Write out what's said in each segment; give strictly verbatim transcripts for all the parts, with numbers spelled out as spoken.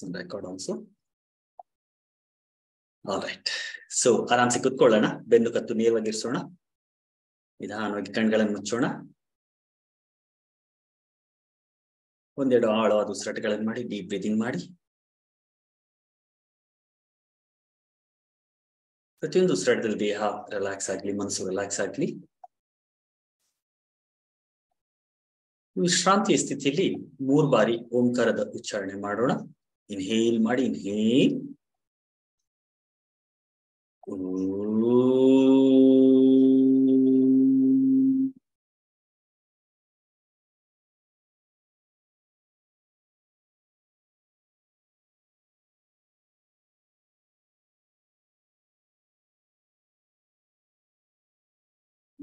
It's in record also. All right. So, Aramsi kudkolana, bendu kattu neeravagirisona. Nidhanavagi kangalannu muchona. Ondedu aalavaada usratagalannu maadi, deep breathing maadi. ಪ್ರತಿಯೊಂದು ಉಸಿರಾಟದಲ್ಲಿ ದೇಹ relax ಆಗ್ಲಿ, ಮನಸ್ಸು relax ಆಗ್ಲಿ. ವಿಶ್ರಾಂತಿಯ ಸ್ಥಿತಿಯಲ್ಲಿ ಮೂರು ಬಾರಿ ಓಂಕಾರದ ಉಚ್ಚಾರಣೆ ಮಾಡೋಣ. ಇನ್ಹೇಲ್ ಮಾಡಿ, inhale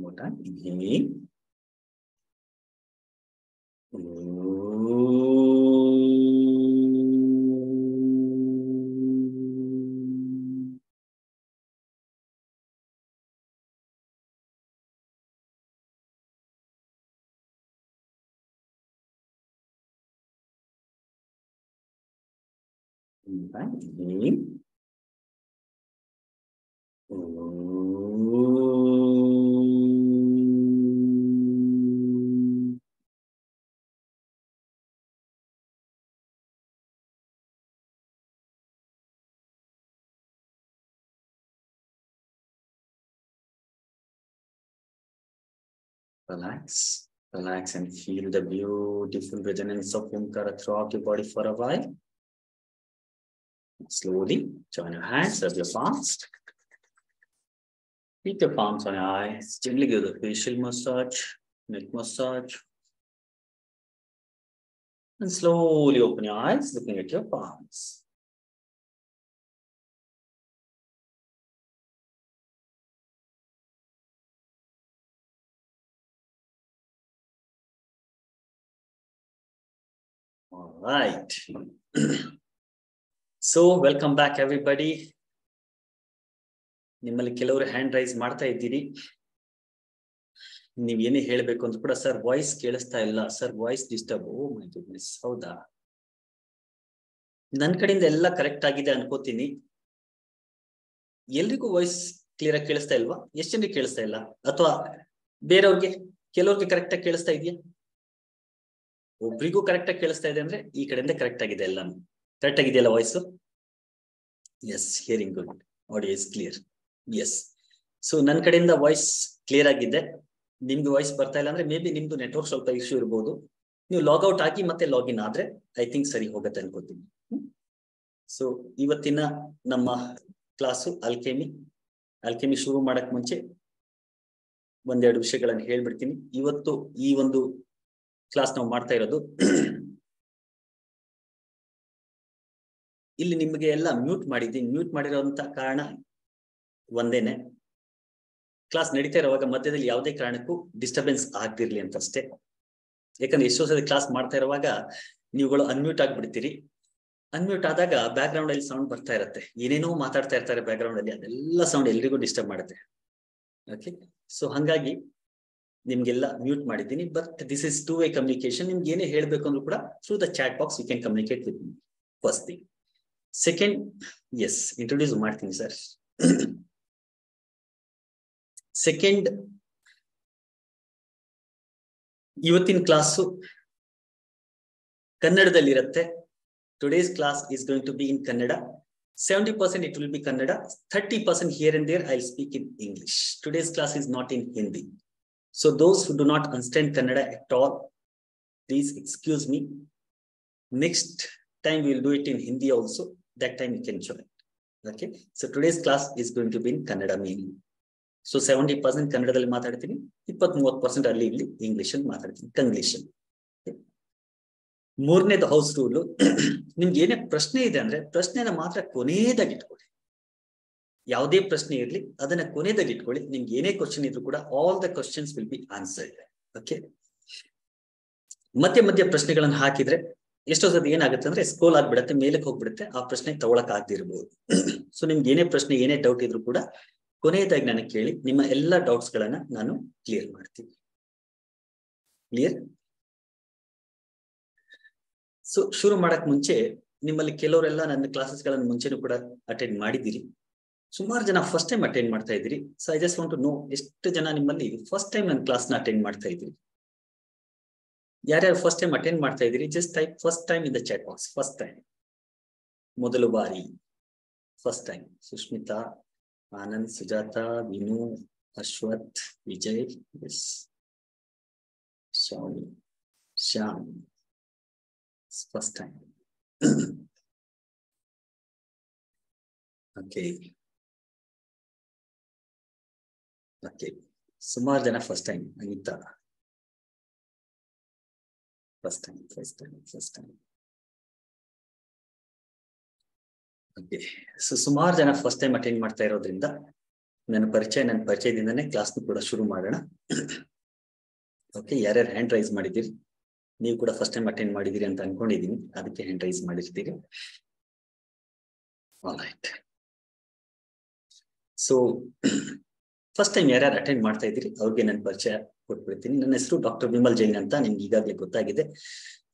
more time, inhale. More time, inhale. Relax, relax and feel the beautiful resonance of Omkara throughout your body for a while. Slowly join your hands, rub your palms. Keep your palms on your eyes. Gently give the facial massage, neck massage. And slowly open your eyes, looking at your palms. All right. So, welcome back, everybody. Nimmalli kelavaru hand raise marta iddiri. Nivu yene helbeku antu kuda sir voice kelista illa, sir voice disturb. Oh my goodness, hauda. Nan kadinda ella correct agide ankotini. Ellrigu voice clear agi kelista ilva? Eshtu janarige kelista illa athwa bere avrige kelavrige correct agi kelista idya? ಒಬ್ರಿಗೂ correct ಆಗಿ ಕೇಳಿಸ್ತಾ ಇದೆ ಅಂದ್ರೆ ಈ ಕಡೆಯಿಂದ correct ಆಗಿದೆ ಎಲ್ಲಾನು. Correct ಆಗಿದೆಯಲ್ಲ voice? Yes, hearing good, audio is clear. Yes, so ನನ್ನ ಕಡೆಯಿಂದ ವಾಯ್ಸ್ ಕ್ಲಿಯರ್ ಆಗಿದೆ. ನಿಮ್ದು ವಾಯ್ಸ್ ಬರ್ತಾ ಇಲ್ಲ ಅಂದ್ರೆ ಮೇ ಬಿ ನಿಮ್ದು ನೆಟ್ವರ್ಕ್ ಸ್ವಲ್ಪ ಇಶ್ಯೂ ಇರ್ಬೋದು. ನೀವು ಲಾಗ್ಔಟ್ ಆಗಿ ಮತ್ತೆ ಲಾಗಿನ್ ಆದ್ರೆ ಐ ಥಿಂಕ್ ಸರಿ ಹೋಗುತ್ತೆ ಅನ್ಕೋತೀನಿ. ಸೊ ಇವತ್ತಿನ ನಮ್ಮ ಕ್ಲಾಸು ಅಲ್ಕೆಮಿ. ಅಲ್ಕೆಮಿ ಶುರು ಮಾಡಕ್ ಮುಂಚೆ ಒಂದೆರಡು ವಿಷಯಗಳನ್ನು ಹೇಳ್ಬಿಡ್ತೀನಿ. ಇವತ್ತು ಈ ಒಂದು ಕ್ಲಾಸ್ ನಾವು ಮಾಡ್ತಾ ಇರೋದು, ಇಲ್ಲಿ ನಿಮಗೆ ಎಲ್ಲ ಮ್ಯೂಟ್ ಮಾಡಿದ್ದೀನಿ. ಮ್ಯೂಟ್ ಮಾಡಿರೋಂಥ ಕಾರಣ ಒಂದೇನೆ, ಕ್ಲಾಸ್ ನಡೀತಾ ಇರುವಾಗ ಮಧ್ಯದಲ್ಲಿ ಯಾವುದೇ ಕಾರಣಕ್ಕೂ ಡಿಸ್ಟರ್ಬೆನ್ಸ್ ಆಗ್ತಿರ್ಲಿ ಅಂತ ಅಷ್ಟೇ. ಯಾಕಂದ್ರೆ ಎಷ್ಟೋ ಸಲ ಕ್ಲಾಸ್ ಮಾಡ್ತಾ ಇರುವಾಗ ನೀವುಗಳು ಅನ್ಮ್ಯೂಟ್ ಆಗಿಬಿಡ್ತೀರಿ. ಅನ್ಮ್ಯೂಟ್ ಆದಾಗ ಬ್ಯಾಕ್ ಗ್ರೌಂಡ್ ಅಲ್ಲಿ ಸೌಂಡ್ ಬರ್ತಾ ಇರುತ್ತೆ, ಏನೇನೋ ಮಾತಾಡ್ತಾ ಇರ್ತಾರೆ ಬ್ಯಾಕ್ ಗ್ರೌಂಡ್ ಅಲ್ಲಿ. ಅದೆಲ್ಲ ಸೌಂಡ್ ಎಲ್ರಿಗೂ ಡಿಸ್ಟರ್ಬ್ ಮಾಡುತ್ತೆ. ಓಕೆ, ಸೊ ಹಂಗಾಗಿ ನಿಮ್ಗೆಲ್ಲ ಮ್ಯೂಟ್ ಮಾಡಿದ್ದೀನಿ. But this is two way communication. ನಿಮ್ಗೆ ಏನೇ ಹೇಳ್ಬೇಕು ಅಂದ್ರೂ ಕೂಡ through the chat box you can communicate with me. First thing. Second, yes introduce ಮಾಡ್ತೀನಿ ಸರ್. ಸೆಕೆಂಡ್, ಇವತ್ತಿನ ಕ್ಲಾಸು ಕನ್ನಡದಲ್ಲಿರುತ್ತೆ. Today's class is going to be in Kannada. Seventy percent it will be Kannada. Thirty percent here and there I will speak in English. Today's class is not in Hindi. So those who do not understand Kannada at all, please excuse me. Next time we will do it in Hindi also. That time you can join. Okay. So today's class is going to be in Kannada mainly. So seventy percent Kannada dalli maatadtini, twenty-three percent alli illi English alli maatadtini, Kanglish alli. ಮೂರನೇ house rule, ನಿಮ್ಗೆ ಏನೇ ಪ್ರಶ್ನೆ ಇದೆ ಅಂದ್ರೆ ಪ್ರಶ್ನೆನ ಮಾತ್ರ ಕೊನೆಯದಾಗಿ ಇಟ್ಕೊಳ್ಳಿ. ಯಾವುದೇ ಪ್ರಶ್ನೆ ಇರಲಿ ಅದನ್ನ ಕೊನೆಯದಾಗಿ ಇಟ್ಕೊಳ್ಳಿ. ನಿಮ್ಗೆ ಏನೇ ಕ್ವಶನ್ ಇದ್ರು ಕೂಡ all the questions will be answered. Okay, ಮತ್ತೆ ಮಧ್ಯೆ ಪ್ರಶ್ನೆಗಳನ್ನು ಹಾಕಿದ್ರೆ ಎಷ್ಟೋ ಸತಿ ಏನಾಗುತ್ತೆ ಅಂದ್ರೆ ಸ್ಕೋಲ್ ಆಗ್ಬಿಡತ್ತೆ, ಮೇಲಕ್ಕೆ ಹೋಗ್ಬಿಡುತ್ತೆ, ಆ ಪ್ರಶ್ನೆ ತಗೊಳಕ್ ಆಗ್ದಿರ್ಬೋದು. ಸೊ ನಿಮ್ಗೆ ಏನೇ ಪ್ರಶ್ನೆ ಏನೇ ಡೌಟ್ ಇದ್ರು ಕೂಡ ಕೊನೆಯದಾಗಿ ನಾನು ಕೇಳಿ ನಿಮ್ಮ ಎಲ್ಲಾ ಡೌಟ್ಸ್ ಗಳನ್ನ ನಾನು ಕ್ಲಿಯರ್ ಮಾಡ್ತೀನಿ. ಕ್ಲಿಯರ್? ಸೊ ಶುರು ಮಾಡಕ್ ಮುಂಚೆ ನಿಮ್ಮಲ್ಲಿ ಕೆಲವರೆಲ್ಲ ನನ್ನ ಕ್ಲಾಸಸ್ಗಳನ್ನು ಮುಂಚೆನೂ ಕೂಡ ಅಟೆಂಡ್ ಮಾಡಿದ್ದೀರಿ, ಸುಮಾರು ಜನ ಫಸ್ಟ್ ಟೈಮ್ ಅಟೆಂಡ್ ಮಾಡ್ತಾ ಇದ್ದೀರಿ. So I just want to know ಎಷ್ಟು ಜನ ನಿಮ್ಮಲ್ಲಿ ಫಸ್ಟ್ ಟೈಮ್ ನನ್ನ ಕ್ಲಾಸ್ನ ಅಟೆಂಡ್ ಮಾಡ್ತಾ ಇದ್ದೀರಿ? ಯಾರ್ಯಾರು ಫಸ್ಟ್ ಟೈಮ್ ಅಟೆಂಡ್ ಮಾಡ್ತಾ ಇದ್ದೀರಿ just type first time in the chat box. First time, ಮೊದಲು ಬಾರಿ, first time. Sushmita, Anand, Sujata, Vinu, Ashwath, Vijay, S, Shyam, Shyam first time. Okay okay ಸುಮಾರು ಜನ first time. Anita first time first time first time okay so ಸುಮಾರು ಜನ ಫಸ್ಟ್ ಟೈಮ್ ಅಟೆಂಡ್ ಮಾಡ್ತಾ ಇರೋದ್ರಿಂದ ನನ್ನ ಪರಿಚಯ ನನ್ನ ಪರಿಚಯದಿಂದನೇ ಕ್ಲಾಸ್ನು ಕೂಡ ಶುರು ಮಾಡೋಣ. ಓಕೆ, ಯಾರ್ಯಾರು ಹ್ಯಾಂಡ್ ರೈಸ್ ಮಾಡಿದ್ದೀರಿ, ನೀವು ಕೂಡ ಫಸ್ಟ್ ಟೈಮ್ ಅಟೆಂಡ್ ಮಾಡಿದ್ದೀರಿ ಅಂತ ಅನ್ಕೊಂಡಿದ್ದೀನಿ, ಅದಕ್ಕೆ ಹ್ಯಾಂಡ್ ರೈಸ್ ಮಾಡಿರ್ತೀರಿ. All right, so first time ಯಾರ್ಯಾರು ಅಟೆಂಡ್ ಮಾಡ್ತಾ ಇದ್ದೀರಿ ಅವ್ರಿಗೆ ನನ್ನ ಪರಿಚಯ ಕೊಟ್ಬಿಡ್ತೀನಿ. ನನ್ನ ಹೆಸರು ಡಾಕ್ಟರ್ ವಿಮಲ್ ಜೈನ್ ಅಂತ, ನಿಮ್ಗೆ ಈಗಾಗಲೇ ಗೊತ್ತಾಗಿದೆ.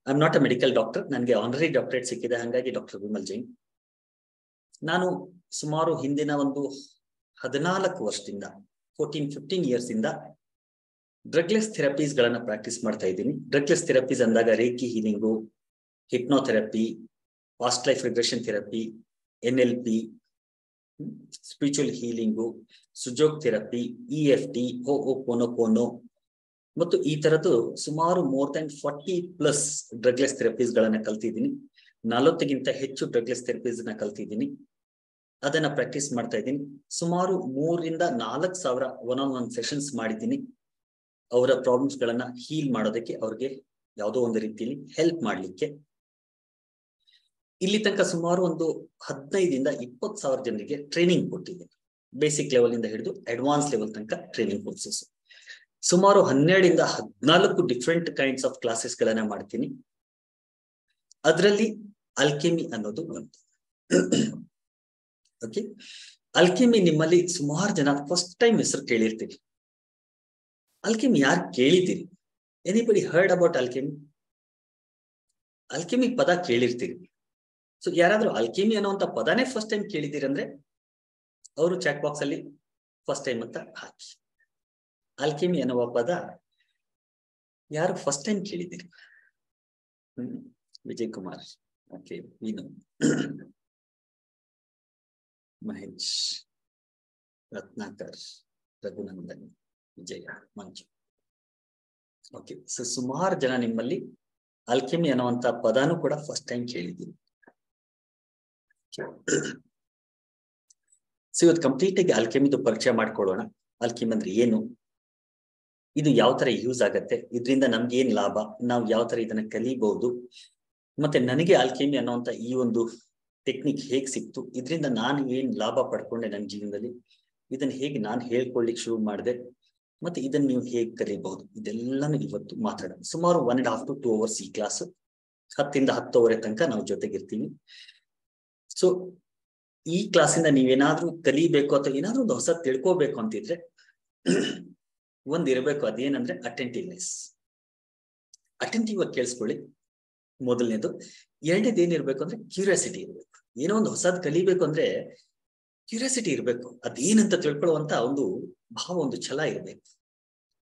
I am not a medical doctor, ನನಗೆ ಆನರರಿ ಡಾಕ್ಟರೇಟ್ ಸಿಕ್ಕಿದೆ, ಹಾಗಾಗಿ ಡಾಕ್ಟರ್ ವಿಮಲ್ ಜೈನ್. ನಾನು ಸುಮಾರು ಹಿಂದಿನ ಒಂದು ಹದಿನಾಲ್ಕು ವರ್ಷದಿಂದ ಫೋರ್ಟೀನ್ ಫಿಫ್ಟೀನ್ ಇಯರ್ಸ್ ಇಂದ ಡ್ರಗ್ಲೆಸ್ ಥೆರಪೀಸ್ ಗಳನ್ನ ಪ್ರಾಕ್ಟೀಸ್ ಮಾಡ್ತಾ ಇದ್ದೀನಿ. ಡ್ರಗ್ಲೆಸ್ ಥೆರಪೀಸ್ ಅಂದಾಗ reiki healing, hypnotherapy, past life regression therapy, N L P, spiritual healing, ಸುಜೋಕ್ therapy, E F T, ho'oponopono ಮತ್ತು ಈ ತರದ್ದು ಸುಮಾರು more than forty plus drugless therapies ಗಳನ್ನ ಕಲ್ತಿದ್ದೀನಿ. ನಲವತ್ತಕ್ಕಿಂತ ಹೆಚ್ಚು ಡ್ರಗ್ಲೆಸ್ ಥೆರಪೀಸ್ ನ ಕಲ್ತಿದ್ದೀನಿ, ಅದನ್ನ ಪ್ರಾಕ್ಟೀಸ್ ಮಾಡ್ತಾ ಇದ್ದೀನಿ. ಸುಮಾರು ಮೂರರಿಂದ ನಾಲ್ಕು ಸಾವಿರ ಒನ್ ಆನ್ ಒನ್ ಸೆಷನ್ಸ್ ಮಾಡಿದ್ದೀನಿ, ಅವರ ಪ್ರಾಬ್ಲಮ್ಸ್ ಗಳನ್ನ ಹೀಲ್ ಮಾಡೋದಕ್ಕೆ, ಅವ್ರಿಗೆ ಯಾವುದೋ ಒಂದು ರೀತಿಯಲ್ಲಿ ಹೆಲ್ಪ್ ಮಾಡ್ಲಿಕ್ಕೆ. ಇಲ್ಲಿ ತನಕ ಸುಮಾರು ಒಂದು ಹದಿನೈದರಿಂದ ಇಪ್ಪತ್ತು ಸಾವಿರ ಜನರಿಗೆ ಟ್ರೈನಿಂಗ್ ಕೊಟ್ಟಿದ್ದೀನಿ, ಬೇಸಿಕ್ ಲೆವೆಲ್ ಇಂದ ಹಿಡಿದು ಅಡ್ವಾನ್ಸ್ ಲೆವೆಲ್ ತನಕ ಟ್ರೈನಿಂಗ್ ಕೋರ್ಸಸ್. ಸುಮಾರು ಹನ್ನೆರಡರಿಂದ ಹದಿನಾಲ್ಕು ಡಿಫ್ರೆಂಟ್ ಕೈಂಡ್ಸ್ ಆಫ್ ಕ್ಲಾಸಸ್ ಗಳನ್ನ ಮಾಡ್ತೀನಿ. ಅದರಲ್ಲಿ ಅಲ್ಕೆಮಿ ಅನ್ನೋದು ಒಂದು. ಓಕೆ, ಅಲ್ಕೆಮಿ ನಿಮ್ಮಲ್ಲಿ ಸುಮಾರು ಜನ ಫಸ್ಟ್ ಟೈಮ್ ಹೆಸರು ಕೇಳಿರ್ತೀವಿ. ಅಲ್ಕೆಮಿ ಯಾರು ಕೇಳಿದ್ದೀರಿ? Anybody heard about alchemy? Alchemy ಪದ ಕೇಳಿರ್ತೀರಿ. ಸೊ ಯಾರಾದ್ರೂ ಅಲ್ಕೆಮಿ ಅನ್ನುವಂಥ ಪದನೇ ಫಸ್ಟ್ ಟೈಮ್ ಕೇಳಿದ್ದೀರಿ ಅಂದ್ರೆ ಅವರು ಚಾಟ್ ಬಾಕ್ಸ್ ಅಲ್ಲಿ ಫಸ್ಟ್ ಟೈಮ್ ಅಂತ ಹಾಕಿ. ಅಲ್ಕೆಮಿ ಅನ್ನುವ ಪದ ಯಾರು ಫಸ್ಟ್ ಟೈಮ್ ಕೇಳಿದ್ದೀರಿ? ಹ್ಮ್ Vijay Kumar, okay, Veenu, Mahesh, Ratnakar, Raghunandan, Vijaya, Manju. Okay, so ಸುಮಾರು ಜನ ನಿಮ್ಮಲ್ಲಿ ಅಲ್ಕೆಮಿ ಅನ್ನುವಂತ ಪದಾನು ಕೂಡ ಫಸ್ಟ್ ಟೈಮ್ ಕೇಳಿದ್ದೀನಿ. ಸೊ ಇವತ್ತು ಕಂಪ್ಲೀಟ್ ಆಗಿ ಅಲ್ಕೆಮಿದು ಪರಿಚಯ ಮಾಡ್ಕೊಳ್ಳೋಣ. ಅಲ್ಕೆಮಿ ಅಂದ್ರೆ ಏನು, ಇದು ಯಾವ ತರ ಯೂಸ್ ಆಗತ್ತೆ, ಇದರಿಂದ ನಮ್ಗೆ ಏನ್ ಲಾಭ, ನಾವು ಯಾವ ತರ ಇದನ್ನ ಕಲಿಬಹುದು, ಮತ್ತೆ ನನಗೆ ಅಲ್ಕೆಮಿ ಅನ್ನುವಂತ ಈ ಒಂದು ಟೆಕ್ನಿಕ್ ಹೇಗ್ ಸಿಕ್ತು, ಇದರಿಂದ ನಾನು ಏನ್ ಲಾಭ ಪಡ್ಕೊಂಡೆ ನನ್ನ ಜೀವನದಲ್ಲಿ, ಇದನ್ನ ಹೇಗೆ ನಾನು ಹೇಳ್ಕೊಳ್ಲಿಕ್ಕೆ ಶುರು ಮಾಡಿದೆ, ಮತ್ತೆ ಇದನ್ನ ನೀವು ಹೇಗೆ ಕಲಿಬಹುದು, ಇದೆಲ್ಲಾನು ಇವತ್ತು ಮಾತಾಡೋಣ. ಸುಮಾರು one and half to two hours ಈ ಕ್ಲಾಸ್, ಹತ್ತಿಂದ ಹತ್ತುವರೆ ತನಕ ನಾವು ಜೊತೆಗಿರ್ತೀವಿ. ಸೊ ಈ ಕ್ಲಾಸಿಂದ ನೀವೇನಾದ್ರೂ ಕಲಿಬೇಕು ಅಥವಾ ಏನಾದ್ರೂ ಒಂದು ಹೊಸ ತಿಳ್ಕೋಬೇಕು ಅಂತಿದ್ರೆ ಒಂದ್ ಇರಬೇಕು, ಅದೇನಂದ್ರೆ ಅಟೆಂಟಿವ್ನೆಸ್. ಅಟೆಂಟಿವ್ ಆಗಿ ಕೇಳಿಸ್ಕೊಳ್ಳಿ ಮೊದಲನೇದು. ಎರಡನೇದು ಏನಿರ್ಬೇಕು ಅಂದ್ರೆ ಕ್ಯೂರಿಯಾಸಿಟಿ ಇರ್ಬೇಕು. ಏನೋ ಒಂದು ಹೊಸದ್ ಕಲಿಬೇಕು ಅಂದ್ರೆ ಕ್ಯೂರಿಯಾಸಿಟಿ ಇರ್ಬೇಕು, ಅದೇನಂತ ತಿಳ್ಕೊಳ್ಳುವಂತ ಒಂದು ಭಾವ, ಒಂದು ಛಲ ಇರ್ಬೇಕು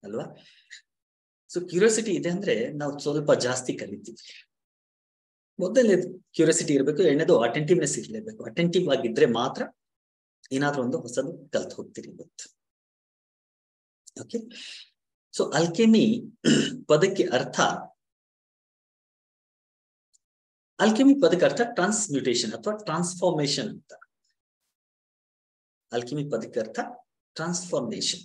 ಅಲ್ವಾ. ಸೊ ಕ್ಯೂರಿಯಾಸಿಟಿ ಇದೆ ಅಂದ್ರೆ ನಾವು ಸ್ವಲ್ಪ ಜಾಸ್ತಿ ಕಲಿತೀವಿ. ಮೊದಲನೇದು ಕ್ಯೂರಿಯಾಸಿಟಿ ಇರ್ಬೇಕು, ಎರಡನೇದು ಅಟೆಂಟಿವ್ನೆಸ್ ಇರ್ಲೇಬೇಕು. ಅಟೆಂಟಿವ್ ಆಗಿದ್ರೆ ಮಾತ್ರ ಏನಾದ್ರೂ ಒಂದು ಹೊಸದು ಕಲ್ತು ಹೋಗ್ತೀರಿ ಇವತ್ತು. ಓಕೆ, ಸೊ ಅಲ್ಕೆಮಿ ಪದಕ್ಕೆ ಅರ್ಥ, ಅಲ್ಕೆಮಿ ಪದಕ್ಕೆ ಅರ್ಥ ಟ್ರಾನ್ಸ್ಮ್ಯೂಟೇಷನ್ ಅಥವಾ ಟ್ರಾನ್ಸ್ಫಾರ್ಮೇಶನ್ ಅಂತ. ಅಲ್ಕೆಮಿ ಪದಕ್ಕೆ ಅರ್ಥ ಟ್ರಾನ್ಸ್ಫಾರ್ಮೇಶನ್.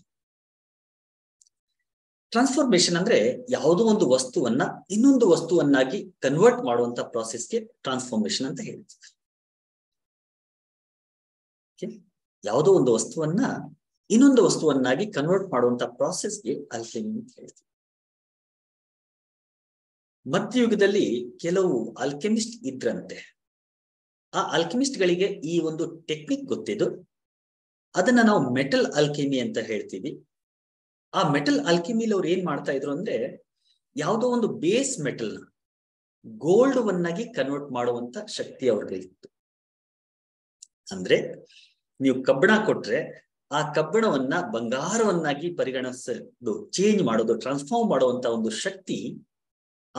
ಟ್ರಾನ್ಸ್ಫಾರ್ಮೇಶನ್ ಅಂದ್ರೆ ಯಾವುದೋ ಒಂದು ವಸ್ತುವನ್ನ ಇನ್ನೊಂದು ವಸ್ತುವನ್ನಾಗಿ ಕನ್ವರ್ಟ್ ಮಾಡುವಂತ ಪ್ರಾಸೆಸ್ಗೆ ಟ್ರಾನ್ಸ್ಫಾರ್ಮೇಶನ್ ಅಂತ ಹೇಳ್ತೀವಿ. ಯಾವುದೋ ಒಂದು ವಸ್ತುವನ್ನ ಇನ್ನೊಂದು ವಸ್ತುವನ್ನಾಗಿ ಕನ್ವರ್ಟ್ ಮಾಡುವಂತ ಪ್ರಾಸೆಸ್ಗೆ ಅಲ್ಕೆಮಿ ಅಂತ ಹೇಳ್ತೀವಿ. ಮಧ್ಯಯುಗದಲ್ಲಿ ಕೆಲವು ಅಲ್ಕೆಮಿಸ್ಟ್ ಇದ್ರಂತೆ. ಆ ಅಲ್ಕೆಮಿಸ್ಟ್ ಗಳಿಗೆ ಈ ಒಂದು ಟೆಕ್ನಿಕ್ ಗೊತ್ತಿದ್ದು, ಅದನ್ನ ನಾವು ಮೆಟಲ್ ಅಲ್ಕೆಮಿ ಅಂತ ಹೇಳ್ತೀವಿ. ಆ ಮೆಟಲ್ ಅಲ್ಕೆಮಿಲ್ ಅವ್ರು ಏನ್ ಮಾಡ್ತಾ ಇದ್ರು ಅಂದ್ರೆ, ಯಾವುದೋ ಒಂದು ಬೇಸ್ ಮೆಟಲ್ನ ಗೋಲ್ಡ್ ವನ್ನಾಗಿ ಕನ್ವರ್ಟ್ ಮಾಡುವಂತ ಶಕ್ತಿ ಅವ್ರಲ್ಲಿತ್ತು. ಅಂದ್ರೆ ನೀವು ಕಬ್ಬಣ ಕೊಟ್ರೆ ಆ ಕಬ್ಬಣವನ್ನ ಬಂಗಾರವನ್ನಾಗಿ ಪರಿಗಣಿಸೋದು, ಚೇಂಜ್ ಮಾಡೋದು, ಟ್ರಾನ್ಸ್ಫಾರ್ಮ್ ಮಾಡುವಂತ ಒಂದು ಶಕ್ತಿ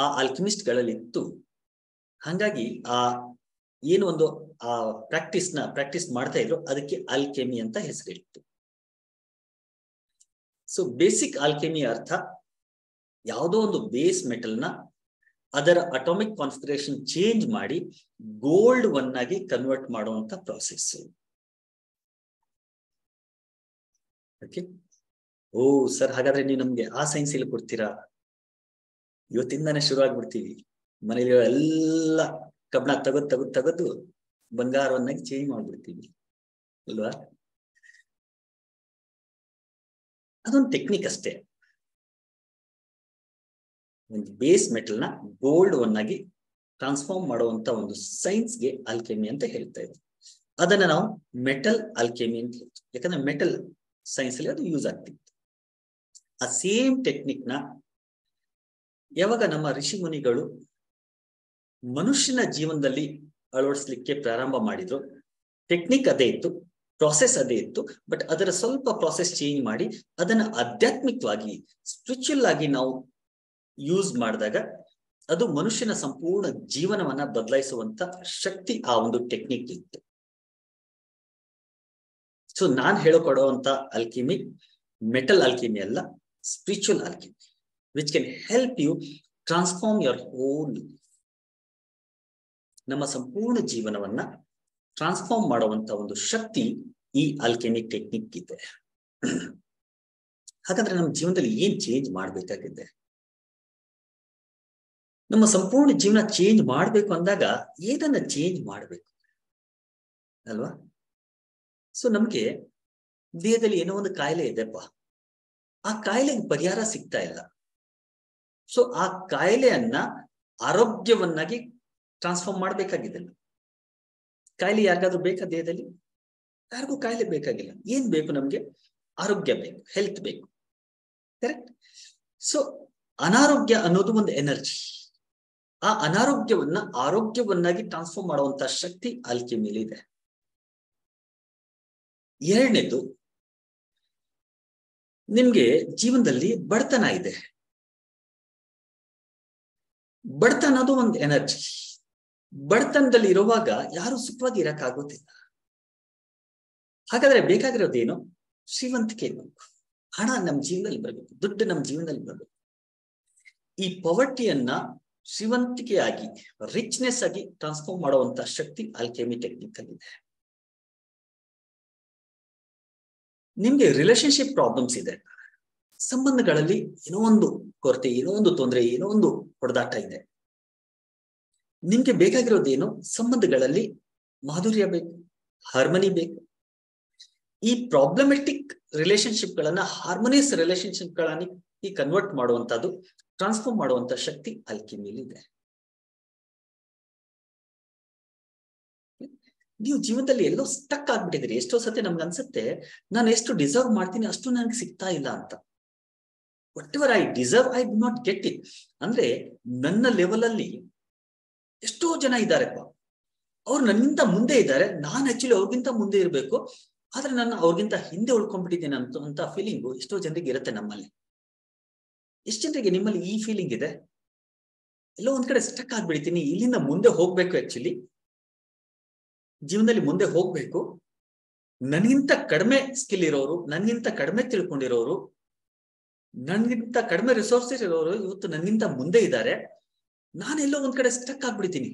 ಆ ಆಲ್ಕಿಮಿಸ್ಟ್ ಗಳಲ್ಲಿತ್ತು. ಹಾಗಾಗಿ ಆ ಏನು ಒಂದು ಆ ಪ್ರಾಕ್ಟೀಸ್ನ ಪ್ರಾಕ್ಟೀಸ್ ಮಾಡ್ತಾ ಇದ್ರು, ಅದಕ್ಕೆ ಆಲ್ಕೆಮಿ ಅಂತ ಹೆಸರಿತ್ತು. ಸೊ ಬೇಸಿಕ್ ಆಲ್ಕೆಮಿ ಅರ್ಥ ಯಾವುದೋ ಒಂದು ಬೇಸ್ ಮೆಟಲ್ನ ಅದರ ಅಟಾಮಿಕ್ ಕಾನ್ಫಿಗರೇಷನ್ ಚೇಂಜ್ ಮಾಡಿ ಗೋಲ್ಡ್ ವನ್ನಾಗಿ ಕನ್ವರ್ಟ್ ಮಾಡುವಂತ ಪ್ರಾಸೆಸ್. ಓಕೆ, ಓ ಸರ್ ಹಾಗಾದ್ರೆ ನೀವು ನಮ್ಗೆ ಆ ಸೈನ್ಸ್ ಇಲ್ಲಿ ಕೊಡ್ತೀರಾ? ಇವತ್ತಿಂದಾನೇ ಶುರು ಆಗ್ಬಿಡ್ತೀವಿ. ಮನೇಲಿರೋ ಎಲ್ಲ ಕಬ್ಬಣ ತಗದು ತಗದು ತಗದು ಬಂಗಾರವನ್ನಾಗಿ ಚೇಂಜ್ ಮಾಡ್ಬಿಡ್ತೀವಿ ಅಲ್ವಾ? ಅದೊಂದು ಟೆಕ್ನಿಕ್ ಅಷ್ಟೇ. ಒಂದು ಬೇಸ್ ಮೆಟಲ್ನ ಗೋಲ್ಡ್ ವನ್ನಾಗಿ ಟ್ರಾನ್ಸ್ಫಾರ್ಮ್ ಮಾಡುವಂತ ಒಂದು ಸೈನ್ಸ್ಗೆ ಆಲ್ಕೆಮಿ ಅಂತ ಹೇಳ್ತಾ ಇದ್ವಿ. ಅದನ್ನ ನಾವು ಮೆಟಲ್ ಆಲ್ಕೆಮಿ ಅಂತ ಹೇಳ್ತೀವಿ, ಯಾಕಂದ್ರೆ ಮೆಟಲ್ ಸೈನ್ಸ್ ಅಲ್ಲಿ ಅದು ಯೂಸ್ ಆಗ್ತಿತ್ತು. ಆ ಸೇಮ್ ಟೆಕ್ನಿಕ್ ನ ಯಾವಾಗ ನಮ್ಮ ಋಷಿ ಮುನಿಗಳು ಮನುಷ್ಯನ ಜೀವನದಲ್ಲಿ ಅಳವಡಿಸ್ಲಿಕ್ಕೆ ಪ್ರಾರಂಭ ಮಾಡಿದ್ರು, ಟೆಕ್ನಿಕ್ ಅದೇ ಇತ್ತು, ಪ್ರಾಸೆಸ್ ಅದೇ ಇತ್ತು, ಬಟ್ ಅದರ ಸ್ವಲ್ಪ ಪ್ರಾಸೆಸ್ ಚೇಂಜ್ ಮಾಡಿ ಅದನ್ನ ಆಧ್ಯಾತ್ಮಿಕವಾಗಿ ಸ್ಪಿರಿಚುವಲ್ ಆಗಿ ನಾವು ಯೂಸ್ ಮಾಡಿದಾಗ ಅದು ಮನುಷ್ಯನ ಸಂಪೂರ್ಣ ಜೀವನವನ್ನ ಬದಲಾಯಿಸುವಂತ ಶಕ್ತಿ ಆ ಒಂದು ಟೆಕ್ನಿಕ್ ಇತ್ತು. ಸೊ ನಾನ್ ಹೇಳಿಕೊಡುವಂತ ಆಲ್ಕಿಮಿ ಮೆಟಲ್ ಆಲ್ಕಿಮಿ ಅಲ್ಲ, spiritual alchemy, which can help you transform your own life. ನಮ್ಮ ಸಂಪೂರ್ಣ ಜೀವನವನ್ನ ಟ್ರಾನ್ಸ್ಫಾರ್ಮ್ ಮಾಡುವಂತ ಒಂದು ಶಕ್ತಿ ಈ ಆಲ್ಕೆಮಿ ಟೆಕ್ನಿಕ್ ಇದೆ. ಹಾಗಾದ್ರೆ ನಮ್ಮ ಜೀವನದಲ್ಲಿ ಏನ್ ಚೇಂಜ್ ಮಾಡ್ಬೇಕಾಗಿದೆ? ನಮ್ಮ ಸಂಪೂರ್ಣ ಜೀವನ ಚೇಂಜ್ ಮಾಡ್ಬೇಕು ಅಂದಾಗ ಏನನ್ನ ಚೇಂಜ್ ಮಾಡ್ಬೇಕು ಅಲ್ವಾ? ಸೊ ನಮ್ಗೆ ದೇಹದಲ್ಲಿ ಏನೋ ಒಂದು ಕಾಯಿಲೆ ಇದೆಪ್ಪ, ಆ ಕಾಯಿಲೆಗೆ ಪರಿಹಾರ ಸಿಗ್ತಾ ಇಲ್ಲ. ಸೊ ಆ ಕಾಯಿಲೆಯನ್ನ ಆರೋಗ್ಯವನ್ನಾಗಿ ಟ್ರಾನ್ಸ್ಫಾರ್ಮ್ ಮಾಡ್ಬೇಕಾಗಿದೆ. ಕಾಯಿಲೆ ಯಾರಿಗಾದ್ರೂ ಬೇಕಾ? ದೇಹದಲ್ಲಿ ಯಾರಿಗೂ ಕಾಯಿಲೆ ಬೇಕಾಗಿಲ್ಲ. ಏನ್ ಬೇಕು ನಮ್ಗೆ? ಆರೋಗ್ಯ ಬೇಕು, ಹೆಲ್ತ್ ಬೇಕು, ಕರೆಕ್ಟ್? ಸೊ ಅನಾರೋಗ್ಯ ಅನ್ನೋದು ಒಂದು ಎನರ್ಜಿ. ಆ ಅನಾರೋಗ್ಯವನ್ನ ಆರೋಗ್ಯವನ್ನಾಗಿ ಟ್ರಾನ್ಸ್ಫಾರ್ಮ್ ಮಾಡುವಂತ ಶಕ್ತಿ ಆಲ್ಕೆಮಿಲಿ ಇದೆ. ಎರಡನೇದು, ನಿಮ್ಗೆ ಜೀವನದಲ್ಲಿ ಬಡತನ ಇದೆ. ಬಡತನ ಅದು ಒಂದು ಎನರ್ಜಿ. ಬಡತನದಲ್ಲಿ ಇರುವಾಗ ಯಾರು ಸುಖವಾಗಿ ಇರಕ್ಕಾಗೋದಿಲ್ಲ. ಹಾಗಾದ್ರೆ ಬೇಕಾಗಿರೋದೇನು? ಶ್ರೀಮಂತಿಕೆ ಇರಬೇಕು, ಹಣ ನಮ್ಮ ಜೀವನದಲ್ಲಿ ಬರಬೇಕು, ದುಡ್ಡು ನಮ್ಮ ಜೀವನದಲ್ಲಿ ಬರಬೇಕು. ಈ ಪವರ್ಟಿಯನ್ನ ಶ್ರೀಮಂತಿಕೆಯಾಗಿ, ರಿಚ್ನೆಸ್ ಆಗಿ ಟ್ರಾನ್ಸ್ಫಾರ್ಮ್ ಮಾಡುವಂತ ಶಕ್ತಿ ಆಲ್ಕೆಮಿ ಟೆಕ್ನಿಕ್ ಅಲ್ಲಿ ಇದೆ. ನಿಮ್ಗೆ ರಿಲೇಶನ್ಶಿಪ್ ಪ್ರಾಬ್ಲಮ್ಸ್ ಇದೆ, ಸಂಬಂಧಗಳಲ್ಲಿ ಏನೋ ಒಂದು ಕೊರತೆ, ಏನೋ ಒಂದು ತೊಂದರೆ, ಏನೋ ಒಂದು ಹೊಡೆದಾಟ ಇದೆ. ನಿಮ್ಗೆ ಬೇಕಾಗಿರೋದೇನು? ಸಂಬಂಧಗಳಲ್ಲಿ ಮಾಧುರ್ಯ ಬೇಕು, ಹಾರ್ಮನಿ ಬೇಕು. ಈ ಪ್ರಾಬ್ಲಮೆಟಿಕ್ ರಿಲೇಶನ್ಶಿಪ್ ಗಳನ್ನ ಹಾರ್ಮನಿಯಸ್ ರಿಲೇಶನ್ಶಿಪ್ ಗಳನ್ನ ಈ ಕನ್ವರ್ಟ್ ಮಾಡುವಂತದ್ದು, ಟ್ರಾನ್ಸ್ಫಾರ್ಮ್ ಮಾಡುವಂತ ಶಕ್ತಿ ಆಲ್ಕೆಮಿಲಿ ಇದೆ. ನೀವು ಜೀವನದಲ್ಲಿ ಎಲ್ಲೋ ಸ್ಟಕ್ ಆಗ್ಬಿಟ್ಟಿದ್ರಿ. ಎಷ್ಟೋ ಸತಿ ನಮ್ಗೆ ಅನ್ಸುತ್ತೆ ನಾನು ಎಷ್ಟು ಡಿಸರ್ವ್ ಮಾಡ್ತೀನಿ ಅಷ್ಟು ನನಗೆ ಸಿಗ್ತಾ ಇಲ್ಲ ಅಂತ. Whatever I deserve I do not get it. ಅಂದ್ರೆ ನನ್ನ ಲೆವೆಲ್ ಅಲ್ಲಿ ಎಷ್ಟೋ ಜನ ಇದ್ದಾರೆಪ್ಪ, ಅವ್ರು ನನ್ನಿಂತ ಮುಂದೆ ಇದ್ದಾರೆ, ನಾನು ಆಕ್ಚುಲಿ ಅವ್ರಿಗಿಂತ ಮುಂದೆ ಇರಬೇಕು, ಆದ್ರೆ ನಾನು ಅವ್ರಿಗಿಂತ ಹಿಂದೆ ಉಳ್ಕೊಂಡ್ಬಿಟ್ಟಿದ್ದೇನೆ ಅಂತ ಅಂತ ಫೀಲಿಂಗು ಎಷ್ಟೋ ಜನರಿಗೆ ಇರುತ್ತೆ. ನಮ್ಮಲ್ಲಿ ಎಷ್ಟು ಜನರಿಗೆ ನಿಮ್ಮಲ್ಲಿ ಈ ಫೀಲಿಂಗ್ ಇದೆ? ಎಲ್ಲೋ ಒಂದ್ ಕಡೆ ಸ್ಟಕ್ ಆಗ್ಬಿಡ್ತೀನಿ, ಇಲ್ಲಿಂದ ಮುಂದೆ ಹೋಗ್ಬೇಕು, ಆಕ್ಚುಲಿ ಜೀವನದಲ್ಲಿ ಮುಂದೆ ಹೋಗ್ಬೇಕು, ನನ್ಗಿಂತ ಕಡಿಮೆ ಸ್ಕಿಲ್ ಇರೋರು, ನನ್ಗಿಂತ ಕಡಿಮೆ ತಿಳ್ಕೊಂಡಿರೋರು, ನನ್ಗಿಂತ ಕಡಿಮೆ ರಿಸೋರ್ಸಸ್ ಇರೋರು ಇವತ್ತು ನನ್ಗಿಂತ ಮುಂದೆ ಇದ್ದಾರೆ, ನಾನೆಲ್ಲೋ ಒಂದ್ ಕಡೆ ಸ್ಟಕ್ ಆಗ್ಬಿಡ್ತೀನಿ,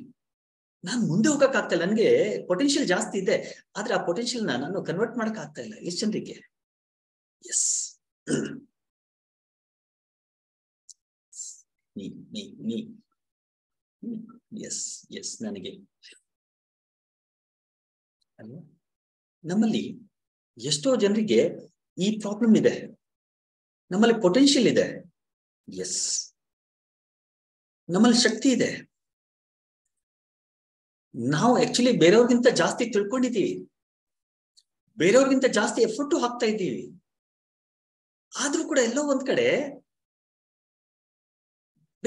ನಾನು ಮುಂದೆ ಹೋಗಕ್ ಆಗ್ತಾ ಇಲ್ಲ, ನನ್ಗೆ ಪೊಟೆನ್ಷಿಯಲ್ ಜಾಸ್ತಿ ಇದೆ ಆದ್ರೆ ಆ ಪೊಟೆನ್ಷಿಯಲ್ ನ ನಾನು ಕನ್ವರ್ಟ್ ಮಾಡಕ್ ಆಗ್ತಾ ಇಲ್ಲ. ಎಷ್ಟು ಜನರಿಗೆ? ಎಸ್, ಎಸ್ ಎಸ್ ನನಗೆ. ಅಲ್ವಾ ನಮ್ಮಲ್ಲಿ ಎಷ್ಟೋ ಜನರಿಗೆ ಈ ಪ್ರಾಬ್ಲಮ್ ಇದೆ, ನಮ್ಮಲ್ಲಿ ಪೊಟೆನ್ಷಿಯಲ್ ಇದೆ, ಎಸ್ ನಮ್ಮಲ್ಲಿ ಶಕ್ತಿ ಇದೆ, ನಾವು ಆಕ್ಚುಲಿ ಬೇರೆಯವ್ರಿಗಿಂತ ಜಾಸ್ತಿ ತಿಳ್ಕೊಂಡಿದ್ದೀವಿ, ಬೇರೆಯವ್ರಿಗಿಂತ ಜಾಸ್ತಿ ಎಫರ್ಟ್ ಹಾಕ್ತಾ ಇದ್ದೀವಿ, ಆದ್ರೂ ಕೂಡ ಎಲ್ಲೋ ಒಂದ್ ಕಡೆ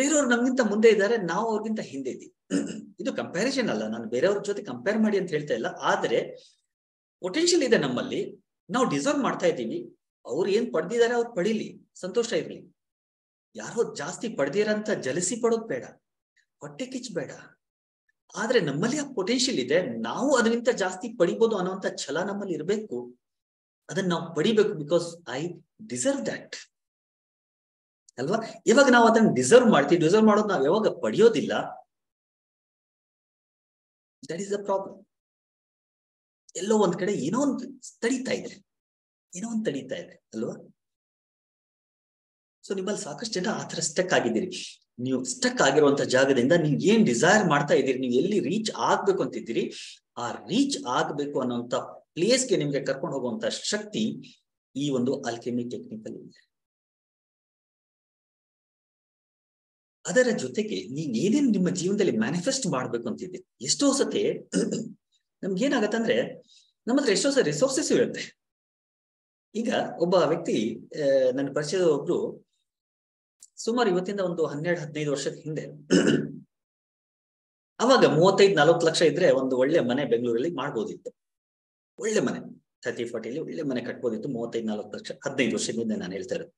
ಬೇರೆಯವ್ರು ನಮಗಿಂತ ಮುಂದೆ ಇದ್ದಾರೆ, ನಾವು ಅವ್ರಿಗಿಂತ ಹಿಂದೆ ಇದ್ದೀವಿ. ಇದು ಕಂಪ್ಯಾರಿಸನ್ ಅಲ್ಲ, ನಾನು ಬೇರೆಯವ್ರ ಜೊತೆ ಕಂಪೇರ್ ಮಾಡಿ ಅಂತ ಹೇಳ್ತಾ ಇಲ್ಲ. ಆದ್ರೆ ಪೊಟೆನ್ಷಿಯಲ್ ಇದೆ ನಮ್ಮಲ್ಲಿ, ನಾವು ಡಿಸರ್ವ್ ಮಾಡ್ತಾ ಇದ್ದೀವಿ. ಅವ್ರು ಏನ್ ಪಡೆದಿದ್ದಾರೆ ಅವ್ರು ಪಡೀಲಿ, ಸಂತೋಷ ಇರ್ಲಿ. ಯಾರೋ ಜಾಸ್ತಿ ಪಡೆದಿರಂತ ಜಲಸಿ ಪಡೋದ್ ಬೇಡ, ಹೊಟ್ಟೆ ಕಿಚ್ ಬೇಡ. ಆದ್ರೆ ನಮ್ಮಲ್ಲಿ ಆ ಪೊಟೆನ್ಷಿಯಲ್ ಇದೆ, ನಾವು ಅದಕ್ಕಿಂತ ಜಾಸ್ತಿ ಪಡಿಬೋದು ಅನ್ನೋಂಥ ಛಲ ನಮ್ಮಲ್ಲಿ ಇರಬೇಕು. ಅದನ್ನ ನಾವು ಪಡಿಬೇಕು, ಬಿಕಾಸ್ ಐ ಡಿಸರ್ವ್ ದ್ಯಾಟ್ ಅಲ್ವಾ. ಇವಾಗ ನಾವು ಅದನ್ನ ಡಿಸರ್ವ್ ಮಾಡ್ತೀವಿ, ಡಿಸರ್ವ್ ಮಾಡೋದು ನಾವು ಯಾವಾಗ ಪಡೆಯೋದಿಲ್ಲ, ದಟ್ ಈಸ್ ದ ಪ್ರಾಬ್ಲಮ್. ಎಲ್ಲೋ ಒಂದ್ ಕಡೆ ಏನೋ ಒಂದು ತಡೀತಾ ಇದೆ, ಏನೋ ಒಂದು ತಡೀತಾ ಇದೆ ಅಲ್ವಾ. ಸೊ ನಿಮ್ಮಲ್ಲಿ ಸಾಕಷ್ಟು ಜನ ಆ ತರ ಸ್ಟಕ್ ಆಗಿದ್ದೀರಿ. ನೀವು ಸ್ಟಕ್ ಆಗಿರುವಂತ ಜಾಗದಿಂದ ನೀವು ಏನ್ ಡಿಸೈರ್ ಮಾಡ್ತಾ ಇದ್ದೀರಿ, ನೀವು ಎಲ್ಲಿ ರೀಚ್ ಆಗ್ಬೇಕು ಅಂತಿದ್ದೀರಿ, ಆ ರೀಚ್ ಆಗ್ಬೇಕು ಅನ್ನೋಂಥ ಪ್ಲೇಸ್ಗೆ ನಿಮ್ಗೆ ಕರ್ಕೊಂಡು ಹೋಗುವಂತ ಶಕ್ತಿ ಈ ಒಂದು ಆಲ್ಕೆಮಿ ಟೆಕ್ನಿಕಲ್ ಇದೆ. ಅದರ ಜೊತೆಗೆ ನೀವು ಏನೇನು ನಿಮ್ಮ ಜೀವನದಲ್ಲಿ ಮ್ಯಾನಿಫೆಸ್ಟ್ ಮಾಡ್ಬೇಕು ಅಂತಿದ್ದೀರಿ. ಎಷ್ಟೋ ಸತಿ ನಮ್ಗೆ ಏನಾಗತ್ತಂದ್ರೆ, ನಮ್ಮ ಹತ್ರ ಎಷ್ಟೋ ಸತಿ ರಿಸೋರ್ಸಸ್ ಇರುತ್ತೆ. ಈಗ ಒಬ್ಬ ವ್ಯಕ್ತಿ, ನನ್ನ ಪರಿಚಯದ ಒಬ್ರು, ಸುಮಾರು ಇವತ್ತಿಂದ ಒಂದು ಹನ್ನೆರಡು ಹದಿನೈದು ವರ್ಷದ ಹಿಂದೆ, ಅವಾಗ ಮೂವತ್ತೈದು ನಲವತ್ತು ಲಕ್ಷ ಇದ್ರೆ ಒಂದು ಒಳ್ಳೆ ಮನೆ ಬೆಂಗಳೂರಲ್ಲಿ ಮಾಡ್ಬೋದಿತ್ತು. ಒಳ್ಳೆ ಮನೆ ತರ್ಟಿ ಫಾರ್ಟಿಲಿ ಒಳ್ಳೆ ಮನೆ ಕಟ್ಬೋದಿತ್ತು. ಮೂವತ್ತೈದು ನಾಲ್ಕು ಲಕ್ಷ ಹದಿನೈದು ವರ್ಷದಿಂದ ನಾನು ಹೇಳ್ತಾ ಇರೋದು.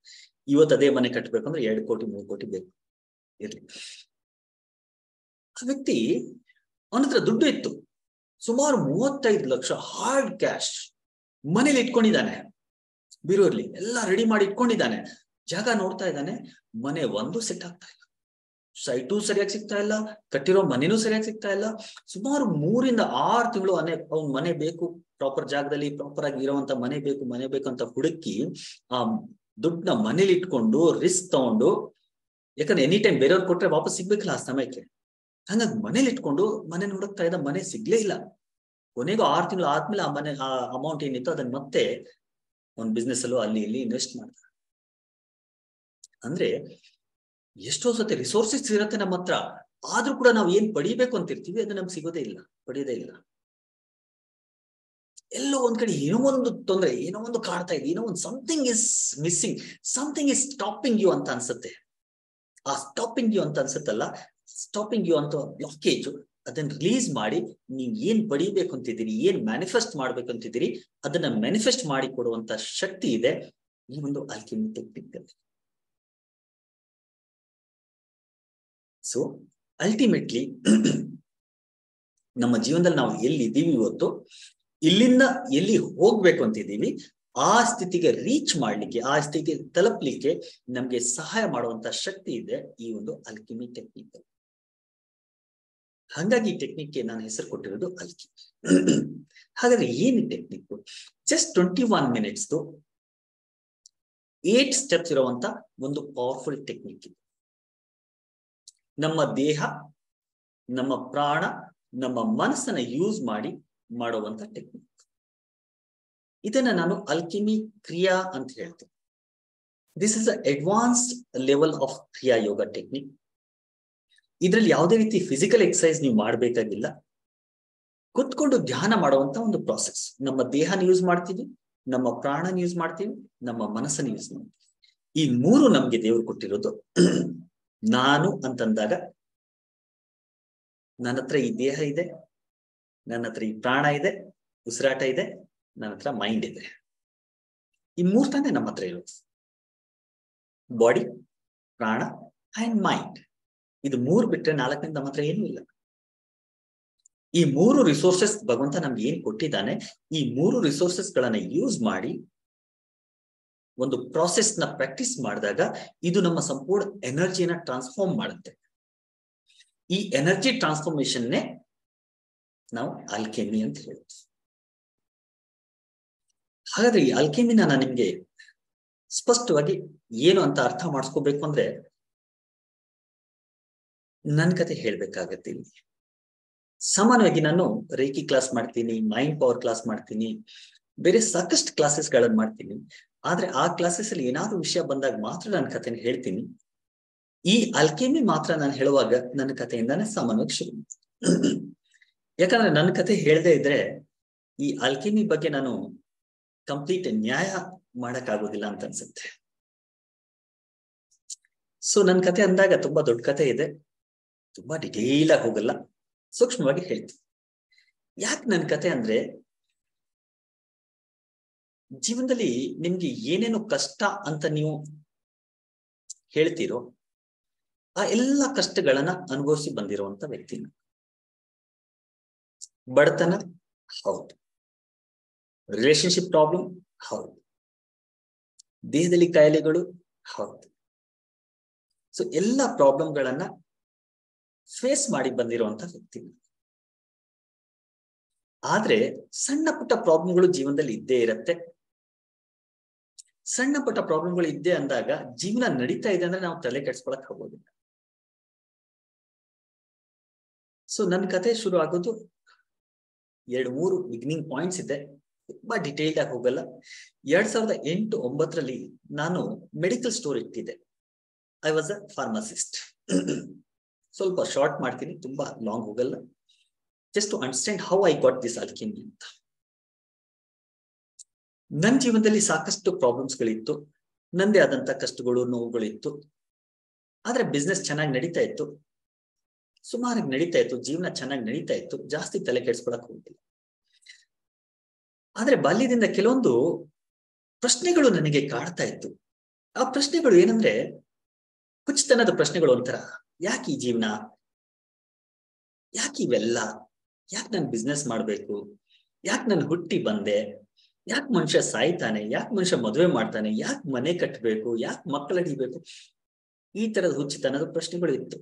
ಇವತ್ತು ಅದೇ ಮನೆ ಕಟ್ಬೇಕಂದ್ರೆ ಎರಡು ಕೋಟಿ ಮೂರು ಕೋಟಿ ಬೇಕು ಇರ್ಲಿ. ಆ ವ್ಯಕ್ತಿ, ಅವನ ಹತ್ರ ದುಡ್ಡು ಇತ್ತು, ಸುಮಾರು ಮೂವತ್ತೈದು ಲಕ್ಷ ಹಾರ್ಡ್ ಕ್ಯಾಶ್ ಮನೇಲಿ ಇಟ್ಕೊಂಡಿದ್ದಾನೆ. ಬೀರೂರ್ಲಿ ಎಲ್ಲ ರೆಡಿ ಮಾಡಿ ಇಟ್ಕೊಂಡಿದ್ದಾನೆ. ಜಾಗ ನೋಡ್ತಾ ಇದ್ದಾನೆ, ಮನೆ ಒಂದು ಸೆಟ್ ಆಗ್ತಾ ಇಲ್ಲ, ಸೈಟು ಸರಿಯಾಗಿ ಸಿಗ್ತಾ ಇಲ್ಲ, ಕಟ್ಟಿರೋ ಮನೇನೂ ಸರಿಯಾಗಿ ಸಿಗ್ತಾ ಇಲ್ಲ. ಸುಮಾರು ಮೂರಿಂದ ಆರು ತಿಂಗಳು ಮನೆ ಅವ್ನ ಮನೆ ಬೇಕು, ಪ್ರಾಪರ್ ಜಾಗದಲ್ಲಿ ಪ್ರಾಪರ್ ಆಗಿ ಇರೋವಂತ ಮನೆ ಬೇಕು ಮನೆ ಬೇಕು ಅಂತ ಹುಡುಕಿ ಆ ದುಡ್ಡನ್ನ ಮನೇಲಿ ಇಟ್ಕೊಂಡು ರಿಸ್ಕ್ ತಗೊಂಡು, ಯಾಕಂದ್ರೆ ಎನಿ ಟೈಮ್ ಬೇರೆಯವ್ರು ಕೊಟ್ರೆ ವಾಪಸ್ ಸಿಗ್ಬೇಕಲ್ಲ ಆ ಸಮಯಕ್ಕೆ, ಹಂಗಾಗಿ ಮನೇಲಿ ಇಟ್ಕೊಂಡು ಮನೆ ಹುಡುಕ್ತಾ ಇದ್ದ, ಮನೆ ಸಿಗ್ಲೇ ಇಲ್ಲ. ಕೊನೆಗೂ ಆರು ತಿಂಗಳು ಆದ್ಮೇಲೆ ಆ ಮನೆ ಆ ಅಮೌಂಟ್ ಏನಿತ್ತು ಅದನ್ನ ಮತ್ತೆ ಒಂದು ಬಿಸ್ನೆಸ್ ಅಲ್ಲೂ ಅಲ್ಲಿ ಇಲ್ಲಿ ಇನ್ವೆಸ್ಟ್ ಮಾಡ್ತಾರೆ. ಅಂದ್ರೆ ಎಷ್ಟೋ ಸತಿ ರಿಸೋರ್ಸಸ್ ಇರುತ್ತೆ ನಮ್ಮ ಹತ್ರ, ಆದ್ರೂ ಕೂಡ ನಾವು ಏನ್ ಪಡಿಬೇಕು ಅಂತಿರ್ತೀವಿ ಅದು ನಮ್ಗೆ ಸಿಗೋದೇ ಇಲ್ಲ, ಪಡೆಯೋದೇ ಇಲ್ಲ. ಎಲ್ಲೋ ಒಂದ್ ಕಡೆ ಏನೋ ಒಂದು ತೊಂದರೆ, ಏನೋ ಒಂದು ಕಾಡ್ತಾ ಇದೆ, ಏನೋ ಒಂದು something is missing, something is stopping you ಅಂತ ಅನ್ಸುತ್ತೆ. ಆ ಸ್ಟಾಪಿಂಗ್ ಯು ಅಂತ ಅನ್ಸುತ್ತಲ್ಲ, ಸ್ಟಾಪಿಂಗ್ ಯು ಅಂತ ಬ್ಲಾಕೇಜ್, ಅದನ್ನ ರಿಲೀಸ್ ಮಾಡಿ ನೀವು ಏನ್ ಪಡಿಬೇಕು ಅಂತಿದ್ದೀರಿ, ಏನ್ ಮ್ಯಾನಿಫೆಸ್ಟ್ ಮಾಡ್ಬೇಕು ಅಂತಿದ್ದೀರಿ, ಅದನ್ನ ಮ್ಯಾನಿಫೆಸ್ಟ್ ಮಾಡಿ ಕೊಡುವಂತ ಶಕ್ತಿ ಇದೆ ಈ ಒಂದು ಆಲ್ಕೆಮಿ ಟೆಕ್ನಿಕ್ ಅಲ್ಲಿ. ಸೊ ಅಲ್ಟಿಮೇಟ್ಲಿ ನಮ್ಮ ಜೀವನದಲ್ಲಿ ನಾವು ಎಲ್ಲಿದ್ದೀವಿ ಇವತ್ತು, ಇಲ್ಲಿಂದ ಎಲ್ಲಿ ಹೋಗ್ಬೇಕು ಅಂತಿದ್ದೀವಿ, ಆ ಸ್ಥಿತಿಗೆ ರೀಚ್ ಮಾಡ್ಲಿಕ್ಕೆ, ಆ ಸ್ಥಿತಿಗೆ ತಲುಪ್ಲಿಕ್ಕೆ ನಮ್ಗೆ ಸಹಾಯ ಮಾಡುವಂತ ಶಕ್ತಿ ಇದೆ ಈ ಒಂದು ಆಲ್ಕೆಮಿ ಟೆಕ್ನಿಕ್. ಹಾಗಾಗಿ ಈ ಟೆಕ್ನಿಕ್ ನಾನು ಹೆಸರು ಕೊಟ್ಟಿರೋದು ಆಲ್ಕೆಮಿ. ಹಾಗಾದ್ರೆ ಏನು technique? Just twenty one minutes eight steps ಇರುವಂತ ಒಂದು ಪವರ್ಫುಲ್ ಟೆಕ್ನಿಕ್ ಇದು. ನಮ್ಮ ದೇಹ, ನಮ್ಮ ಪ್ರಾಣ, ನಮ್ಮ ಮನಸ್ಸನ್ನ ಯೂಸ್ ಮಾಡಿ ಮಾಡುವಂತ ಟೆಕ್ನಿಕ್. ಇದನ್ನ ನಾನು ಆಲ್ಕೆಮಿ ಕ್ರಿಯಾ ಅಂತ ಹೇಳ್ತೀನಿ. This is advanced level of ಕ್ರಿಯಾ ಯೋಗ ಟೆಕ್ನಿಕ್. ಇದರಲ್ಲಿ ಯಾವುದೇ ರೀತಿ ಫಿಸಿಕಲ್ ಎಕ್ಸಸೈಸ್ ನೀವು ಮಾಡಬೇಕಾಗಿಲ್ಲ, ಕುತ್ಕೊಂಡು ಧ್ಯಾನ ಮಾಡುವಂತ ಒಂದು ಪ್ರಾಸೆಸ್. ನಮ್ಮ ದೇಹನ ಯೂಸ್ ಮಾಡ್ತೀವಿ, ನಮ್ಮ ಪ್ರಾಣನ ಯೂಸ್ ಮಾಡ್ತೀವಿ, ನಮ್ಮ ಮನಸ್ಸನ್ನ ಯೂಸ್ ಮಾಡ್ತೀವಿ. ಈ ಮೂರು ನಮ್ಗೆ ದೇವರು ಕೊಟ್ಟಿರೋದು. ನಾನು ಅಂತಂದಾಗ ನನ್ನ ಹತ್ರ ಈ ದೇಹ ಇದೆ, ನನ್ನ ಹತ್ರ ಈ ಪ್ರಾಣ ಇದೆ, ಉಸಿರಾಟ ಇದೆ, ನನ್ನ ಹತ್ರ ಮೈಂಡ್ ಇದೆ. ಈ ಮೂರ್ ತಾನೇ ನಮ್ಮ ಹತ್ರ ಇರೋದು, ಬಾಡಿ, ಪ್ರಾಣ ಅಂಡ್ ಮೈಂಡ್. ಇದು ಮೂರು ಬಿಟ್ರೆ ನಾಲ್ಕನೇ ನಮ್ಮ ಹತ್ರ ಏನೂ ಇಲ್ಲ. ಈ ಮೂರು ರಿಸೋರ್ಸಸ್ ಭಗವಂತ ನಮ್ಗೆ ಏನ್ ಕೊಟ್ಟಿದ್ದಾನೆ, ಈ ಮೂರು ರಿಸೋರ್ಸಸ್ ಗಳನ್ನ ಯೂಸ್ ಮಾಡಿ ಒಂದು ಪ್ರಾಸೆಸ್ ನ ಪ್ರಾಕ್ಟೀಸ್ ಮಾಡಿದಾಗ ಇದು ನಮ್ಮ ಸಂಪೂರ್ಣ ಎನರ್ಜಿನ ಟ್ರಾನ್ಸ್ಫಾರ್ಮ್ ಮಾಡುತ್ತೆ. ಈ ಎನರ್ಜಿ ಟ್ರಾನ್ಸ್ಫಾರ್ಮೇಶನ್ನೇ ನಾವು ಆಲ್ಕೆಮಿ ಅಂತ ಹೇಳ್ತೀವಿ. ಹಾಗಾದ್ರೆ ಈ ಆಲ್ಕೆಮಿನ ನಾನು ನಿಮ್ಗೆ ಸ್ಪಷ್ಟವಾಗಿ ಏನು ಅಂತ ಅರ್ಥ ಮಾಡಿಸ್ಕೋಬೇಕು ಅಂದ್ರೆ, ನನ್ನ ಕತೆ ಹೇಳ್ಬೇಕಾಗತ್ತೆ. ಇಲ್ಲಿ ಸಾಮಾನ್ಯವಾಗಿ ನಾನು ರೇಕಿ ಕ್ಲಾಸ್ ಮಾಡ್ತೀನಿ, ಮೈಂಡ್ ಪವರ್ ಕ್ಲಾಸ್ ಮಾಡ್ತೀನಿ, ಬೇರೆ ಸಾಕಷ್ಟು ಕ್ಲಾಸಸ್ ಗಳನ್ನ ಮಾಡ್ತೀನಿ. ಆದ್ರೆ ಆ ಕ್ಲಾಸಸ್ ಅಲ್ಲಿ ಏನಾದ್ರು ವಿಷಯ ಬಂದಾಗ ಮಾತ್ರ ನನ್ನ ಕಥೆನ ಹೇಳ್ತೀನಿ. ಈ ಆಲ್ಕೆಮಿ ಮಾತ್ರ ನಾನು ಹೇಳುವಾಗ ನನ್ನ ಕಥೆಯಿಂದಾನೆ ಸಾಮಾನ್ಯವಾಗಿ ಶುರು. ಯಾಕಂದ್ರೆ ನನ್ನ ಕಥೆ ಹೇಳದೆ ಇದ್ರೆ ಈ ಆಲ್ಕೆಮಿ ಬಗ್ಗೆ ನಾನು ಕಂಪ್ಲೀಟ್ ನ್ಯಾಯ ಮಾಡಕ್ ಆಗೋದಿಲ್ಲ ಅಂತ ಅನ್ಸುತ್ತೆ. ಸೊ ನನ್ನ ಕತೆ ಅಂದಾಗ ತುಂಬಾ ದೊಡ್ಡ ಕತೆ ಇದೆ, ತುಂಬಾ ಡಿಟೇಲ್ ಆಗಿ ಹೋಗಲ್ಲ, ಸೂಕ್ಷ್ಮವಾಗಿ ಹೇಳ್ತೀನಿ. ಯಾಕೆ ನನ್ನ ಕತೆ ಅಂದ್ರೆ, ಜೀವನದಲ್ಲಿ ನಿಮ್ಗೆ ಏನೇನು ಕಷ್ಟ ಅಂತ ನೀವು ಹೇಳ್ತೀರೋ ಆ ಎಲ್ಲ ಕಷ್ಟಗಳನ್ನ ಅನುಭವಿಸಿ ಬಂದಿರುವಂತ ವ್ಯಕ್ತಿ. ಬಡತನ ಹೌದು, ರಿಲೇಶನ್ಶಿಪ್ ಪ್ರಾಬ್ಲಮ್ ಹೌದು, ದೇಹದಲ್ಲಿ ಕಾಯಿಲೆಗಳು ಹೌದು. ಸೊ ಎಲ್ಲ ಪ್ರಾಬ್ಲಮ್ಗಳನ್ನ ಫೇಸ್ ಮಾಡಿ ಬಂದಿರುವಂತ ವ್ಯಕ್ತಿ. ಆದ್ರೆ ಸಣ್ಣ ಪುಟ್ಟ ಪ್ರಾಬ್ಲಮ್ಗಳು ಜೀವನದಲ್ಲಿ ಇದ್ದೇ ಇರತ್ತೆ. ಸಣ್ಣ ಪುಟ್ಟ ಪ್ರಾಬ್ಲಮ್ಗಳು ಇದ್ದೇ ಅಂದಾಗ ಜೀವನ ನಡೀತಾ ಇದೆ ಅಂದ್ರೆ ನಾವು ತಲೆ ಕೆಡಿಸ್ಕೊಳಕ್ ಹೋಗೋದಿಲ್ಲ. ಸೊ ನನ್ನ ಕತೆ ಶುರು ಆಗೋದು, ಎರಡು ಮೂರು ಬಿಗಿನಿಂಗ್ ಪಾಯಿಂಟ್ಸ್ ಇದೆ, ತುಂಬಾ ಡಿಟೇಲ್ಡ್ ಆಗಿ ಹೋಗಲ್ಲ. ಎರಡ್ ಸಾವಿರದ ಎಂಟು ಒಂಬತ್ತರಲ್ಲಿ ನಾನು ಮೆಡಿಕಲ್ ಸ್ಟೋರ್ ಇಟ್ಟಿದ್ದೆ. I was a pharmacist. ಸ್ವಲ್ಪ ಶಾರ್ಟ್ ಮಾಡ್ತೀನಿ, ತುಂಬಾ ಲಾಂಗ್ ಹೋಗಲ್ಲ. Just to understand how I got this alchemy ಅಂತ. ನನ್ನ ಜೀವನದಲ್ಲಿ ಸಾಕಷ್ಟು ಪ್ರಾಬ್ಲಮ್ಸ್ಗಳಿತ್ತು, ನಂದೇ ಆದಂತ ಕಷ್ಟಗಳು ನೋವುಗಳಿತ್ತು. ಆದ್ರೆ ಬಿಸ್ನೆಸ್ ಚೆನ್ನಾಗಿ ನಡೀತಾ ಇತ್ತು, ಸುಮಾರಾಗಿ ನಡೀತಾ ಇತ್ತು, ಜೀವನ ಚೆನ್ನಾಗಿ ನಡೀತಾ ಇತ್ತು, ಜಾಸ್ತಿ ತಲೆ ಕೆಡಿಸ್ಕೊಳಕ್ ಹೋಗಿಲ್ಲ. ಆದ್ರೆ ಬಾಲ್ಯದಿಂದ ಕೆಲವೊಂದು ಪ್ರಶ್ನೆಗಳು ನನಗೆ ಕಾಡ್ತಾ ಇತ್ತು. ಆ ಪ್ರಶ್ನೆಗಳು ಏನಂದ್ರೆ, ಹುಚ್ಚತನದ ಪ್ರಶ್ನೆಗಳು, ಒಂಥರ ಯಾಕೆ ಈ ಜೀವನ, ಯಾಕೆ ಇವೆಲ್ಲ, ಯಾಕೆ ನಾನು ಬಿಸ್ನೆಸ್ ಮಾಡ್ಬೇಕು, ಯಾಕೆ ನಾನು ಹುಟ್ಟಿ ಬಂದೆ, ಯಾಕೆ ಮನುಷ್ಯ ಸಾಯ್ತಾನೆ, ಯಾಕೆ ಮನುಷ್ಯ ಮದುವೆ ಮಾಡ್ತಾನೆ, ಯಾಕೆ ಮನೆ ಕಟ್ಟಬೇಕು, ಯಾಕೆ ಮಕ್ಕಳು ಹಡಿಬೇಕು, ಈ ತರದ ಹುಚ್ಚತನದ ಪ್ರಶ್ನೆಗಳು ಇತ್ತು.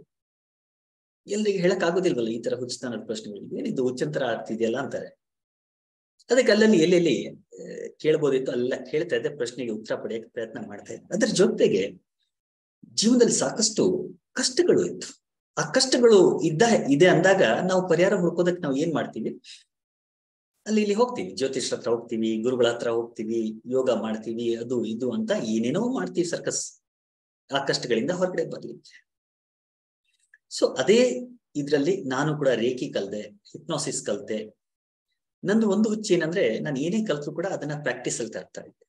ಎಲ್ರಿಗೆ ಹೇಳಕ್ ಆಗೋದಿಲ್ವಲ್ಲ, ಈ ತರ ಹುಚ್ಚತನದ ಪ್ರಶ್ನೆಗಳು, ಏನಿದು ಹುಚ್ಚಂತರ ಆಗ್ತಿದೆಯಲ್ಲ ಅಂತಾರೆ. ಅದಕ್ಕೆ ಅಲ್ಲಲ್ಲಿ ಎಲ್ಲೆಲ್ಲಿ ಕೇಳ್ಬೋದಿತ್ತು ಅಲ್ಲ ಕೇಳ್ತಾ ಇದ್ದೆ, ಪ್ರಶ್ನೆಗೆ ಉತ್ತರ ಪಡೆಯಕ್ಕೆ ಪ್ರಯತ್ನ ಮಾಡ್ತಾ ಇದ್ದೆ. ಅದ್ರ ಜೊತೆಗೆ ಜೀವನದಲ್ಲಿ ಸಾಕಷ್ಟು ಕಷ್ಟಗಳು ಇತ್ತು. ಆ ಕಷ್ಟಗಳು ಇದ್ದ ಇದೆ ಅಂದಾಗ ನಾವು ಪರಿಹಾರ ಹುಡ್ಕೋದಕ್ಕೆ ನಾವು ಏನ್ ಮಾಡ್ತೀವಿ, ಅಲ್ಲಿ ಇಲ್ಲಿ ಹೋಗ್ತೀವಿ, ಜ್ಯೋತಿಷ್ರ ಹತ್ರ ಹೋಗ್ತೀವಿ, ಗುರುಗಳ ಹತ್ರ ಹೋಗ್ತೀವಿ, ಯೋಗ ಮಾಡ್ತೀವಿ, ಅದು ಇದು ಅಂತ ಏನೇನೋ ಮಾಡ್ತೀವಿ ಸರ್ಕಸ್, ಆ ಕಷ್ಟಗಳಿಂದ ಹೊರಗಡೆ ಬರ್ಲಿಕ್ಕೆ. ಸೊ ಅದೇ ಇದ್ರಲ್ಲಿ ನಾನು ಕೂಡ ರೇಖಿ ಕಲ್ದೆ, ಹಿಪ್ನೋಸಿಸ್ ಕಲ್ತೆ. ನಂದು ಒಂದು ಹುಚ್ಚು ಏನಂದ್ರೆ, ನಾನು ಏನೇ ಕಲ್ತ್ರು ಕೂಡ ಅದನ್ನ ಪ್ರಾಕ್ಟೀಸ್ ಅಲ್ಲಿ ತರ್ತಾ ಇದ್ದೆ.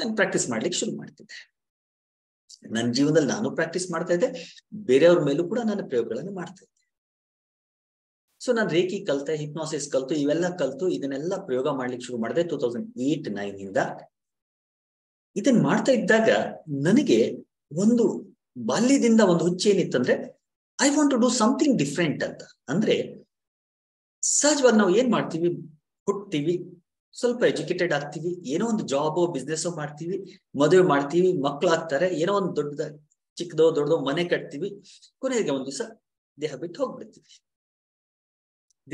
ನಾನು ಪ್ರಾಕ್ಟೀಸ್ ಮಾಡ್ಲಿಕ್ಕೆ ಶುರು ಮಾಡ್ತಿದ್ದೆ. ನನ್ನ ಜೀವನದಲ್ಲಿ ನಾನು ಪ್ರಾಕ್ಟೀಸ್ ಮಾಡ್ತಾ ಇದ್ದೆ, ಬೇರೆಯವ್ರ ಮೇಲೂ ಕೂಡ ನಾನು ಪ್ರಯೋಗಗಳನ್ನು ಮಾಡ್ತಾ ಇದ್ದೆ. ಸೊ ನಾನು ರೇಖಿ ಕಲ್ತೆ, ಹಿಪ್ನೋಸಿಸ್ ಕಲ್ತು, ಇವೆಲ್ಲ ಕಲ್ತು, ಇದನ್ನೆಲ್ಲ ಪ್ರಯೋಗ ಮಾಡ್ಲಿಕ್ಕೆ ಶುರು ಮಾಡಿದೆ ಟೂ ತೌಸಂಡ್ ಏಟ್ ನೈನ್ ಇಂದ. ಇದನ್ನ ಮಾಡ್ತಾ ಇದ್ದಾಗ ನನಗೆ ಒಂದು ಬಾಲ್ಯದಿಂದ ಒಂದು ಹುಚ್ಚು ಏನಿತ್ತಂದ್ರೆ, I want to do something different ಅಂತ. ಅಂದ್ರೆ ಸಹಜವಾಗಿ ನಾವು ಏನ್ ಮಾಡ್ತೀವಿ, ಹುಟ್ತೀವಿ, ಸ್ವಲ್ಪ ಎಜುಕೇಟೆಡ್ ಆಗ್ತೀವಿ, ಏನೋ ಒಂದು ಜಾಬೋ ಬಿಸ್ನೆಸ್ಸೋ ಮಾಡ್ತೀವಿ, ಮದುವೆ ಮಾಡ್ತೀವಿ, ಮಕ್ಕಳಾಗ್ತಾರೆ, ಏನೋ ಒಂದು ದೊಡ್ಡದ ಚಿಕ್ಕದೋ ದೊಡ್ಡದೋ ಮನೆ ಕಟ್ತೀವಿ, ಕೊನೆಗೆ ಒಂದು ದಿವಸ ದೇಹ ಬಿಟ್ಟು ಹೋಗ್ಬಿಡ್ತೀವಿ.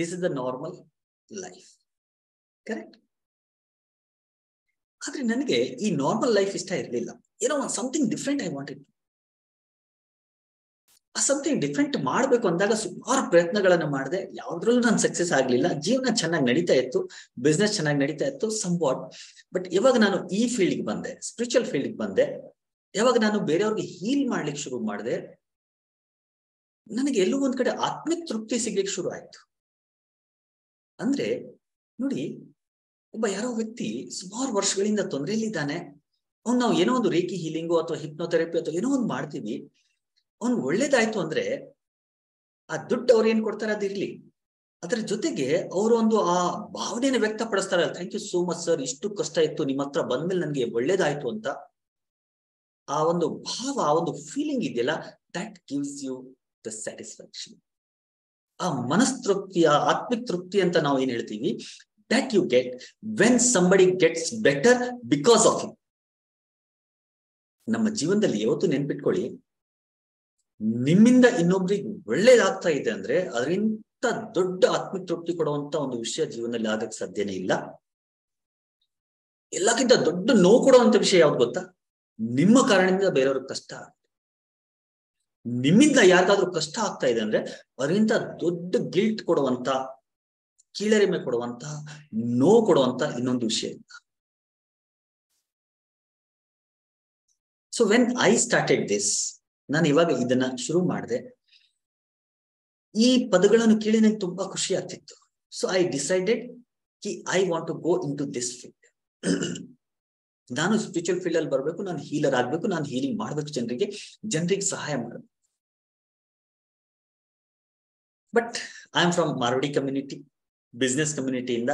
This is the normal life, correct? ಆದ್ರೆ ನನಗೆ ಈ ನಾರ್ಮಲ್ ಲೈಫ್ ಇಷ್ಟ ಇರಲಿಲ್ಲ. ಏನೋ ಒಂದು ಸಮಥಿಂಗ್ ಡಿಫ್ರೆಂಟ್ ಐ ವಾಂಟೆಡ್. ಆ ಸಮಥಿಂಗ್ ಡಿಫ್ರೆಂಟ್ ಮಾಡ್ಬೇಕು ಅಂದಾಗ ಸುಮಾರು ಪ್ರಯತ್ನಗಳನ್ನ ಮಾಡಿದೆ, ಯಾವ್ದ್ರಲ್ಲೂ ನಾನು ಸಕ್ಸಸ್ ಆಗ್ಲಿಲ್ಲ. ಜೀವನ ಚೆನ್ನಾಗಿ ನಡೀತಾ ಇತ್ತು, ಬಿಸ್ನೆಸ್ ಚೆನ್ನಾಗಿ ನಡೀತಾ ಇತ್ತು ಸಮ್ವಾಟ್. ಬಟ್ ಇವಾಗ ನಾನು ಈ ಫೀಲ್ಡ್ಗೆ ಬಂದೆ, ಸ್ಪಿರಿಚುವಲ್ ಫೀಲ್ಡ್ಗೆ ಬಂದೆ, ಯಾವಾಗ ನಾನು ಬೇರೆಯವ್ರಿಗೆ ಹೀಲ್ ಮಾಡ್ಲಿಕ್ಕೆ ಶುರು ಮಾಡಿದೆ, ನನಗೆ ಎಲ್ಲೂ ಒಂದ್ ಕಡೆ ಆತ್ಮಿಕ ತೃಪ್ತಿ ಸಿಗ್ಲಿಕ್ಕೆ ಶುರು ಆಯ್ತು. ಅಂದ್ರೆ ನೋಡಿ, ಒಬ್ಬ ಯಾರೋ ವ್ಯಕ್ತಿ ಸುಮಾರು ವರ್ಷಗಳಿಂದ ತೊಂದರೆಯಲ್ಲಿದ್ದಾನೆ, ಅವ್ನು ನಾವು ಏನೋ ಒಂದು ರೇಖಿ ಹೀಲಿಂಗು ಅಥವಾ ಹಿಪ್ನೋಥೆರಪಿ ಅಥವಾ ಏನೋ ಒಂದು ಮಾಡ್ತೀವಿ, ಅವ್ನ್ ಒಳ್ಳೇದಾಯ್ತು ಅಂದ್ರೆ ಆ ದುಡ್ಡು ಅವ್ರು ಏನ್ ಕೊಡ್ತಾರೆ ಅದಿರ್ಲಿ, ಅದರ ಜೊತೆಗೆ ಅವರೊಂದು ಆ ಭಾವನೆಯನ್ನು ವ್ಯಕ್ತಪಡಿಸ್ತಾರ, thank you so much sir, ಇಷ್ಟು ಕಷ್ಟ ಇತ್ತು, ನಿಮ್ಮ ಹತ್ರ ಬಂದ್ಮೇಲೆ ನನ್ಗೆ ಒಳ್ಳೇದಾಯ್ತು ಅಂತ. ಆ ಒಂದು ಭಾವ, ಆ ಒಂದು ಫೀಲಿಂಗ್ ಇದೆಯಲ್ಲ, that gives you the satisfaction. ಆ ಮನಸ್ತೃಪ್ತಿ, ಆ ಆತ್ಮಿಕ ತೃಪ್ತಿ ಅಂತ ನಾವು ಏನ್ ಹೇಳ್ತೀವಿ, that you get when somebody gets better because of you. ನಮ್ಮ ಜೀವನದಲ್ಲಿ ಯಾವತ್ತು ನೆನ್ಪಿಟ್ಕೊಳ್ಳಿ, ನಿಮ್ಮಿಂದ ಇನ್ನೊಬ್ರಿಗೆ ಒಳ್ಳೇದಾಗ್ತಾ ಇದೆ ಅಂದ್ರೆ ಅದರಿಂದ ದೊಡ್ಡ ಆತ್ಮಿಕ ತೃಪ್ತಿ ಕೊಡುವಂತ ಒಂದು ವಿಷಯ ಜೀವನದಲ್ಲಿ ಆಗಕ್ ಸಾಧ್ಯನೇ ಇಲ್ಲ. ಎಲ್ಲಕ್ಕಿಂತ ದೊಡ್ಡ ನೋವು ಕೊಡುವಂತ ವಿಷಯ ಯಾವ್ದು ಗೊತ್ತಾ? ನಿಮ್ಮ ಕಾರಣದಿಂದ ಬೇರೆಯವ್ರಿಗೆ ಕಷ್ಟ ಆಗ್ತದೆ. ನಿಮ್ಮಿಂದ ಯಾರಿಗಾದ್ರೂ ಕಷ್ಟ ಆಗ್ತಾ ಇದೆ ಅಂದ್ರೆ ಅದರಿಂದ ದೊಡ್ಡ ಗಿಲ್ಟ್ ಕೊಡುವಂತ, ಕೀಳರಿಮೆ ಕೊಡುವಂತ, ನೋವು ಕೊಡುವಂತ ಇನ್ನೊಂದು ವಿಷಯ ಇಲ್ಲ. So when I started this, ನಾನು ಇವಾಗ ಇದನ್ನ ಶುರು ಮಾಡಿದೆ, ಈ ಪದಗಳನ್ನು ಕೇಳಿ ನಂಗೆ ತುಂಬಾ ಖುಷಿ ಆಗ್ತಿತ್ತು. ಸೊ ಐ ಡಿಸೈಡೆಡ್ ಕಿ I want to go into this field. ನಾನು ಸ್ಪಿರಿಚುವಲ್ ಫೀಲ್ಡ್ ಅಲ್ಲಿ ಬರಬೇಕು, ನಾನು ಹೀಲರ್ ಆಗ್ಬೇಕು, ನಾನು ಹೀಲಿಂಗ್ ಮಾಡ್ಬೇಕು, ಜನರಿಗೆ ಜನರಿಗೆ ಸಹಾಯ ಮಾಡಬೇಕು. But I am from Marwari community, business ಕಮ್ಯುನಿಟಿಯಿಂದ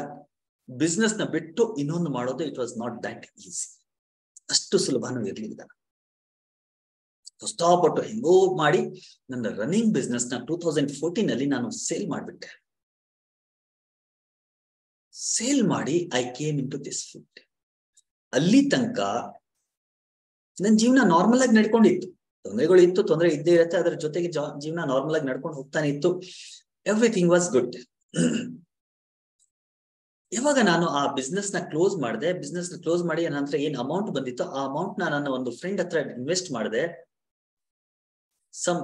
ಬಿಸ್ನೆಸ್ ನ ಬಿಟ್ಟು ಇನ್ನೊಂದು ಮಾಡೋದು it was not that easy, ಅಷ್ಟು ಸುಲಭನೂ ಇರ್ಲಿಲ್ಲ. ಕಷ್ಟಪಟ್ಟು ಹೆಂಗೋ ಮಾಡಿ ನನ್ನ ರನ್ನಿಂಗ್ ಬಿಸ್ನೆಸ್ ನ ಟೂ ತೌಸಂಡ್ ಫೋರ್ಟೀನ್ ಅಲ್ಲಿ ನಾನು ಸೇಲ್ ಮಾಡ್ಬಿಟ್ಟೆ. ಸೇಲ್ ಮಾಡಿ I came into this field. ಅಲ್ಲಿ ತನಕ ನನ್ನ ಜೀವನ ನಾರ್ಮಲ್ ಆಗಿ ನಡ್ಕೊಂಡಿತ್ತು, ತೊಂದರೆಗಳು ಇತ್ತು, ತೊಂದರೆ ಇದ್ದೇ ಇರತ್ತೆ, ಅದರ ಜೊತೆಗೆ ಜೀವನ ನಾರ್ಮಲ್ ಆಗಿ ನಡ್ಕೊಂಡು ಹೋಗ್ತಾನೆ ಇತ್ತು. Everything was good. ಯಾವಾಗ ನಾನು ಆ ಬಿಸ್ನೆಸ್ ನ ಕ್ಲೋಸ್ ಮಾಡಿದೆ, ಬಿಸ್ನೆಸ್ ನ ಕ್ಲೋಸ್ ಮಾಡಿ ನನ್ನ ಹತ್ರ ಏನ್ ಅಮೌಂಟ್ ಬಂದಿತ್ತು ಆ ಅಮೌಂಟ್ ನ ನನ್ನ ಒಂದು ಫ್ರೆಂಡ್ ಹತ್ರ ಇನ್ವೆಸ್ಟ್ ಮಾಡಿದೆ. ಸಮ್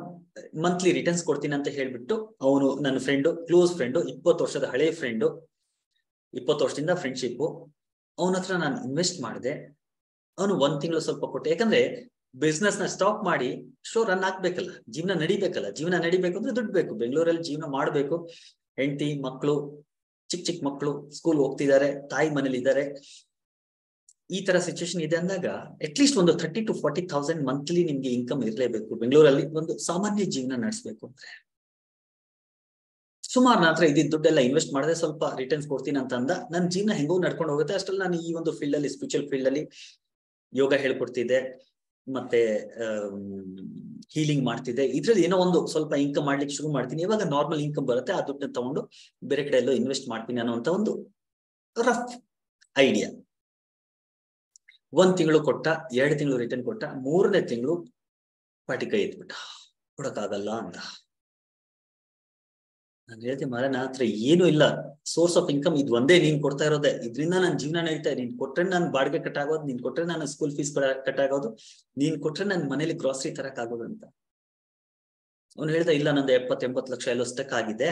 ಮಂತ್ಲಿ ರಿಟರ್ನ್ಸ್ ಕೊಡ್ತೀನಿ ಅಂತ ಹೇಳ್ಬಿಟ್ಟು ಅವನು ನನ್ನ ಫ್ರೆಂಡು, ಕ್ಲೋಸ್ ಫ್ರೆಂಡು, ಇಪ್ಪತ್ತು ವರ್ಷದ ಹಳೆ ಫ್ರೆಂಡು, ಇಪ್ಪತ್ತು ವರ್ಷದಿಂದ ಫ್ರೆಂಡ್ಶಿಪ್ಪು. ಅವನ ಹತ್ರ ನಾನು ಇನ್ವೆಸ್ಟ್ ಮಾಡಿದೆ. ಅವನು ಒಂದ್ ತಿಂಗಳು ಸ್ವಲ್ಪ ಕೊಟ್ಟೆ, ಯಾಕಂದ್ರೆ ಬಿಸ್ನೆಸ್ ನ ಸ್ಟಾಪ್ ಮಾಡಿ ಶೋ ರನ್ ಆಗ್ಬೇಕಲ್ಲ, ಜೀವನ ನಡಿಬೇಕಲ್ಲ. ಜೀವನ ನಡಿಬೇಕು ಅಂದ್ರೆ ದುಡ್ಡು ಬೇಕು, ಬೆಂಗಳೂರಲ್ಲಿ ಜೀವನ ಮಾಡ್ಬೇಕು. ಹೆಂಡತಿ, ಮಕ್ಕಳು, ಚಿಕ್ಕ ಚಿಕ್ಕ ಮಕ್ಕಳು ಸ್ಕೂಲ್ ಹೋಗ್ತಿದ್ದಾರೆ, ತಾಯಿ ಮನೇಲಿ ಇದ್ದಾರೆ. ಈ ತರ ಸಿಚುಯೇಷನ್ ಇದೆ ಅಂದಾಗ ಅಟ್ಲೀಸ್ಟ್ ಒಂದು thirty to forty thousand monthly ನಿಮ್ಗೆ ಇನ್ಕಮ್ ಇರಲೇಬೇಕು ಬೆಂಗಳೂರಲ್ಲಿ ಒಂದು ಸಾಮಾನ್ಯ ಜೀವನ ನಡೆಸಬೇಕು ಅಂದ್ರೆ. ಸುಮಾರು ನನ್ನ ಹತ್ರ ಇದ್ದಿದ್ದ ದುಡ್ಡೆಲ್ಲ ಇನ್ವೆಸ್ಟ್ ಮಾಡಿದೆ, ಸ್ವಲ್ಪ ರಿಟರ್ನ್ಸ್ ಕೊಡ್ತೀನಿ ಅಂತ ಅಂದ. ನನ್ನ ಜೀವನ ಹೆಂಗೋ ನಡ್ಕೊಂಡು ಹೋಗುತ್ತೆ. ಅಷ್ಟರಲ್ಲಿ ನಾನು ಈ ಒಂದು ಫೀಲ್ಡ್ ಅಲ್ಲಿ, ಸ್ಪಿರಿಚುವಲ್ ಫೀಲ್ಡ್ ಅಲ್ಲಿ ಯೋಗ ಹೇಳ್ಕೊಡ್ತಿದ್ದೆ, ಮತ್ತೆ ಹೀಲಿಂಗ್ ಮಾಡ್ತಿದ್ದೆ. ಇದ್ರಲ್ಲಿ ಏನೋ ಒಂದು ಸ್ವಲ್ಪ ಇನ್ಕಮ್ ಮಾಡ್ಲಿಕ್ಕೆ ಶುರು ಮಾಡ್ತೀನಿ. ಇವಾಗ ನಾರ್ಮಲ್ ಇನ್ಕಮ್ ಬರುತ್ತೆ, ಆ ದುಡ್ಡನ್ನ ತಗೊಂಡು ಬೇರೆ ಕಡೆ ಎಲ್ಲೋ ಇನ್ವೆಸ್ಟ್ ಮಾಡ್ತೀನಿ ಅನ್ನೋಂತ ಒಂದು ರಫ್ ಐಡಿಯಾ. ಒಂದ್ ತಿಂಗಳು ಕೊಟ್ಟ, ಎರಡು ತಿಂಗಳು ರಿಟರ್ನ್ ಕೊಟ್ಟ, ಮೂರನೇ ತಿಂಗಳು ಪಾಟಿ ಕೈ ಎತ್ಬಿಟ್ಟ, ಕೊಡಕ್ಕಾಗಲ್ಲ ಅಂತ. ನಾನು ಹೇಳ್ತೀನಿ, ಮಾರ್ರೆ ನನ್ನ ಹತ್ರ ಏನೂ ಇಲ್ಲ, ಸೋರ್ಸ್ ಆಫ್ ಇನ್ಕಮ್ ಇದು ಒಂದೇ, ನೀನ್ ಕೊಡ್ತಾ ಇರೋದೇ, ಇದರಿಂದ ನಾನು ಜೀವನ ನಡೀತಾ ಇದೆ. ನೀನ್ ಕೊಟ್ರೆ ನಾನು ಬಾಡಿಗೆ ಕಟ್ಟಾಗೋದು, ನೀನ್ ಕೊಟ್ರೆ ನಾನು ಸ್ಕೂಲ್ ಫೀಸ್ ಕಟ್ಟಾಗೋದು, ನೀನ್ ಕೊಟ್ರೆ ನನ್ನ ಮನೇಲಿ ಗ್ರಾಸರಿ ತರಕ್ ಆಗೋದು ಅಂತ. ಅವ್ನು ಹೇಳ್ದ, ಇಲ್ಲ ನಂದು ಎಪ್ಪತ್ ಎಂಬತ್ತು ಲಕ್ಷ ಎಲ್ಲೋ ಸ್ಟಕ್ ಆಗಿದೆ,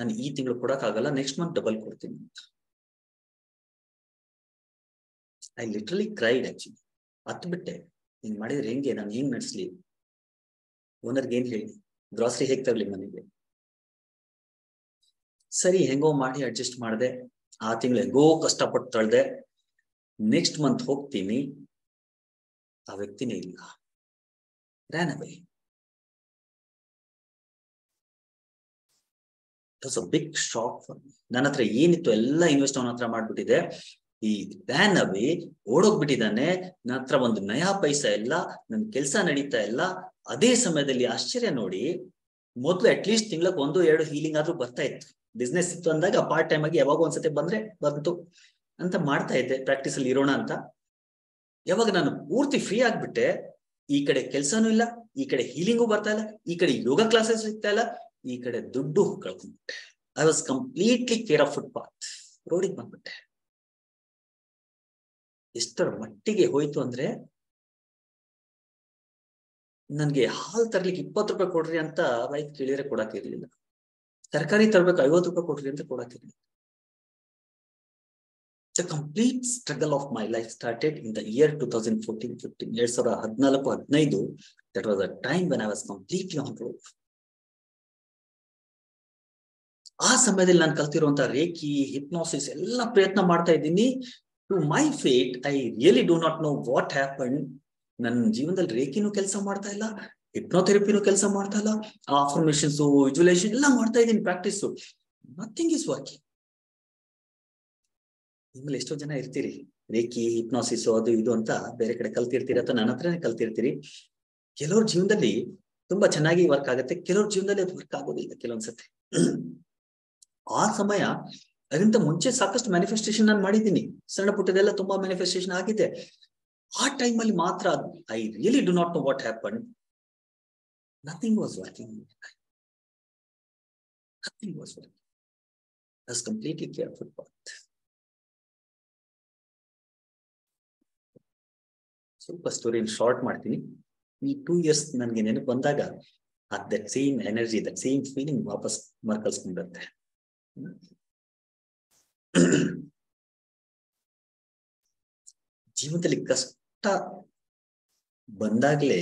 ನಾನು ಈ ತಿಂಗಳು ಕೊಡಕ್ಕಾಗಲ್ಲ, ನೆಕ್ಸ್ಟ್ ಮಂತ್ ಡಬಲ್ ಕೊಡ್ತೀನಿ ಅಂತ. I literally cried. ಆಕ್ಚುಲಿ ಹತ್ತು ಬಿಟ್ಟೆ, ನೀನ್ ಮಾಡಿದ್ರೆ ಹೆಂಗೆ, ನಾನು ಹೆಂಗ್ ನಡೆಸ್ಲಿ, ಓನರ್ಗೆ ಏನ್ ಹೇಳಿ, ಗ್ರಾಸರಿ ಹೇಗ್ ತರ್ಲಿ ಮನೆಗೆ. ಸರಿ, ಹೆಂಗೋ ಮಾಡಿ ಅಡ್ಜಸ್ಟ್ ಮಾಡಿದೆ. ಆ ತಿಂಗಳು ಹೆಂಗೋ ಕಷ್ಟಪಟ್ಟು ತಳ್ದೆ. ನೆಕ್ಸ್ಟ್ ಮಂತ್ ಹೋಗ್ತೀನಿ, ಆ ವ್ಯಕ್ತಿನೇ ಇಲ್ಲ, ran away. It was a big shock for me. ನನ್ನ ಹತ್ರ ಏನಿತ್ತು ಎಲ್ಲ ಇನ್ವೆಸ್ಟ್ ಅವನ ಹತ್ರ ಮಾಡ್ಬಿಟ್ಟಿದೆ. ಈ ರ್ಯಾನ್ ಅವೇ, ಓಡೋಗ್ಬಿಟ್ಟಿದ್ದಾನೆ. ನನ್ನ ಹತ್ರ ಒಂದು ನಯಾ ಪೈಸಾ ಇಲ್ಲ, ನನ್ನ ಕೆಲಸ ನಡೀತಾ ಇಲ್ಲ. ಅದೇ ಸಮಯದಲ್ಲಿ ಆಶ್ಚರ್ಯ ನೋಡಿ, ಮೊದಲು ಅಟ್ಲೀಸ್ಟ್ ತಿಂಗ್ಳಕ್ ಒಂದು ಎರಡು ಹೀಲಿಂಗ್ ಆದ್ರೂ ಬರ್ತಾ ಇತ್ತು. ಬಿಸ್ನೆಸ್ ಇತ್ತು ಅಂದಾಗ ಪಾರ್ಟ್ ಟೈಮ್ ಆಗಿ ಯಾವಾಗ ಒಂದ್ಸತಿ ಬಂದ್ರೆ ಬಂತು ಅಂತ ಮಾಡ್ತಾ ಇದ್ದೆ, ಪ್ರಾಕ್ಟೀಸ್ ಅಲ್ಲಿ ಇರೋಣ ಅಂತ. ಯಾವಾಗ ನಾನು ಪೂರ್ತಿ ಫ್ರೀ ಆಗ್ಬಿಟ್ಟೆ, ಈ ಕಡೆ ಕೆಲ್ಸನೂ ಇಲ್ಲ, ಈ ಕಡೆ ಹೀಲಿಂಗು ಬರ್ತಾ ಇಲ್ಲ, ಈ ಕಡೆ ಯೋಗ ಕ್ಲಾಸಸ್ ಸಿಗ್ತಾ ಇಲ್ಲ, ಈ ಕಡೆ ದುಡ್ಡು ಕಳ್ಕೊಂಡ್ಬಿಟ್ಟೆ. I was completely care of footpath, ರೋಡಿಗೆ ಬಂದ್ಬಿಟ್ಟೆ. ಎಷ್ಟರ ಮಟ್ಟಿಗೆ ಹೋಯ್ತು ಅಂದ್ರೆ, ನನ್ಗೆ ಹಾಲು ತರ್ಲಿಕ್ಕೆ ಇಪ್ಪತ್ತು ರೂಪಾಯಿ ಕೊಡ್ರಿ ಅಂತ ರೈತ ಕೇಳಿದ್ರೆ ಕೊಡಾಕಿರ್ಲಿಲ್ಲ, ತರಕಾರಿ ತರ್ಬೇಕು ಐವತ್ತು ರೂಪಾಯಿ ಕೊಡ್ರಿ ಅಂತ ಕೊಡಾಕಿರ್ಲಿಲ್ಲ. The complete struggle of my life started in the year two thousand fourteen fifteen, ಎರಡ್ ಸಾವಿರದ ಹದಿನಾಲ್ಕು ಹದಿನೈದು that was a time when I was completely on road. ಆ ಸಮಯದಲ್ಲಿ ನಾನು ಕಲ್ತಿರುವಂತಹ ರೇಖಿ, ಹಿಪ್ನೋಸಿಸ್ ಎಲ್ಲ ಪ್ರಯತ್ನ ಮಾಡ್ತಾ ಇದ್ದೀನಿ. To my fate, I really do not know what happen. ನನ್ನ ಜೀವನದಲ್ಲಿ ರೇಖಿನೂ ಕೆಲಸ ಮಾಡ್ತಾ ಇಲ್ಲ, ಹಿಪ್ನೋಥೆರಪಿನೂ ಕೆಲಸ ಮಾಡ್ತಾ ಇಲ್ಲ, ಆಫರ್ಮೇಷನ್ಸ್, ವಿಜುವಲೈಸೇಷನ್ ಎಲ್ಲ ಮಾಡ್ತಾ ಇದ್ದೀನಿ, ಪ್ರಾಕ್ಟೀಸು, ನಥಿಂಗ್ ಇಸ್ ವರ್ಕಿಂಗ್. ನಿಮ್ಮಲ್ಲಿ ಎಷ್ಟೋ ಜನ ಇರ್ತೀರಿ ರೇಖಿ, ಹಿಪ್ನೋಸಿಸ್ ಅದು ಇದು ಅಂತ ಬೇರೆ ಕಡೆ ಕಲ್ತಿರ್ತೀರಿ ಅಥವಾ ನನ್ನ ಹತ್ರನೇ ಕಲ್ತಿರ್ತೀರಿ. ಕೆಲವ್ರ ಜೀವನದಲ್ಲಿ ತುಂಬಾ ಚೆನ್ನಾಗಿ ವರ್ಕ್ ಆಗುತ್ತೆ, ಕೆಲವ್ರ ಜೀವನದಲ್ಲಿ ಅದು ವರ್ಕ್ ಆಗೋದಿಲ್ಲ ಕೆಲವೊಂದ್ಸತಿ. ಆ ಸಮಯ ಅದರಿಂದ ಮುಂಚೆ ಸಾಕಷ್ಟು ಮ್ಯಾನಿಫೆಸ್ಟೇಷನ್ ನಾನು ಮಾಡಿದ್ದೀನಿ, ಸಣ್ಣ ಪುಟ್ಟದೆಲ್ಲ ತುಂಬಾ ಮ್ಯಾನಿಫೆಸ್ಟೇಷನ್ ಆಗಿದೆ. ಆ ಟೈಮ್ ಅಲ್ಲಿ ಮಾತ್ರ I really do not know what happen. Nothing was working, nothing was working. I was completely care of footpath. ಸ್ವಲ್ಪ ಸ್ಟೋರಿಯನ್ನು ಶಾರ್ಟ್ ಮಾಡ್ತೀನಿ. ಈ ಟೂ ಇಯರ್ಸ್ ನನ್ಗೆ ನೆನಪು ಬಂದಾಗ at that same energy, that same feeling ವಾಪಸ್ ಮರ್ಕಲ್ಸ್ಕೊಂಡಿರುತ್ತೆ. ಜೀವನದಲ್ಲಿ ಕಷ್ಟ ಬಂದಾಗ್ಲೇ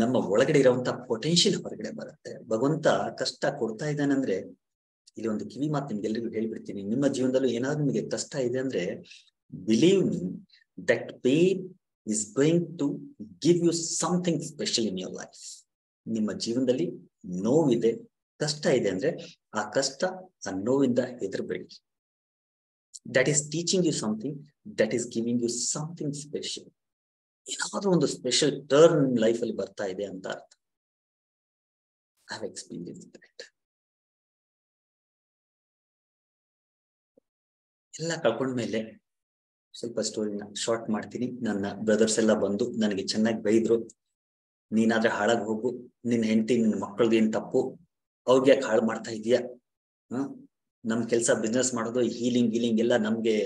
ನಮ್ಮ ಒಳಗಡೆ ಇರುವಂತಹ ಪೊಟೆನ್ಷಿಯಲ್ ಹೊರಗಡೆ ಬರುತ್ತೆ. ಭಗವಂತ ಕಷ್ಟ ಕೊಡ್ತಾ ಇದ್ದಾನಂದ್ರೆ, ಇಲ್ಲಿ ಒಂದು ಕಿವಿ ಮಾತು ನಿಮ್ಗೆಲ್ರಿಗೂ ಹೇಳ್ಬಿಡ್ತೀನಿ, ನಿಮ್ಮ ಜೀವನದಲ್ಲೂ ಏನಾದ್ರು ನಿಮಗೆ ಕಷ್ಟ ಇದೆ ಅಂದ್ರೆ, believe me, that pain is going to give you something special in your life. ನಿಮ್ಮ ಜೀವನದಲ್ಲಿ ನೋವಿದೆ, ಕಷ್ಟ ಇದೆ ಅಂದ್ರೆ ಆ ಕಷ್ಟ ಆ ನೋವಿಂದ ಹೆದರಬೇಡಿ. That is teaching you something, that is giving you something special. ಏನಾದ್ರೂ ಒಂದು ಸ್ಪೆಷಲ್ ಟರ್ನ್ ನಿಮ್ಮ ಲೈಫ್ ಅಲ್ಲಿ ಬರ್ತಾ ಇದೆ ಅಂತ ಅರ್ಥ. I have experienced that. ಎಲ್ಲ ಕಳ್ಕೊಂಡ್ಮೇಲೆ ಸ್ವಲ್ಪ ಸ್ಟೋರಿನ ಶಾರ್ಟ್ ಮಾಡ್ತೀನಿ. ನನ್ನ ಬ್ರದರ್ಸ್ ಎಲ್ಲ ಬಂದು ನನಗೆ ಚೆನ್ನಾಗಿ ಬೈದ್ರು, ನೀನಾದ್ರೆ ಹಾಳಾಗಿ ಹೋಗು, ನಿನ್ನ ಹೆಂಡತಿ ನಿನ್ನ ಮಕ್ಕಳದ್ದು ಏನ್ ತಪ್ಪು, ಅವ್ರಿಗೆ ಯಾಕೆ ಹಾಳು ಮಾಡ್ತಾ ಇದೀಯಾ, ಹ್ಮ್ ನಮ್ ಕೆಲ್ಸ ಬಿಸ್ನೆಸ್ ಮಾಡೋದು, ಹೀಲಿಂಗ್ ಹೀಲಿಂಗ್ ಎಲ್ಲ ನಮ್ಗೆ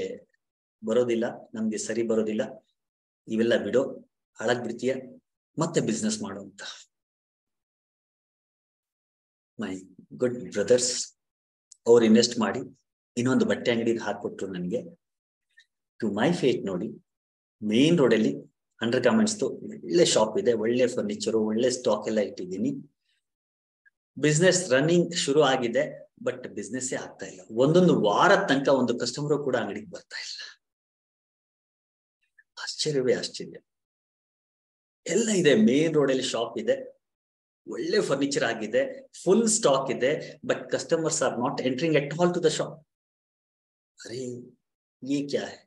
ಬರೋದಿಲ್ಲ, ನಮ್ಗೆ ಸರಿ ಬರೋದಿಲ್ಲ, ಇವೆಲ್ಲ ಬಿಡೋ, ಹಾಳಾಗಿ ಬಿಡ್ತೀಯ, ಮತ್ತೆ ಬಿಸ್ನೆಸ್ ಮಾಡು ಅಂತ. ಮೈ ಗುಡ್ ಬ್ರದರ್ಸ್ ಅವ್ರು ಇನ್ವೆಸ್ಟ್ ಮಾಡಿ ಇನ್ನೊಂದು ಬಟ್ಟೆ ಅಂಗಡಿಗೆ ಹಾಕೊಟ್ರು ನನಗೆ. ಟು ಮೈ ಫೇಟ್ ನೋಡಿ, ಮೇನ್ ರೋಡಲ್ಲಿ ಅಂಡರ್ ಕಾಮೆಂಟ್ಸ್ದು ಒಳ್ಳೆ ಶಾಪ್ ಇದೆ, ಒಳ್ಳೆ ಫರ್ನಿಚರು, ಒಳ್ಳೆ ಸ್ಟಾಕ್ ಎಲ್ಲ ಇಟ್ಟಿದ್ದೀನಿ. ಬಿಸ್ನೆಸ್ ರನ್ನಿಂಗ್ ಶುರು ಆಗಿದೆ, ಬಟ್ ಬಿಸ್ನೆಸ್ಸೇ ಆಗ್ತಾ ಇಲ್ಲ. ಒಂದೊಂದು ವಾರ ತನಕ ಒಂದು ಕಸ್ಟಮರು ಕೂಡ ಅಂಗಡಿಗೆ ಬರ್ತಾ ಇಲ್ಲ. ಆಶ್ಚರ್ಯವೇ ಆಶ್ಚರ್ಯ. ಎಲ್ಲ ಇದೆ, ಮೇನ್ ರೋಡಲ್ಲಿ ಶಾಪ್ ಇದೆ, ಒಳ್ಳೆ ಫರ್ನಿಚರ್ ಆಗಿದೆ, ಫುಲ್ ಸ್ಟಾಕ್ ಇದೆ, but customers are not entering at all to the shop. ಅರೇ ये क्या है,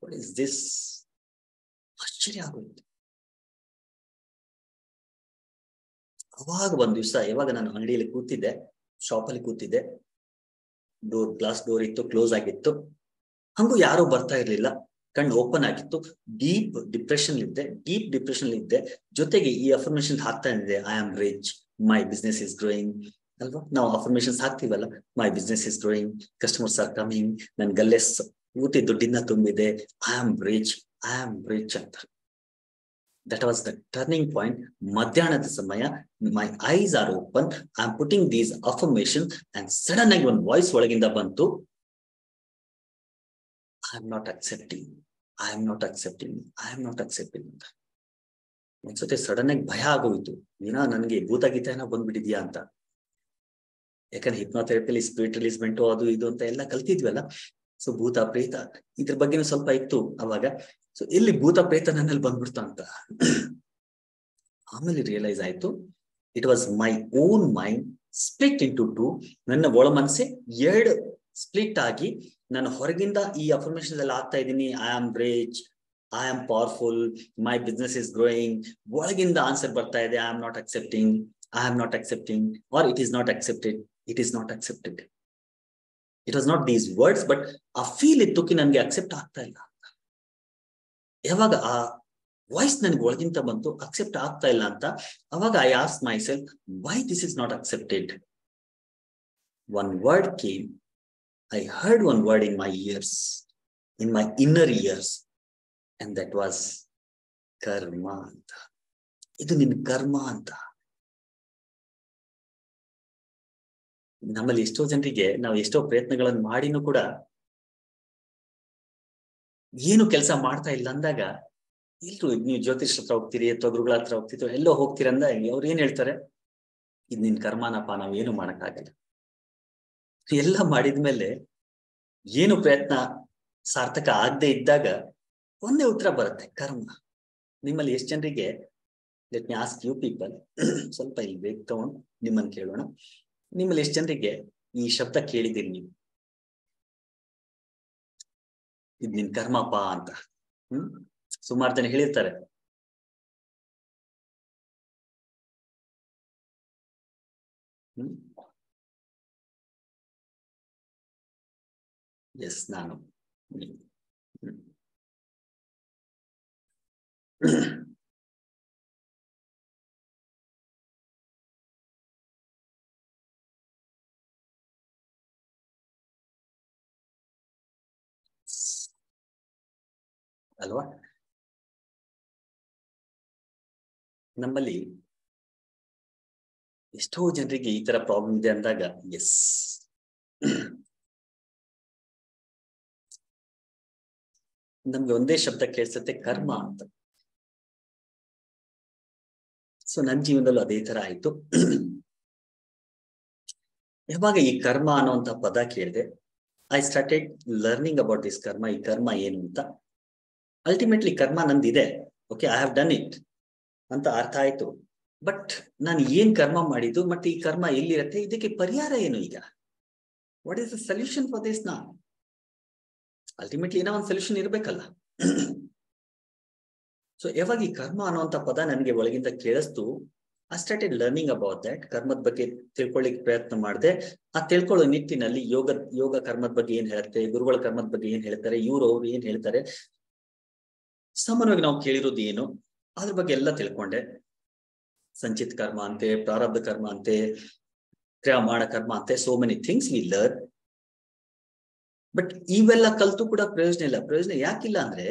what is this? ಆಶ್ಚರ್ಯ ಆಗೋಯ್ತು. ಅವಾಗ ಒಂದ್ ದಿವಸ ಯಾವಾಗ ನಾನು ಅಂಗಡಿಯಲ್ಲಿ ಕೂತಿದ್ದೆ, ಶಾಪಲ್ಲಿ ಕೂತಿದ್ದೆ, ಡೋರ್ ಗ್ಲಾಸ್ ಡೋರ್ ಇತ್ತು, ಕ್ಲೋಸ್ ಆಗಿತ್ತು, ಹಂಗೂ ಯಾರು ಬರ್ತಾ ಇರ್ಲಿಲ್ಲ, ಕಣ್ಣು ಓಪನ್ ಆಗಿತ್ತು. ಡೀಪ್ ಡಿಪ್ರೆಷನ್ ಇದ್ದೆ, ಡೀಪ್ ಡಿಪ್ರೆಷನ್ ಇದ್ದೆ. ಜೊತೆಗೆ ಈ ಅಫರ್ಮೇಶನ್ ಹಾಕ್ತಾ ಇದೆ, I am rich, my business is growing ಅಲ್ವಾ, ನಾವು ಅಫರ್ಮೇಶನ್ಸ್ ಹಾಕ್ತೀವಲ್ಲ, my business is growing, customers are coming, ನನ್ಗಲ್ಲೇ ಊಟಿ ದುಡ್ಡಿನ ತುಂಬಿದೆ, I am rich, I am rich ಅಂತ. That was the turning point. ಮಧ್ಯಾಹ್ನದ ಸಮಯ, my eyes are open, I am putting these affirmation and sudden ಆಗಿ ಒಂದು ವಾಯ್ಸ್ ಒಳಗಿಂದ ಬಂತು, I am not accepting, I am not accepting, I am not accepting ಅಂತ. ಒಂದ್ಸತಿ sudden ಆಗಿ ಭಯ ಆಗೋಯ್ತು, ಏನೋ ನನ್ಗೆ ಭೂತಗೀತ ಏನೋ ಬಂದ್ಬಿಟ್ಟಿದ್ಯಾ ಅಂತ. ಯಾಕಂದ್ರೆ ಹಿಪ್ನೋಥೆರಪಿಲಿ ಸ್ಪಿರಿಚುವಲಿಸ್ಮೆಂಟು ಅದು ಇದು ಅಂತ ಎಲ್ಲ ಕಲ್ತಿದ್ವಲ್ಲ, ಸೊ ಭೂತ ಪ್ರೇತ ಇದ್ರ ಬಗ್ಗೆನೂ ಸ್ವಲ್ಪ ಇತ್ತು ಅವಾಗ. ಸೊ ಎಲ್ಲಿ ಭೂತ ಪ್ರೇತ ನನ್ನಲ್ಲಿ ಬಂದ್ಬಿಡ್ತು ಅಂತ ಆಮೇಲೆ ರಿಯಲೈಸ್ ಆಯ್ತು, it was my own mind split into two. ನನ್ನ ಒಳ ಮನಸ್ಸೆ ಎರಡು ಸ್ಪ್ಲಿಟ್ ಆಗಿ, ನಾನು ಹೊರಗಿಂದ ಈ ಅಫರ್ಮೇಶನ್ ಎಲ್ಲ ಆಗ್ತಾ ಇದ್ದೀನಿ, I am rich, I am powerful, my business is growing, ಒಳಗಿಂದ ಆನ್ಸರ್ ಬರ್ತಾ ಇದೆ, I am not accepting, I am not accepting, are it is not accepted, it is not accepted. It was not these words, but ಆ feel ಇತ್ತುಕಿ ನನ್ಗೆ accept ಆಗ್ತಾ ಇಲ್ಲ ಅಂತ. ಯಾವಾಗ ಆ ವಾಯ್ಸ್ ನನ್ಗೆ ಒಳಗಿಂತ ಬಂತು ಅಕ್ಸೆಪ್ಟ್ ಆಗ್ತಾ ಇಲ್ಲ ಅಂತ, ಅವಾಗ I ask myself, why this is not accepted. One word came, I heard one word in my ears, in my inner ears, and that was karma ಅಂತ. ಇದು ನಿನ್ನ ಕರ್ಮ ಅಂತ. ನಮ್ಮಲ್ಲಿ ಎಷ್ಟೋ ಜನರಿಗೆ ನಾವು ಎಷ್ಟೋ ಪ್ರಯತ್ನಗಳನ್ನು ಮಾಡಿನೂ ಕೂಡ ಏನು ಕೆಲಸ ಮಾಡ್ತಾ ಇಲ್ಲ ಅಂದಾಗ, ಎಲ್ರು ನೀವು ಜ್ಯೋತಿಷ್ ಹತ್ರ ಹೋಗ್ತೀರಿ ಅಥವಾ ಗುರುಗಳ ಹತ್ರ ಹೋಗ್ತಿತ್ತು ಎಲ್ಲೋ ಹೋಗ್ತೀರ ಅಂದ, ಅವ್ರು ಏನ್ ಹೇಳ್ತಾರೆ, ಇದ್ ನಿನ್ ಕರ್ಮಾನಪ್ಪ, ನಾವ್ ಏನು ಮಾಡಕ್ಕಾಗಲ್ಲ, ಎಲ್ಲ ಮಾಡಿದ್ಮೇಲೆ ಏನು ಪ್ರಯತ್ನ ಸಾರ್ಥಕ ಆಗದೆ ಇದ್ದಾಗ ಒಂದೇ ಉತ್ತರ ಬರುತ್ತೆ, ಕರ್ಮ. ನಿಮ್ಮಲ್ಲಿ ಎಷ್ಟು ಜನರಿಗೆ, let me ask you people, ಸ್ವಲ್ಪ ಇಲ್ಲಿ ಬೇಕು ತಗೊಂಡು ನಿಮ್ಮನ್ನು ಕೇಳೋಣ, ನಿಮ್ಮಲ್ಲಿ ಎಷ್ಟು ಜನರಿಗೆ ಈ ಶಬ್ದ ಕೇಳಿದ್ದೀರಿ ನೀವು, ಇದ್ ನಿನ್ ಕರ್ಮಪ್ಪ ಅಂತ? ಹ್ಮ್ ಸುಮಾರು ಜನ ಹೇಳಿರ್ತಾರೆ. ಹ್ಮ್ ಎಸ್, ನಾನು ಅಲ್ವಾ. ನಮ್ಮಲ್ಲಿ ಎಷ್ಟೋ ಜನರಿಗೆ ಈ ತರ ಪ್ರಾಬ್ಲಮ್ ಇದೆ ಅಂದಾಗ, ಎಸ್ ನಮ್ಗೆ ಒಂದೇ ಶಬ್ದ ಕೇಳಿಸುತ್ತೆ, ಕರ್ಮ ಅಂತ. ಸೊ ನನ್ನ ಜೀವನದಲ್ಲೂ ಅದೇ ತರ ಆಯ್ತು. ಯಾವಾಗ ಈ ಕರ್ಮ ಅನ್ನುವಂತ ಪದ ಕೇಳಿದೆ, I started learning about this karma, ಈ ಕರ್ಮ ಏನು ಅಂತ. ultimately karma nandide, okay, I have done it anta artha aitu, but nan yen karma madidu matte ee karma elli irutte, idakke pariyara yenu iga, what is the solution for this now? Ultimately ena one solution irbekalla. So evagi karma anuvanta pada nanage olaginda kelasthu, I started learning about that. Karmad ಬಗ್ಗೆ ತಿಳ್ಕೊಳ್ಳಿಕ್ಕೆ ಪ್ರಯತ್ನ ಮಾಡಿದೆ. ಆ ತಿಳ್ಕೊಳ್ಳೋ ನಿಟ್ಟಿನಲ್ಲಿ ಯೋಗ ಯೋಗ ಕರ್ಮದ ಬಗ್ಗೆ ಏನು ಹೇಳುತ್ತೆ, ಗುರುಗಳ ಕರ್ಮದ ಬಗ್ಗೆ ಏನು ಹೇಳ್ತಾರೆ, ಇವರು ಅವರು ಏನು ಹೇಳ್ತಾರೆ, ಸಾಮಾನ್ಯವಾಗಿ ನಾವು ಕೇಳಿರೋದು ಏನು, ಅದ್ರ ಬಗ್ಗೆ ಎಲ್ಲ ತಿಳ್ಕೊಂಡೆ. ಸಂಚಿತ್ ಕರ್ಮ ಅಂತೆ, ಪ್ರಾರಬ್ಧ ಕರ್ಮ ಅಂತೆ, ಕ್ರಿಯಾಮಾಣ ಕರ್ಮ ಅಂತೆ, so many things we learn. But ಇವೆಲ್ಲ ಕಲ್ತು ಕೂಡ ಪ್ರಯೋಜನ ಇಲ್ಲ. ಪ್ರಯೋಜನ ಯಾಕಿಲ್ಲ ಅಂದ್ರೆ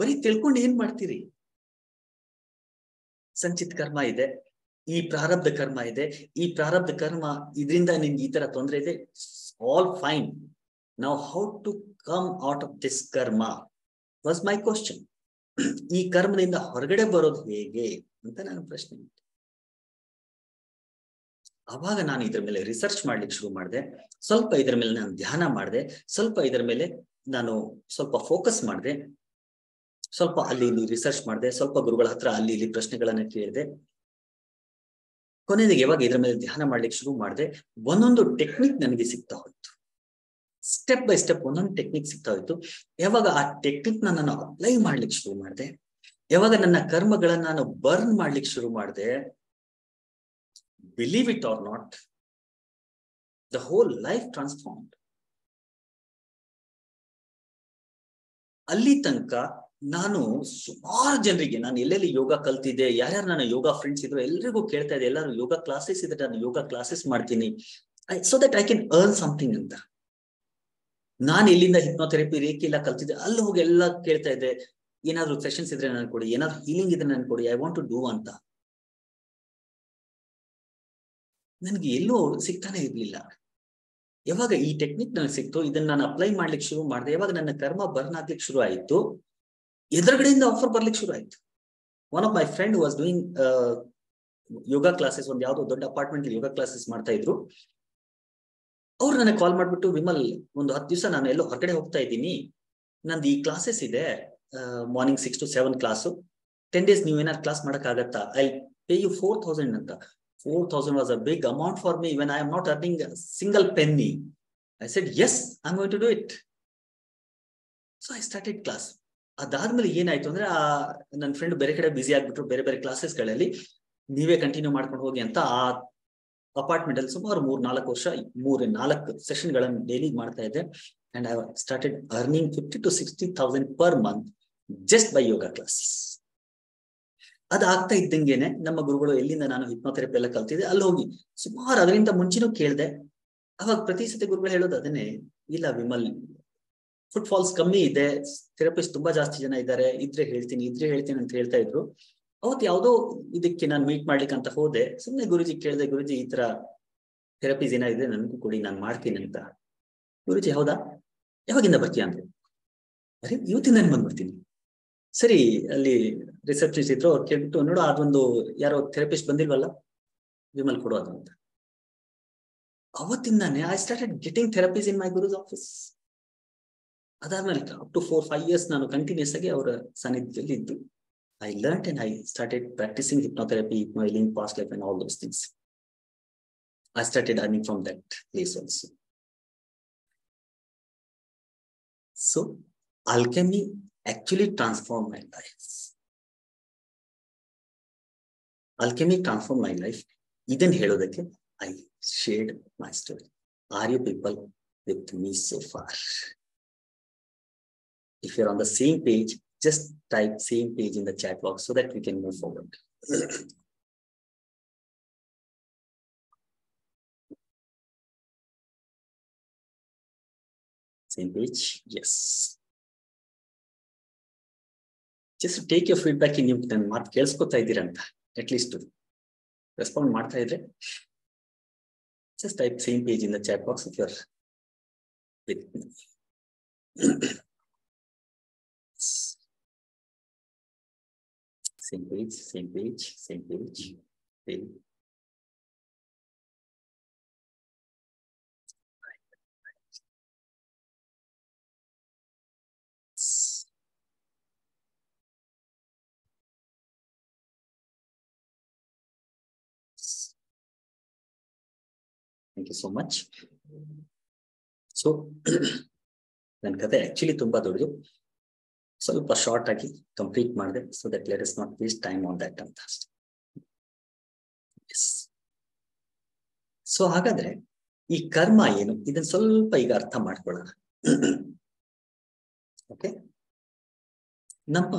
ಬರೀ ತಿಳ್ಕೊಂಡು ಏನ್ ಮಾಡ್ತೀರಿ? ಸಂಚಿತ್ ಕರ್ಮ ಇದೆ, ಈ ಪ್ರಾರಬ್ಧ ಕರ್ಮ ಇದೆ, ಈ ಪ್ರಾರಬ್ಧ ಕರ್ಮ ಇದರಿಂದ ನಿಮ್ಗೆ ಈ ತರ ತೊಂದರೆ ಇದೆ, ಆಲ್ ಫೈನ್. ನಾವು how to come out of this karma was my question. ಈ ಕರ್ಮದಿಂದ ಹೊರಗಡೆ ಬರೋದು ಹೇಗೆ ಅಂತ ನಾನು ಪ್ರಶ್ನೆ ಇಟ್ಟೆ. ಅವಾಗ ನಾನು ಇದ್ರ ಮೇಲೆ ರಿಸರ್ಚ್ ಮಾಡ್ಲಿಕ್ಕೆ ಶುರು ಮಾಡಿದೆ. ಸ್ವಲ್ಪ ಇದ್ರ ಮೇಲೆ ನಾನು ಧ್ಯಾನ ಮಾಡಿದೆ, ಸ್ವಲ್ಪ ಇದ್ರ ಮೇಲೆ ನಾನು ಸ್ವಲ್ಪ ಫೋಕಸ್ ಮಾಡಿದೆ, ಸ್ವಲ್ಪ ಅಲ್ಲಿ ಇಲ್ಲಿ ರಿಸರ್ಚ್ ಮಾಡಿದೆ, ಸ್ವಲ್ಪ ಗುರುಗಳ ಹತ್ರ ಅಲ್ಲಿ ಇಲ್ಲಿ ಪ್ರಶ್ನೆಗಳನ್ನ ಕೇಳಿದೆ. ಕೊನೆಗೆ ಇವಾಗ ಇದ್ರ ಮೇಲೆ ಧ್ಯಾನ ಮಾಡ್ಲಿಕ್ಕೆ ಶುರು ಮಾಡಿದೆ. ಒಂದೊಂದು ಟೆಕ್ನಿಕ್ ನನಗೆ ಸಿಗ್ತಾ ಹೋಯ್ತು, ಸ್ಟೆಪ್ ಬೈ ಸ್ಟೆಪ್ ಒಂದೊಂದು ಟೆಕ್ನಿಕ್ ಸಿಗ್ತಾ ಹೋಯ್ತು. ಯಾವಾಗ ಆ ಟೆಕ್ನಿಕ್ ನಾನು ಅಪ್ಲೈ ಮಾಡ್ಲಿಕ್ಕೆ ಶುರು ಮಾಡಿದೆ, ಯಾವಾಗ ನನ್ನ ಕರ್ಮಗಳನ್ನ ನಾನು ಬರ್ನ್ ಮಾಡ್ಲಿಕ್ಕೆ ಶುರು ಮಾಡಿದೆ, believe it or not, the whole life transformed. ಅಲ್ಲಿ ತನಕ ನಾನು ಸುಮಾರು ಜನರಿಗೆ, ನಾನು ಎಲ್ಲೆಲ್ಲಿ ಯೋಗ ಕಲ್ತಿದ್ದೆ, ಯಾರ್ಯಾರು ನನ್ನ ಯೋಗ ಫ್ರೆಂಡ್ಸ್ ಇದ್ರು ಎಲ್ರಿಗೂ ಕೇಳ್ತಾ ಇದ್ದೆ, ಎಲ್ಲರೂ ಯೋಗ ಕ್ಲಾಸಸ್ ಇದ್ರೆ ನಾನು ಯೋಗ ಕ್ಲಾಸಸ್ ಮಾಡ್ತೀನಿ so that I can earn something ಅಂತ. ನಾನು ಎಲ್ಲಿಂದ ಹಿಪ್ನೋಥೆರಪಿ ರೇಖೆ ಎಲ್ಲ ಕಲ್ತಿದ್ದೆ ಅಲ್ಲಿ ಹೋಗಿ ಎಲ್ಲ ಕೇಳ್ತಾ ಇದ್ದೆ, ಏನಾದ್ರು ಸೆಷನ್ಸ್ ಇದ್ರೆ ನಾನು ಕೊಡಿ, ಏನಾದ್ರು ಹೀಲಿಂಗ್ ಇದ್ರೆ ನಾನು ಕೊಡಿ, ಐ ವಾಂಟ್ ಟು ಡೂ ಅಂತ. ನನ್ಗೆ ಎಲ್ಲೂ ಸಿಗ್ತಾನೆ ಇರ್ಲಿಲ್ಲ. ಯಾವಾಗ ಈ ಟೆಕ್ನಿಕ್ ನನಗೆ ಸಿಕ್ತು, ಇದನ್ನ ನಾನು ಅಪ್ಲೈ ಮಾಡ್ಲಿಕ್ಕೆ ಶುರು ಮಾಡಿದೆ, ಯಾವಾಗ ನನ್ನ ಕರ್ಮ ಬರ್ನ್ ಆಗ್ಲಿಕ್ಕೆ ಶುರು ಆಯ್ತು, ಎದುರುಗಡೆಯಿಂದ ಆಫರ್ ಬರ್ಲಿಕ್ಕೆ ಶುರು ಆಯ್ತು. One of my friend was doing yoga classes, ಒಂದು ಯಾವ್ದೋ ದೊಡ್ಡ ಅಪಾರ್ಟ್ಮೆಂಟ್ ಯೋಗ ಕ್ಲಾಸಸ್ ಮಾಡ್ತಾ ಇದ್ರು. ಅವ್ರು ನನಗೆ ಕಾಲ್ ಮಾಡ್ಬಿಟ್ಟು, ವಿಮಲ್, ಒಂದು ಹತ್ತು ದಿವಸ ನಾನು ಎಲ್ಲೋ ಹೊರಗಡೆ ಹೋಗ್ತಾ ಇದ್ದೀನಿ, ನಂದು ಈ ಕ್ಲಾಸಸ್ ಇದೆ, morning six to seven class, ten days ನೀವು ಏನಾದ್ರು ಕ್ಲಾಸ್ ಮಾಡೋಕ್ಕಾಗತ್ತಾ? I pay you four thousand ಅಂತ. Four thousand was a big amount for me when I am not earning single penny. I said yes, I am going to do it. So I started class. ಅದಾದ್ಮೇಲೆ ಏನಾಯ್ತು ಅಂದ್ರೆ, ಆ ನನ್ನ friend ಬೇರೆ ಕಡೆ ಬಿಸಿ ಆಗ್ಬಿಟ್ರು, ಬೇರೆ ಬೇರೆ ಕ್ಲಾಸಸ್ಗಳಲ್ಲಿ, ನೀವೇ ಕಂಟಿನ್ಯೂ ಮಾಡ್ಕೊಂಡು ಹೋಗಿ ಅಂತ. ಆ ಅಪಾರ್ಟ್ಮೆಂಟ್ ಅಲ್ಲಿ ಸುಮಾರು ಮೂರ್ ನಾಲ್ಕು ವರ್ಷ ಮೂರ್ ನಾಲ್ಕು ಸೆಷನ್ ಗಳನ್ನು ಡೈಲಿ ಮಾಡ್ತಾ ಇದ್ದೆ. And I started earning fifty to sixty thousand per month just by yoga classes. ಅದಾಗ್ತಾ ಇದ್ದಂಗೆನೆ ನಮ್ಮ ಗುರುಗಳು ಎಲ್ಲಿಂದ ನಾನು ಹಿಪ್ನೋಥೆರಪಿ ಎಲ್ಲ ಕಲ್ತಿದ್ದೆ ಅಲ್ಲಿ ಹೋಗಿ ಸುಮಾರು, ಅದರಿಂದ ಮುಂಚೆನೂ ಕೇಳಿದೆ. ಅವಾಗ ಪ್ರತಿ ಸತಿ ಗುರುಗಳು ಹೇಳೋದು ಅದನ್ನೇ, ಇಲ್ಲ ವಿಮಲ್, ಫುಟ್ ಫಾಲ್ಸ್ ಕಮ್ಮಿ ಇದೆ, ಥೆರಪಿಸ್ಟ್ ತುಂಬಾ ಜಾಸ್ತಿ ಜನ ಇದ್ದಾರೆ, ಇದ್ರೆ ಹೇಳ್ತೀನಿ ಇದ್ರೆ ಹೇಳ್ತೀನಿ ಅಂತ ಹೇಳ್ತಾ ಇದ್ರು. ಅವತ್ತು ಯಾವುದೋ ಇದಕ್ಕೆ ನಾನು ಮೀಟ್ ಮಾಡ್ಲಿಕ್ಕೆ ಅಂತ ಹೋದೆ, ಸುಮ್ಮನೆ ಗುರುಜಿ ಕೇಳಿದೆ, ಗುರುಜಿ ಈ ತರ ಥೆರಪೀಸ್ ಏನಾಗಿದೆ ನನ್ಗೂ ಕೊಡಿ, ನಾನು ಮಾಡ್ತೀನಿ ಅಂತ. ಗುರುಜಿ ಹೌದಾ, ಯಾವಾಗಿಂದ ಬರ್ತೀಯ ಅಂತ. ಅರೆ ಇವತ್ತಿಂದ ನಾನು ಬಂದ್ಬಿಡ್ತೀನಿ. ಸರಿ, ಅಲ್ಲಿ ರಿಸೆಪ್ಷನಿಸ್ಟ್ ಇದ್ರು, ಅವ್ರು ಕೇಳ್ಬಿಟ್ಟು, ನೋಡು ಅದೊಂದು ಯಾರೋ ಥೆರಪಿಸ್ಟ್ ಬಂದಿಲ್ವಲ್ಲ, ವಿಮಲ್ ಕೊಡು ಅದು ಅಂತ. ಅವತ್ತಿಂದಾನೆ I started getting therapies in my ಗುರುಸ್ office. ಅದಾದ್ಮೇಲೆ up to four five years ನಾನು ಕಂಟಿನ್ಯೂಸ್ ಆಗಿ ಅವರ ಸಾನ್ನಿಧ್ಯದಲ್ಲಿ ಇದ್ದು, I learn and I started practising hypnotherapy, hypno healing, past life and all those things. I started earning from that place also. So alchemy actually transformed my life. Alchemy transformed my life. ಇದನ್ನ ಹೇಳೋದಕ್ಕೆ I shared my story. Are you people with me so far? If you're on the same page, just type same page in the chat box so that we can move forward. Same page, yes. Just to take your feedback in, you can mark at least to respond. Just type same page in the chat box if you're with me. Same page, same page, same page, same. Right, right. Thank you so much. So, ನನ್ನ ಕಥೆ actually ತುಂಬಾ ದೊಡ್ಡದು, ಸ್ವಲ್ಪ short ಆಗಿ complete ಮಾಡಿದೆ, so that let us not waste time on that ಅಂತ ಅಷ್ಟೆ. So ಹಾಗಾದ್ರೆ ಈ ಕರ್ಮ ಏನು, ಇದನ್ನ ಸ್ವಲ್ಪ ಈಗ ಅರ್ಥ ಮಾಡ್ಕೊಳ್ಳೋಣ. ಓಕೆ, ನಮ್ಮ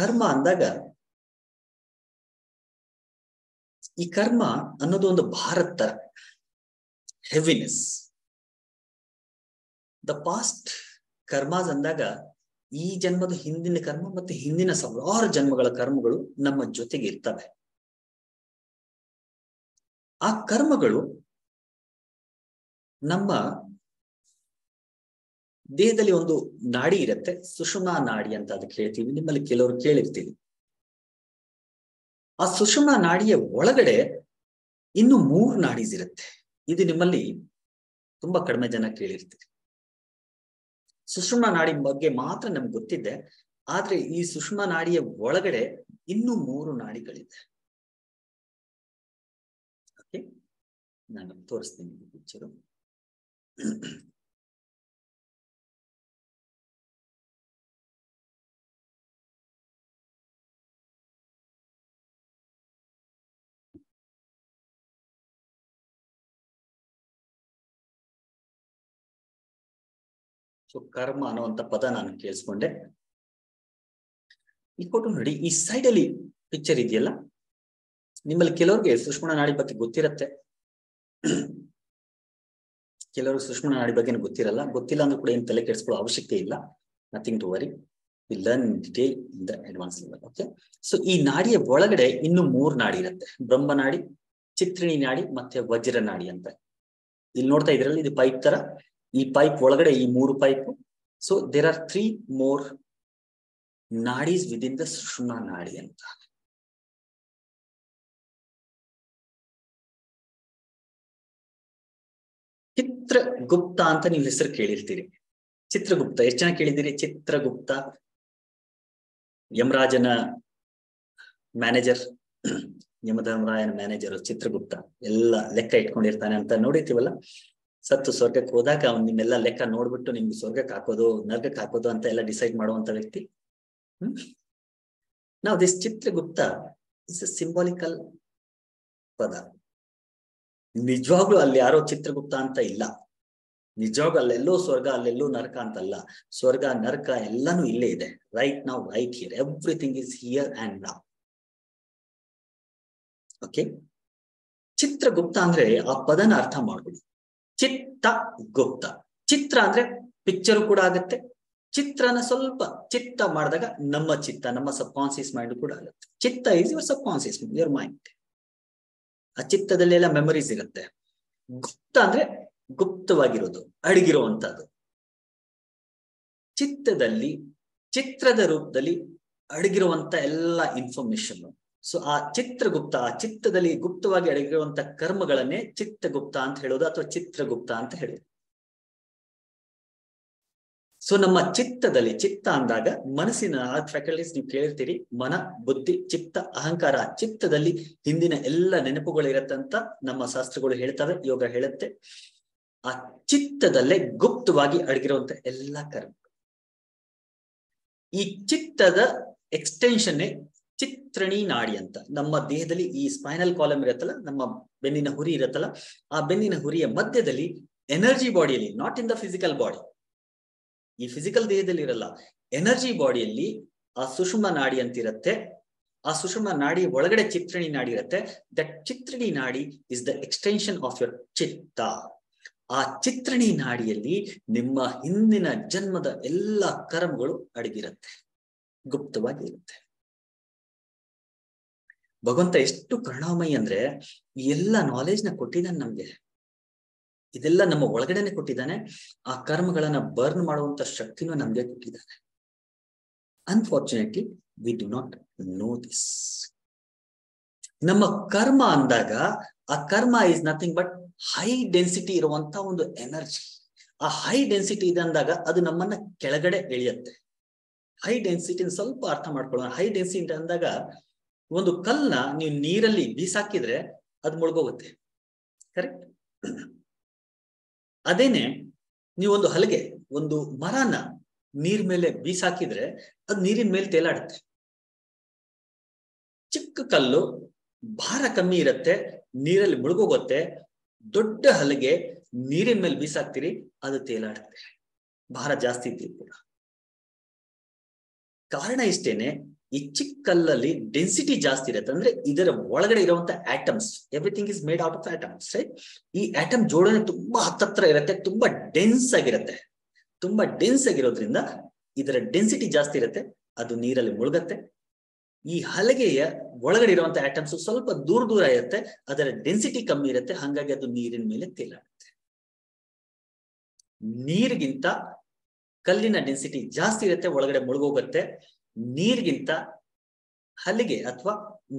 ಕರ್ಮ ಅಂದಾಗ ಈ ಕರ್ಮ ಅನ್ನೋದು ಒಂದು ಭಾರತ್ ತರ ಹೆವಿನೆಸ್. ದ ಪಾಸ್ಟ್ ಕರ್ಮಾಸ್ ಅಂದಾಗ ಈ ಜನ್ಮದ ಹಿಂದಿನ ಕರ್ಮ ಮತ್ತು ಹಿಂದಿನ ಸಾವಿರಾರು ಜನ್ಮಗಳ ಕರ್ಮಗಳು ನಮ್ಮ ಜೊತೆಗೆ ಇರ್ತವೆ. ಆ ಕರ್ಮಗಳು ನಮ್ಮ ದೇಹದಲ್ಲಿ ಒಂದು ನಾಡಿ ಇರುತ್ತೆ, ಸುಷುಮ್ನಾ ನಾಡಿ ಅಂತ ಅದಕ್ಕೆ ಹೇಳ್ತೀವಿ, ನಿಮ್ಮಲ್ಲಿ ಕೆಲವರು ಕೇಳಿರ್ತೀವಿ. ಆ ಸುಷುಮ್ನಾ ನಾಡಿಯ ಒಳಗಡೆ ಇನ್ನು ಮೂರು ನಾಡೀಸ್ ಇರುತ್ತೆ, ಇದು ನಿಮ್ಮಲ್ಲಿ ತುಂಬಾ ಕಡಿಮೆ ಜನ ಕೇಳಿರ್ತೀವಿ. ಸುಷುಮ್ನಾ ನಾಡಿ ಬಗ್ಗೆ ಮಾತ್ರ ನಮ್ಗೆ ಗೊತ್ತಿದೆ, ಆದ್ರೆ ಈ ಸುಷುಮ್ನಾ ನಾಡಿಯ ಒಳಗಡೆ ಇನ್ನೂ ಮೂರು ನಾಡಿಗಳಿದೆ. ಓಕೆ, ನಾನು ತೋರಿಸ್ತೀನಿ ಪಿಕ್ಚರು. ಸೊ ಕರ್ಮ ಅನ್ನುವಂಥ ಪದ ನಾನು ಕೇಳಿಸ್ಕೊಂಡೆ. ಈ ಫೋಟೋ ನೋಡಿ, ಈ ಸೈಡಲ್ಲಿ ಪಿಕ್ಚರ್ ಇದೆಯಲ್ಲ, ನಿಮ್ಮಲ್ಲಿ ಕೆಲವ್ರಿಗೆ ಸುಷುಮ್ನಾ ನಾಡಿ ಬಗ್ಗೆ ಗೊತ್ತಿರತ್ತೆ, ಕೆಲವ್ರಿಗೆ ಸುಷುಮ್ನಾ ನಾಡಿ ಬಗ್ಗೆ ಗೊತ್ತಿರಲ್ಲ. ಗೊತ್ತಿಲ್ಲ ಅಂದ್ರೂ ಕೂಡ ಏನು ತಲೆ ಕೆಡಿಸ್ಕೊಳ್ಳೋ ಅವಶ್ಯಕತೆ ಇಲ್ಲ, nothing to worry, we learn in detail in the advance level. Okay, so ಈ ನಾಡಿಯ ಒಳಗಡೆ ಇನ್ನು ಮೂರು ನಾಡಿ ಇರುತ್ತೆ, ಬ್ರಹ್ಮ ನಾಡಿ, ಚಿತ್ರಿಣಿ ನಾಡಿ ಮತ್ತೆ ವಜ್ರ ನಾಡಿ ಅಂತ. ಇಲ್ಲಿ ನೋಡ್ತಾ ಇದ್ರಲ್ಲಿ ಇದು ಪೈಪ್ ತರ, ಈ ಪೈಪ್ ಒಳಗಡೆ ಈ ಮೂರು pipe. So there are three more nadis within the sushumna nadi ಅಂತ. ಚಿತ್ರಗುಪ್ತ ಅಂತ ನೀವು ಹೆಸರು ಕೇಳಿರ್ತೀರಿ, ಚಿತ್ರಗುಪ್ತ ಎಷ್ಟು ಜನ ಕೇಳಿದ್ದೀರಿ? ಚಿತ್ರಗುಪ್ತ ಯಮರಾಜನ ಮ್ಯಾನೇಜರ್, ಯಮಧರ್ಮರಾಯನ ಮ್ಯಾನೇಜರು ಚಿತ್ರಗುಪ್ತ, ಎಲ್ಲ ಲೆಕ್ಕ ಇಟ್ಕೊಂಡಿರ್ತಾನೆ ಅಂತ ನೋಡಿರ್ತೀವಲ್ಲ. ಸತ್ತು ಸ್ವರ್ಗಕ್ಕೆ ಹೋದಾಗ ಅವ್ನು ನಿಮ್ಮೆಲ್ಲ ಲೆಕ್ಕ ನೋಡ್ಬಿಟ್ಟು ನಿಮ್ಗೆ ಸ್ವರ್ಗಕ್ಕೆ ಹಾಕೋದು ನರ್ಗಕ್ಕೆ ಹಾಕೋದು ಅಂತ ಎಲ್ಲ ಡಿಸೈಡ್ ಮಾಡುವಂತ ವ್ಯಕ್ತಿ. ಹ್ಮ್ ನಾವು ದಿಸ್ ಚಿತ್ರಗುಪ್ತ ಇಸ್ ಅ ಸಿಂಬಾಲಿಕಲ್ ಪದ. ನಿಜವಾಗ್ಲೂ ಅಲ್ಲಿ ಯಾರೋ ಚಿತ್ರಗುಪ್ತ ಅಂತ ಇಲ್ಲ, ನಿಜವಾಗ್ಲೂ ಅಲ್ಲೆಲ್ಲೋ ಸ್ವರ್ಗ ಅಲ್ಲೆಲ್ಲೋ ನರ್ಕ ಅಂತಲ್ಲ, ಸ್ವರ್ಗ ನರ್ಕ ಎಲ್ಲಾನು ಇಲ್ಲೇ ಇದೆ. Right now, right here, everything is here and now. Okay, Chitragupta ಅಂದ್ರೆ ಆ ಪದನ ಅರ್ಥ ಮಾಡ್ಕೊಳ್ಳಿ. ಚಿತ್ತ ಗುಪ್ತ, ಚಿತ್ರ ಅಂದ್ರೆ ಪಿಕ್ಚರ್ ಕೂಡ ಆಗುತ್ತೆ, ಚಿತ್ರನ ಸ್ವಲ್ಪ ಚಿತ್ತ ಮಾಡಿದಾಗ ನಮ್ಮ ಚಿತ್ತ, ನಮ್ಮ ಸಬ್ ಕಾನ್ಸಿಯಸ್ ಮೈಂಡ್ ಕೂಡ ಆಗುತ್ತೆ. Chitta is your subconscious mind, your mind. ಆ ಚಿತ್ತದಲ್ಲಿ ಎಲ್ಲ ಮೆಮೊರೀಸ್ ಇರುತ್ತೆ. ಗುಪ್ತ ಅಂದ್ರೆ ಗುಪ್ತವಾಗಿರೋದು, ಅಡಗಿರುವಂತಹದ್ದು. ಚಿತ್ತದಲ್ಲಿ, ಚಿತ್ರದ ರೂಪದಲ್ಲಿ ಅಡಗಿರುವಂತ ಎಲ್ಲ ಇನ್ಫಾರ್ಮೇಶನ್. ಸೊ ಆ ಚಿತ್ರಗುಪ್ತ, ಆ ಚಿತ್ತದಲ್ಲಿ ಗುಪ್ತವಾಗಿ ಅಡಗಿರುವಂತ ಕರ್ಮಗಳನ್ನೇ ಚಿತ್ರಗುಪ್ತ ಅಂತ ಹೇಳೋದು ಅಥವಾ ಚಿತ್ರಗುಪ್ತ ಅಂತ ಹೇಳೋದು. ಸೊ ನಮ್ಮ ಚಿತ್ತದಲ್ಲಿ, ಚಿತ್ತ ಅಂದಾಗ ಮನಸ್ಸಿನ ನಾಲ್ಕು ಫ್ಯಾಕಲ್ಟೀಸ್ ನೀವು ಕೇಳಿರ್ತೀರಿ, ಮನ, ಬುದ್ಧಿ, ಚಿತ್ತ, ಅಹಂಕಾರ. ಚಿತ್ತದಲ್ಲಿ ಹಿಂದಿನ ಎಲ್ಲ ನೆನಪುಗಳಿರತ್ತಂತ ನಮ್ಮ ಶಾಸ್ತ್ರಗಳು ಹೇಳ್ತವೆ, ಯೋಗ ಹೇಳುತ್ತೆ. ಆ ಚಿತ್ತದಲ್ಲೇ ಗುಪ್ತವಾಗಿ ಅಡಗಿರುವಂತ ಎಲ್ಲ ಕರ್ಮ. ಈ ಚಿತ್ತದ ಎಕ್ಸ್ಟೆನ್ಷನ್ನೇ ಚಿತ್ರಣಿ ನಾಡಿ ಅಂತ. ನಮ್ಮ ದೇಹದಲ್ಲಿ ಈ ಸ್ಪೈನಲ್ ಕಾಲಮ್ ಇರುತ್ತಲ್ಲ, ನಮ್ಮ ಬೆನ್ನಿನ ಹುರಿ ಇರುತ್ತಲ್ಲ, ಆ ಬೆನ್ನಿನ ಹುರಿಯ ಮಧ್ಯದಲ್ಲಿ ಎನರ್ಜಿ ಬಾಡಿಯಲ್ಲಿ, not in the physical body, ಈ ಫಿಸಿಕಲ್ ದೇಹದಲ್ಲಿ ಇರಲ್ಲ, ಎನರ್ಜಿ ಬಾಡಿಯಲ್ಲಿ ಆ ಸುಷುಮ್ನಾ ನಾಡಿ ಅಂತ ಇರುತ್ತೆ. ಆ ಸುಷುಮ್ನಾ ನಾಡಿ ಒಳಗಡೆ ಚಿತ್ರಣಿ ನಾಡಿ ಇರುತ್ತೆ. That Chitrani nadi is the extension of your chitta. ಆ ಚಿತ್ರಣಿ ನಾಡಿಯಲ್ಲಿ ನಿಮ್ಮ ಹಿಂದಿನ ಜನ್ಮದ ಎಲ್ಲ ಕರ್ಮಗಳು ಅಡಗಿರುತ್ತೆ, ಗುಪ್ತವಾಗಿ ಇರುತ್ತೆ. ಭಗವಂತ ಎಷ್ಟು ಕರುಣಾಮಯಿ ಅಂದ್ರೆ ಈ ಎಲ್ಲ ನಾಲೆಜ್ ನ ಕೊಟ್ಟಿದ್ದಾನೆ ನಮ್ಗೆ, ಇದೆಲ್ಲ ನಮ್ಮ ಒಳಗಡೆನೆ ಕೊಟ್ಟಿದ್ದಾನೆ. ಆ ಕರ್ಮಗಳನ್ನ ಬರ್ನ್ ಮಾಡುವಂತ ಶಕ್ತಿನೂ ನಮ್ಗೆ ಕೊಟ್ಟಿದ್ದಾನೆ. Unfortunately we do not know this. ನಮ್ಮ ಕರ್ಮ ಅಂದಾಗ ಆ karma is nothing but high density ಇರುವಂತ ಒಂದು ಎನರ್ಜಿ. ಆ ಹೈ ಡೆನ್ಸಿಟಿ ಇದೆ ಅಂದಾಗ ಅದು ನಮ್ಮನ್ನ ಕೆಳಗಡೆ ಎಳೆಯುತ್ತೆ. ಹೈ ಡೆನ್ಸಿಟಿ ಸ್ವಲ್ಪ ಅರ್ಥ ಮಾಡ್ಕೊಳ್ಳೋಣ. ಹೈ ಡೆನ್ಸಿಟಿ ಅಂದಾಗ ಒಂದು ಕಲ್ಲನ್ನ ನೀವು ನೀರಲ್ಲಿ ಬೀಸಾಕಿದ್ರೆ ಅದು ಮುಳುಗೋಗುತ್ತೆ, ಕರೆಕ್ಟ್? ಅದೇನೆ ನೀವೊಂದು ಹಲಗೆ, ಒಂದು ಮರನ ನೀರ್ ಮೇಲೆ ಬೀಸಾಕಿದ್ರೆ ಅದ್ ನೀರಿನ ಮೇಲೆ ತೇಲಾಡುತ್ತೆ. ಚಿಕ್ಕ ಕಲ್ಲು ಭಾರ ಕಮ್ಮಿ ಇರತ್ತೆ, ನೀರಲ್ಲಿ ಮುಳುಗೋಗುತ್ತೆ. ದೊಡ್ಡ ಹಲಗೆ ನೀರಿನ ಮೇಲೆ ಬೀಸಾಕ್ತಿರಿ, ಅದು ತೇಲಾಡುತ್ತೆ, ಭಾರ ಜಾಸ್ತಿ ಇದ್ದೀರಿ ಕೂಡ. ಕಾರಣ ಇಷ್ಟೇನೆ, ಈ ಚಿಕ್ಕ ಕಲ್ಲಲ್ಲಿ ಡೆನ್ಸಿಟಿ ಜಾಸ್ತಿ ಇರುತ್ತೆ, ಅಂದ್ರೆ ಇದರ ಒಳಗಡೆ ಇರುವಂತ atoms, everything is made out of atoms. ಈ ಆಟಮ್ ಜೋಡಣೆ ತುಂಬಾ ಹತ್ತತ್ರ ಇರುತ್ತೆ, ತುಂಬಾ ಡೆನ್ಸ್ ಆಗಿರುತ್ತೆ. ತುಂಬಾ ಡೆನ್ಸ್ ಆಗಿರೋದ್ರಿಂದ ಇದರ ಡೆನ್ಸಿಟಿ ಜಾಸ್ತಿ ಇರುತ್ತೆ, ಅದು ನೀರಲ್ಲಿ ಮುಳುಗತ್ತೆ. ಈ ಹಲಗೆಯ ಒಳಗಡೆ ಇರುವಂತ ಆಟಮ್ಸ್ ಸ್ವಲ್ಪ ದೂರ ದೂರ ಇರುತ್ತೆ, ಅದರ ಡೆನ್ಸಿಟಿ ಕಮ್ಮಿ ಇರುತ್ತೆ, ಹಂಗಾಗಿ ಅದು ನೀರಿನ ಮೇಲೆ ತೇಲಾಡುತ್ತೆ. ನೀರಿಗಿಂತ ಕಲ್ಲಿನ ಡೆನ್ಸಿಟಿ ಜಾಸ್ತಿ ಇರುತ್ತೆ, ಒಳಗಡೆ ಮುಳುಗೋಗುತ್ತೆ. ನೀರಿಗಿಂತ ಹಲಗೆ ಅಥವಾ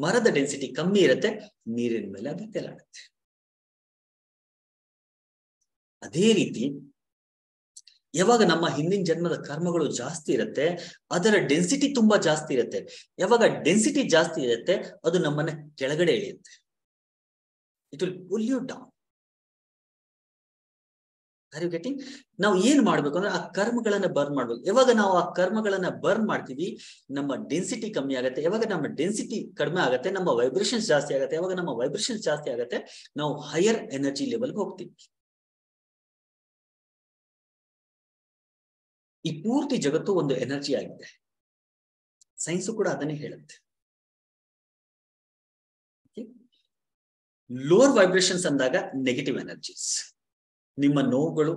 ಮರದ ಡೆನ್ಸಿಟಿ ಕಮ್ಮಿ ಇರುತ್ತೆ, ನೀರಿನ ಮೇಲೆ ಅದು ತೇಲಾಡುತ್ತೆ. ಅದೇ ರೀತಿ ಯಾವಾಗ ನಮ್ಮ ಹಿಂದಿನ ಜನ್ಮದ ಕರ್ಮಗಳು ಜಾಸ್ತಿ ಇರುತ್ತೆ, ಅದರ ಡೆನ್ಸಿಟಿ ತುಂಬಾ ಜಾಸ್ತಿ ಇರುತ್ತೆ. ಯಾವಾಗ ಡೆನ್ಸಿಟಿ ಜಾಸ್ತಿ ಇರುತ್ತೆ, ಅದು ನಮ್ಮನ್ನ ಕೆಳಗಡೆ ಎಳೆಯುತ್ತೆ. It will pull you down. Are you getting? ನಾವು ಏನ್ ಮಾಡ್ಬೇಕು ಅಂದ್ರೆ ಆ ಕರ್ಮಗಳನ್ನ ಬರ್ನ್ ಮಾಡ್ಬೇಕು. ಯಾವಾಗ ನಾವು ಆ ಕರ್ಮಗಳನ್ನ ಬರ್ನ್ ಮಾಡ್ತೀವಿ, ನಮ್ಮ ಡೆನ್ಸಿಟಿ ಕಮ್ಮಿ ಆಗುತ್ತೆ. ಯಾವಾಗ ನಮ್ಮ ಡೆನ್ಸಿಟಿ ಕಡಿಮೆ ಆಗುತ್ತೆ, ನಮ್ಮ ವೈಬ್ರೇಷನ್ಸ್ ಜಾಸ್ತಿ ಆಗುತ್ತೆ. ಯಾವಾಗ ನಮ್ಮ ವೈಬ್ರೇಷನ್ಸ್ ಜಾಸ್ತಿ ಆಗುತ್ತೆ, ನಾವು ಹೈಯರ್ ಎನರ್ಜಿ ಲೆವೆಲ್ಗೆ ಹೋಗ್ತೀವಿ. ಈ ಪೂರ್ತಿ ಜಗತ್ತು ಒಂದು ಎನರ್ಜಿ ಆಗಿದೆ, ಸೈನ್ಸು ಕೂಡ ಅದನ್ನೇ ಹೇಳುತ್ತೆ. ಲೋವರ್ ವೈಬ್ರೇಷನ್ಸ್ ಅಂದಾಗ ನೆಗೆಟಿವ್ ಎನರ್ಜೀಸ್, ನಿಮ್ಮ ನೋವುಗಳು,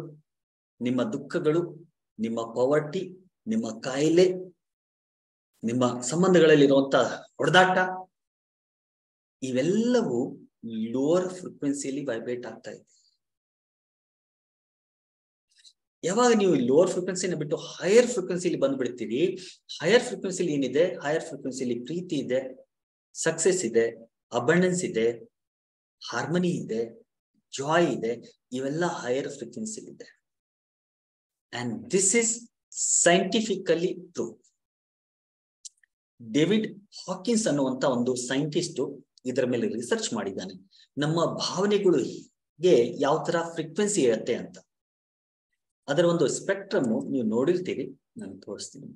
ನಿಮ್ಮ ದುಃಖಗಳು, ನಿಮ್ಮ ಪವರ್ಟಿ, ನಿಮ್ಮ ಕಾಯಿಲೆ, ನಿಮ್ಮ ಸಂಬಂಧಗಳಲ್ಲಿರುವಂತಹ ಹೊಡೆದಾಟ, ಇವೆಲ್ಲವೂ ಲೋವರ್ ಫ್ರೀಕ್ವೆನ್ಸಿಯಲ್ಲಿ ವೈಬ್ರೇಟ್ ಆಗ್ತಾ ಇದೆ. ಯಾವಾಗ ನೀವು ಲೋವರ್ ಫ್ರೀಕ್ವೆನ್ಸಿನ ಬಿಟ್ಟು ಹೈಯರ್ ಫ್ರೀಕ್ವೆನ್ಸಿಲಿ ಬಂದ್ಬಿಡ್ತೀರಿ, ಹೈಯರ್ ಫ್ರೀಕ್ವೆನ್ಸಿಲಿ ಏನಿದೆ, ಹೈಯರ್ ಫ್ರೀಕ್ವೆನ್ಸಿಲಿ ಪ್ರೀತಿ ಇದೆ, ಸಕ್ಸಸ್ ಇದೆ, ಅಬಂಡೆನ್ಸ್ ಇದೆ, ಹಾರ್ಮನಿ ಇದೆ, ಜಾಯ್ ಇದೆ, ಇವೆಲ್ಲ ಹೈಯರ್ ಫ್ರೀಕ್ವೆನ್ಸಿಲಿ ಇದೆ. And this is scientifically true. David Hawkins ಅನ್ನುವಂತ ಒಂದು ಸೈಂಟಿಸ್ಟ್ ಇದರ ಮೇಲೆ ರಿಸರ್ಚ್ ಮಾಡಿದ್ದಾನೆ, ನಮ್ಮ ಭಾವನೆಗಳಿಗೆ ಯಾವ ತರ ಫ್ರೀಕ್ವೆನ್ಸಿ ಇರುತ್ತೆ ಅಂತ. ಅದರ ಒಂದು ಸ್ಪೆಕ್ಟ್ರಮ್ ನೀವು ನೋಡಿರ್ತೀರಿ, ನಾನು ತೋರಿಸ್ತೀನಿ.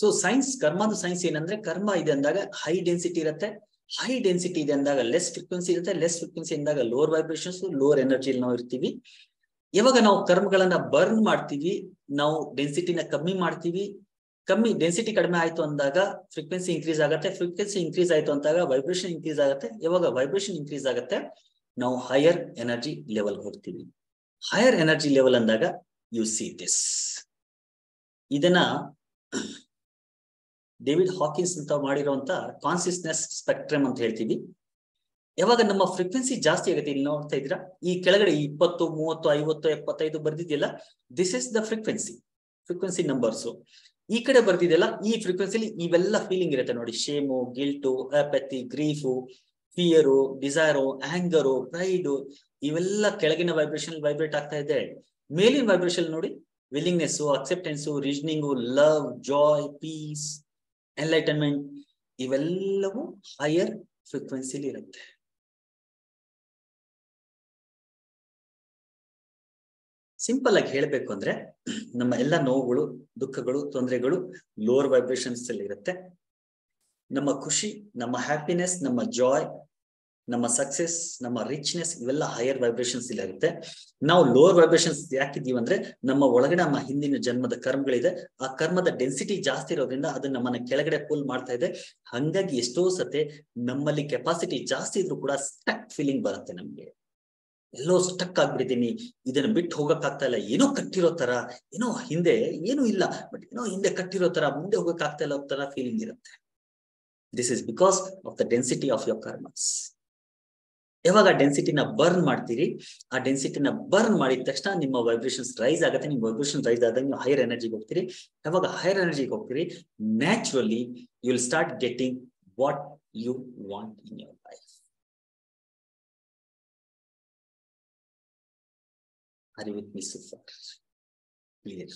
ಸೊ ಸೈನ್ಸ್, ಕರ್ಮದ ಸೈನ್ಸ್ ಏನಂದ್ರೆ, ಕರ್ಮ ಇದೆ ಅಂದಾಗ ಹೈ ಡೆನ್ಸಿಟಿ ಇರುತ್ತೆ, ಹೈ ಡೆನ್ಸಿಟಿ ಇದೆ ಅಂದಾಗ ಲೆಸ್ ಫ್ರೀಕ್ವೆನ್ಸಿ ಇರುತ್ತೆ, ಲೆಸ್ ಫ್ರೀಕ್ವೆನ್ಸಿ ಅಂದಾಗ ಲೋವರ್ ವೈಬ್ರೇಷನ್ಸ್, ಲೋವರ್ ಎನರ್ಜಿಯಲ್ಲಿ ನಾವು ಇರ್ತೀವಿ. ಯಾವಾಗ ನಾವು ಕರ್ಮಗಳನ್ನ ಬರ್ನ್ ಮಾಡ್ತೀವಿ, ನಾವು ಡೆನ್ಸಿಟಿನ ಕಮ್ಮಿ ಮಾಡ್ತೀವಿ, ಕಮ್ಮಿ ಡೆನ್ಸಿಟಿ ಕಡಿಮೆ ಆಯ್ತು ಅಂದಾಗ ಫ್ರೀಕ್ವೆನ್ಸಿ ಇನ್ಕ್ರೀಸ್ ಆಗುತ್ತೆ, ಫ್ರೀಕ್ವೆನ್ಸಿ ಇನ್ಕ್ರೀಸ್ ಆಯ್ತು ಅಂದಾಗ ವೈಬ್ರೇಷನ್ ಇನ್ಕ್ರೀಸ್ ಆಗುತ್ತೆ. ಯಾವಾಗ ವೈಬ್ರೇಷನ್ ಇನ್ಕ್ರೀಸ್ ಆಗುತ್ತೆ, ನಾವು ಹೈಯರ್ ಎನರ್ಜಿ ಲೆವೆಲ್ ಹೋಗ್ತೀವಿ. ಹೈಯರ್ ಎನರ್ಜಿ ಲೆವೆಲ್ ಅಂದಾಗ ಯು ಸಿ ದಿಸ್. ಇದನ್ನ ಡೇವಿಡ್ ಹಾಕಿನ್ಸ್ ಅಂತ ಮಾಡಿರುವಂತ ಕಾನ್ಸಿಯಸ್ನೆಸ್ ಸ್ಪೆಕ್ಟ್ರಮ್ ಅಂತ ಹೇಳ್ತೀವಿ. ಯಾವಾಗ ನಮ್ಮ ಫ್ರೀಕ್ವೆನ್ಸಿ ಜಾಸ್ತಿ ಆಗುತ್ತೆ, ಇಲ್ಲಿ ನೋಡ್ತಾ ಇದ್ದೀರಾ, ಈ ಕೆಳಗಡೆ ಇಪ್ಪತ್ತು, ಮೂವತ್ತು, ಐವತ್ತು, ಎಪ್ಪತ್ತೈದು ಬರ್ದಿದೆಯಲ್ಲ, this is the frequency, frequency numbers. ಈ ಕಡೆ ಬರ್ತಿದೆಯಲ್ಲ, ಈ ಫ್ರೀಕ್ವೆನ್ಸಿಲಿ ಇವೆಲ್ಲ ಫೀಲಿಂಗ್ ಇರುತ್ತೆ ನೋಡಿ, shame, guilt, apathy, grief, fear, desire, anger, pride, ಇವೆಲ್ಲ ಕೆಳಗಿನ ವೈಬ್ರೇಷನ್ ವೈಬ್ರೇಟ್ ಆಗ್ತಾ ಇದೆ. ಮೇಲಿನ ವೈಬ್ರೇಷನ್ ನೋಡಿ, willingness, acceptance, reasoning, love, joy, peace, enlightenment, ಇವೆಲ್ಲವೂ ಹೈಯರ್ ಫ್ರೀಕ್ವೆನ್ಸಿಲಿ ಇರುತ್ತೆ. ಸಿಂಪಲ್ ಆಗಿ ಹೇಳ್ಬೇಕು ಅಂದ್ರೆ, ನಮ್ಮ ಎಲ್ಲ ನೋವುಗಳು, ದುಃಖಗಳು, ತೊಂದರೆಗಳು ಲೋವರ್ ವೈಬ್ರೇಷನ್ಸ್ ಅಲ್ಲಿ ಇರುತ್ತೆ. ನಮ್ಮ ಖುಷಿ, ನಮ್ಮ ಹ್ಯಾಪಿನೆಸ್, ನಮ್ಮ ಜಾಯ್, ನಮ್ಮ ಸಕ್ಸಸ್, ನಮ್ಮ ರಿಚ್ನೆಸ್, ಇವೆಲ್ಲ ಹೈಯರ್ ವೈಬ್ರೇಷನ್ಸ್ ಇಲ್ಲಿ ಆಗುತ್ತೆ. ನಾವು ಲೋವರ್ ವೈಬ್ರೇಷನ್ಸ್ ಯಾಕಿದ್ದೀವಿ ಅಂದ್ರೆ, ನಮ್ಮ ಒಳಗಡೆ ನಮ್ಮ ಹಿಂದಿನ ಜನ್ಮದ ಕರ್ಮಗಳಿದೆ, ಆ ಕರ್ಮದ ಡೆನ್ಸಿಟಿ ಜಾಸ್ತಿ ಇರೋದ್ರಿಂದ ಅದು ನಮ್ಮನ್ನ ಕೆಳಗಡೆ ಪುಲ್ ಮಾಡ್ತಾ ಇದೆ. ಹಂಗಾಗಿ ಎಷ್ಟೋ ಸತೆ ನಮ್ಮಲ್ಲಿ ಕೆಪಾಸಿಟಿ ಜಾಸ್ತಿ ಇದ್ರೂ ಕೂಡ ಸ್ಟಕ್ ಫೀಲಿಂಗ್ ಬರುತ್ತೆ ನಮ್ಗೆ, ಎಲ್ಲೋ ಸ್ಟಕ್ ಆಗ್ಬಿಟ್ಟಿದ್ದೀನಿ, ಇದನ್ನ ಬಿಟ್ಟು ಹೋಗಕ್ಕಾಗ್ತಾ ಇಲ್ಲ, ಏನೋ ಕಟ್ಟಿರೋ ತರ, ಏನೋ ಹಿಂದೆ ಏನೂ ಇಲ್ಲ ಬಟ್ ಏನೋ ಹಿಂದೆ ಕಟ್ಟಿರೋ ತರ, ಮುಂದೆ ಹೋಗಕ್ಕಾಗ್ತಾ ಇಲ್ಲ ತರ ಫೀಲಿಂಗ್ ಇರುತ್ತೆ. This is because of the density of your karmas. ಯಾವಾಗ ಡೆನ್ಸಿಟಿನ ಬರ್ನ್ ಮಾಡ್ತೀರಿ, ಆ ಡೆನ್ಸಿಟಿನ ಬರ್ನ್ ಮಾಡಿದ ತಕ್ಷಣ ನಿಮ್ಮ ವೈಬ್ರೇಷನ್ಸ್ ರೈಸ್ ಆಗುತ್ತೆ. ನಿಮ್ಮ ವೈಬ್ರೇಷನ್ ರೈಸ್ ಆದಾಗ ನೀವು ಹೈಯರ್ ಎನರ್ಜಿಗೆ ಹೋಗ್ತೀರಿ. ಯಾವಾಗ ಹೈಯರ್ ಎನರ್ಜಿಗೆ ಹೋಗ್ತೀರಿ, naturally you will start getting what you want in your life. Are you with me so far? Clear?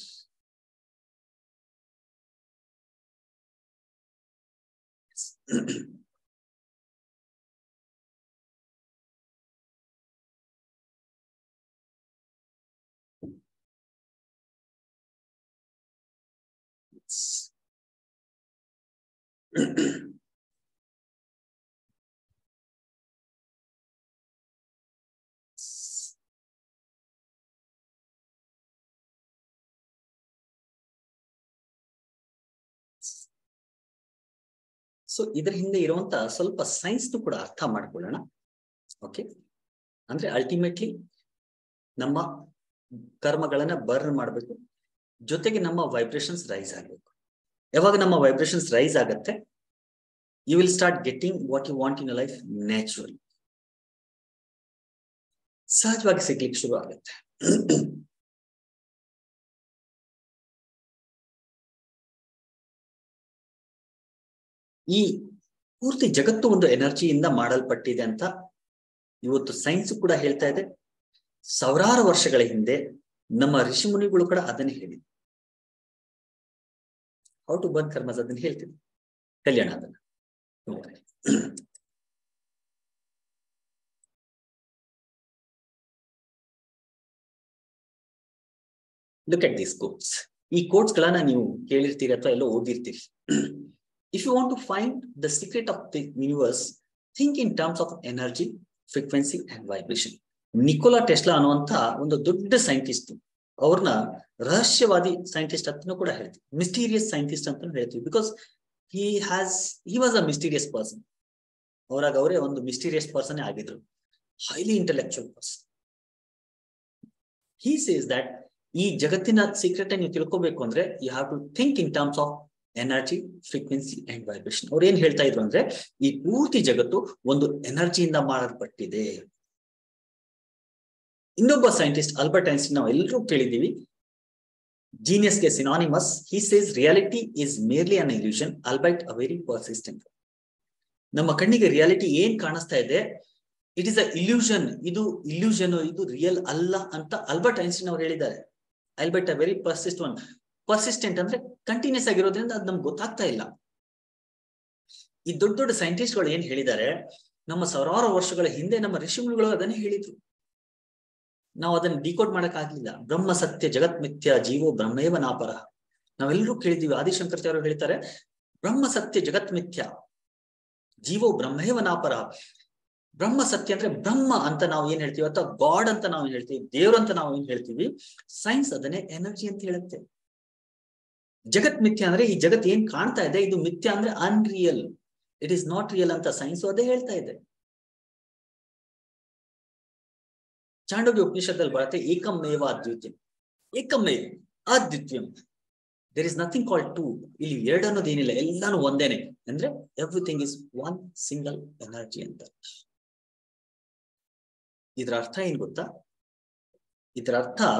minutes. So, idar hinde iruvanth svalpa science nu kuda artha madkolona. Okay, andre ultimately namma karmagalanna burn madbeku, jotege namma vibrations rise agbeku. Yavaga namma vibrations rise agutte, you will start getting what you want in your life naturally. Sahajavagi siglike shuru agutte. ಈ ಪೂರ್ತಿ ಜಗತ್ತು ಒಂದು ಎನರ್ಜಿಯಿಂದ ಮಾಡಲ್ಪಟ್ಟಿದೆ ಅಂತ ಇವತ್ತು science ಕೂಡ ಹೇಳ್ತಾ ಇದೆ. ಸಾವಿರಾರು ವರ್ಷಗಳ ಹಿಂದೆ ನಮ್ಮ ಋಷಿ ಮುನಿಗಳು ಕೂಡ ಅದನ್ನ ಹೇಳಿದ್ರು. ಹೌ ಟು ಬರ್ನ್ ಕರ್ಮಸ್ ಅದನ್ನ ಹೇಳ್ತಿದ್ರು. ಕಲ್ಯಾಣ ಅದನ್ನ ಲುಕ್ ಅಟ್ ದೀಸ್ ಕೋಟ್ಸ್. ಈ ಕೋಟ್ಸ್ ಗಳನ್ನ ನೀವು ಕೇಳಿರ್ತೀರಿ ಅಥವಾ ಎಲ್ಲೋ ಓದಿರ್ತೀರಿ. If you want to find the secret of the universe, think in terms of energy, frequency, and vibration. Nikola Tesla Anonta, one of the scientists, Aurna, Rahashyavadi scientist, mysterious scientist, because he has he was a mysterious person. Aura Gaure, one of the mysterious person, highly intellectual person. He says that E Jagatina secret and you have to think in terms of energy, frequency, and vibration. Or in Hilta Idrandre, I Purti Jagatu, one energy in the Mara Patti day. Indoba scientist Albert Einstein, now Ilru Kelidivi, genius case synonymous, he says reality is merely an illusion, albeit a very persistent one. Namakaniga reality ain't Kanastade, it is an illusion, Idu illusion, Idu real Allah, Anta Albert Einstein or Elida, albeit a very persistent one. Persistent and continuous agirodrinda ad namagu gottagta illa. Ee dodda dodda scientists galu yen helidare, namma savararu varshagala hinde namma rishimuligalu adanne helidru. Navu adanne decode madakagilla. Brahma satya jagat mithya jeevo brahmeva napara. Navellu keliddivi Adi Shankaracharya helitare, Brahma satya jagat mithya jeevo brahmeva napara. Brahma satya andre Brahma anta navu yen heltivi atha God anta navu yen heltivi, Devru anta navu yen heltivi, science adanne energy anta helutte. Jagat mithya andre ee jagat yen kaanta ide idu mithya andre unreal, it is not real anta science ode helta ide. Chandogya Upanishadalli barate ekam meva advityam, ekam meva advityam, there is nothing called two, illi eradu annod enilla ellanu ondene andre everything is one single energy anta. Idra artha enu gotta, idra artha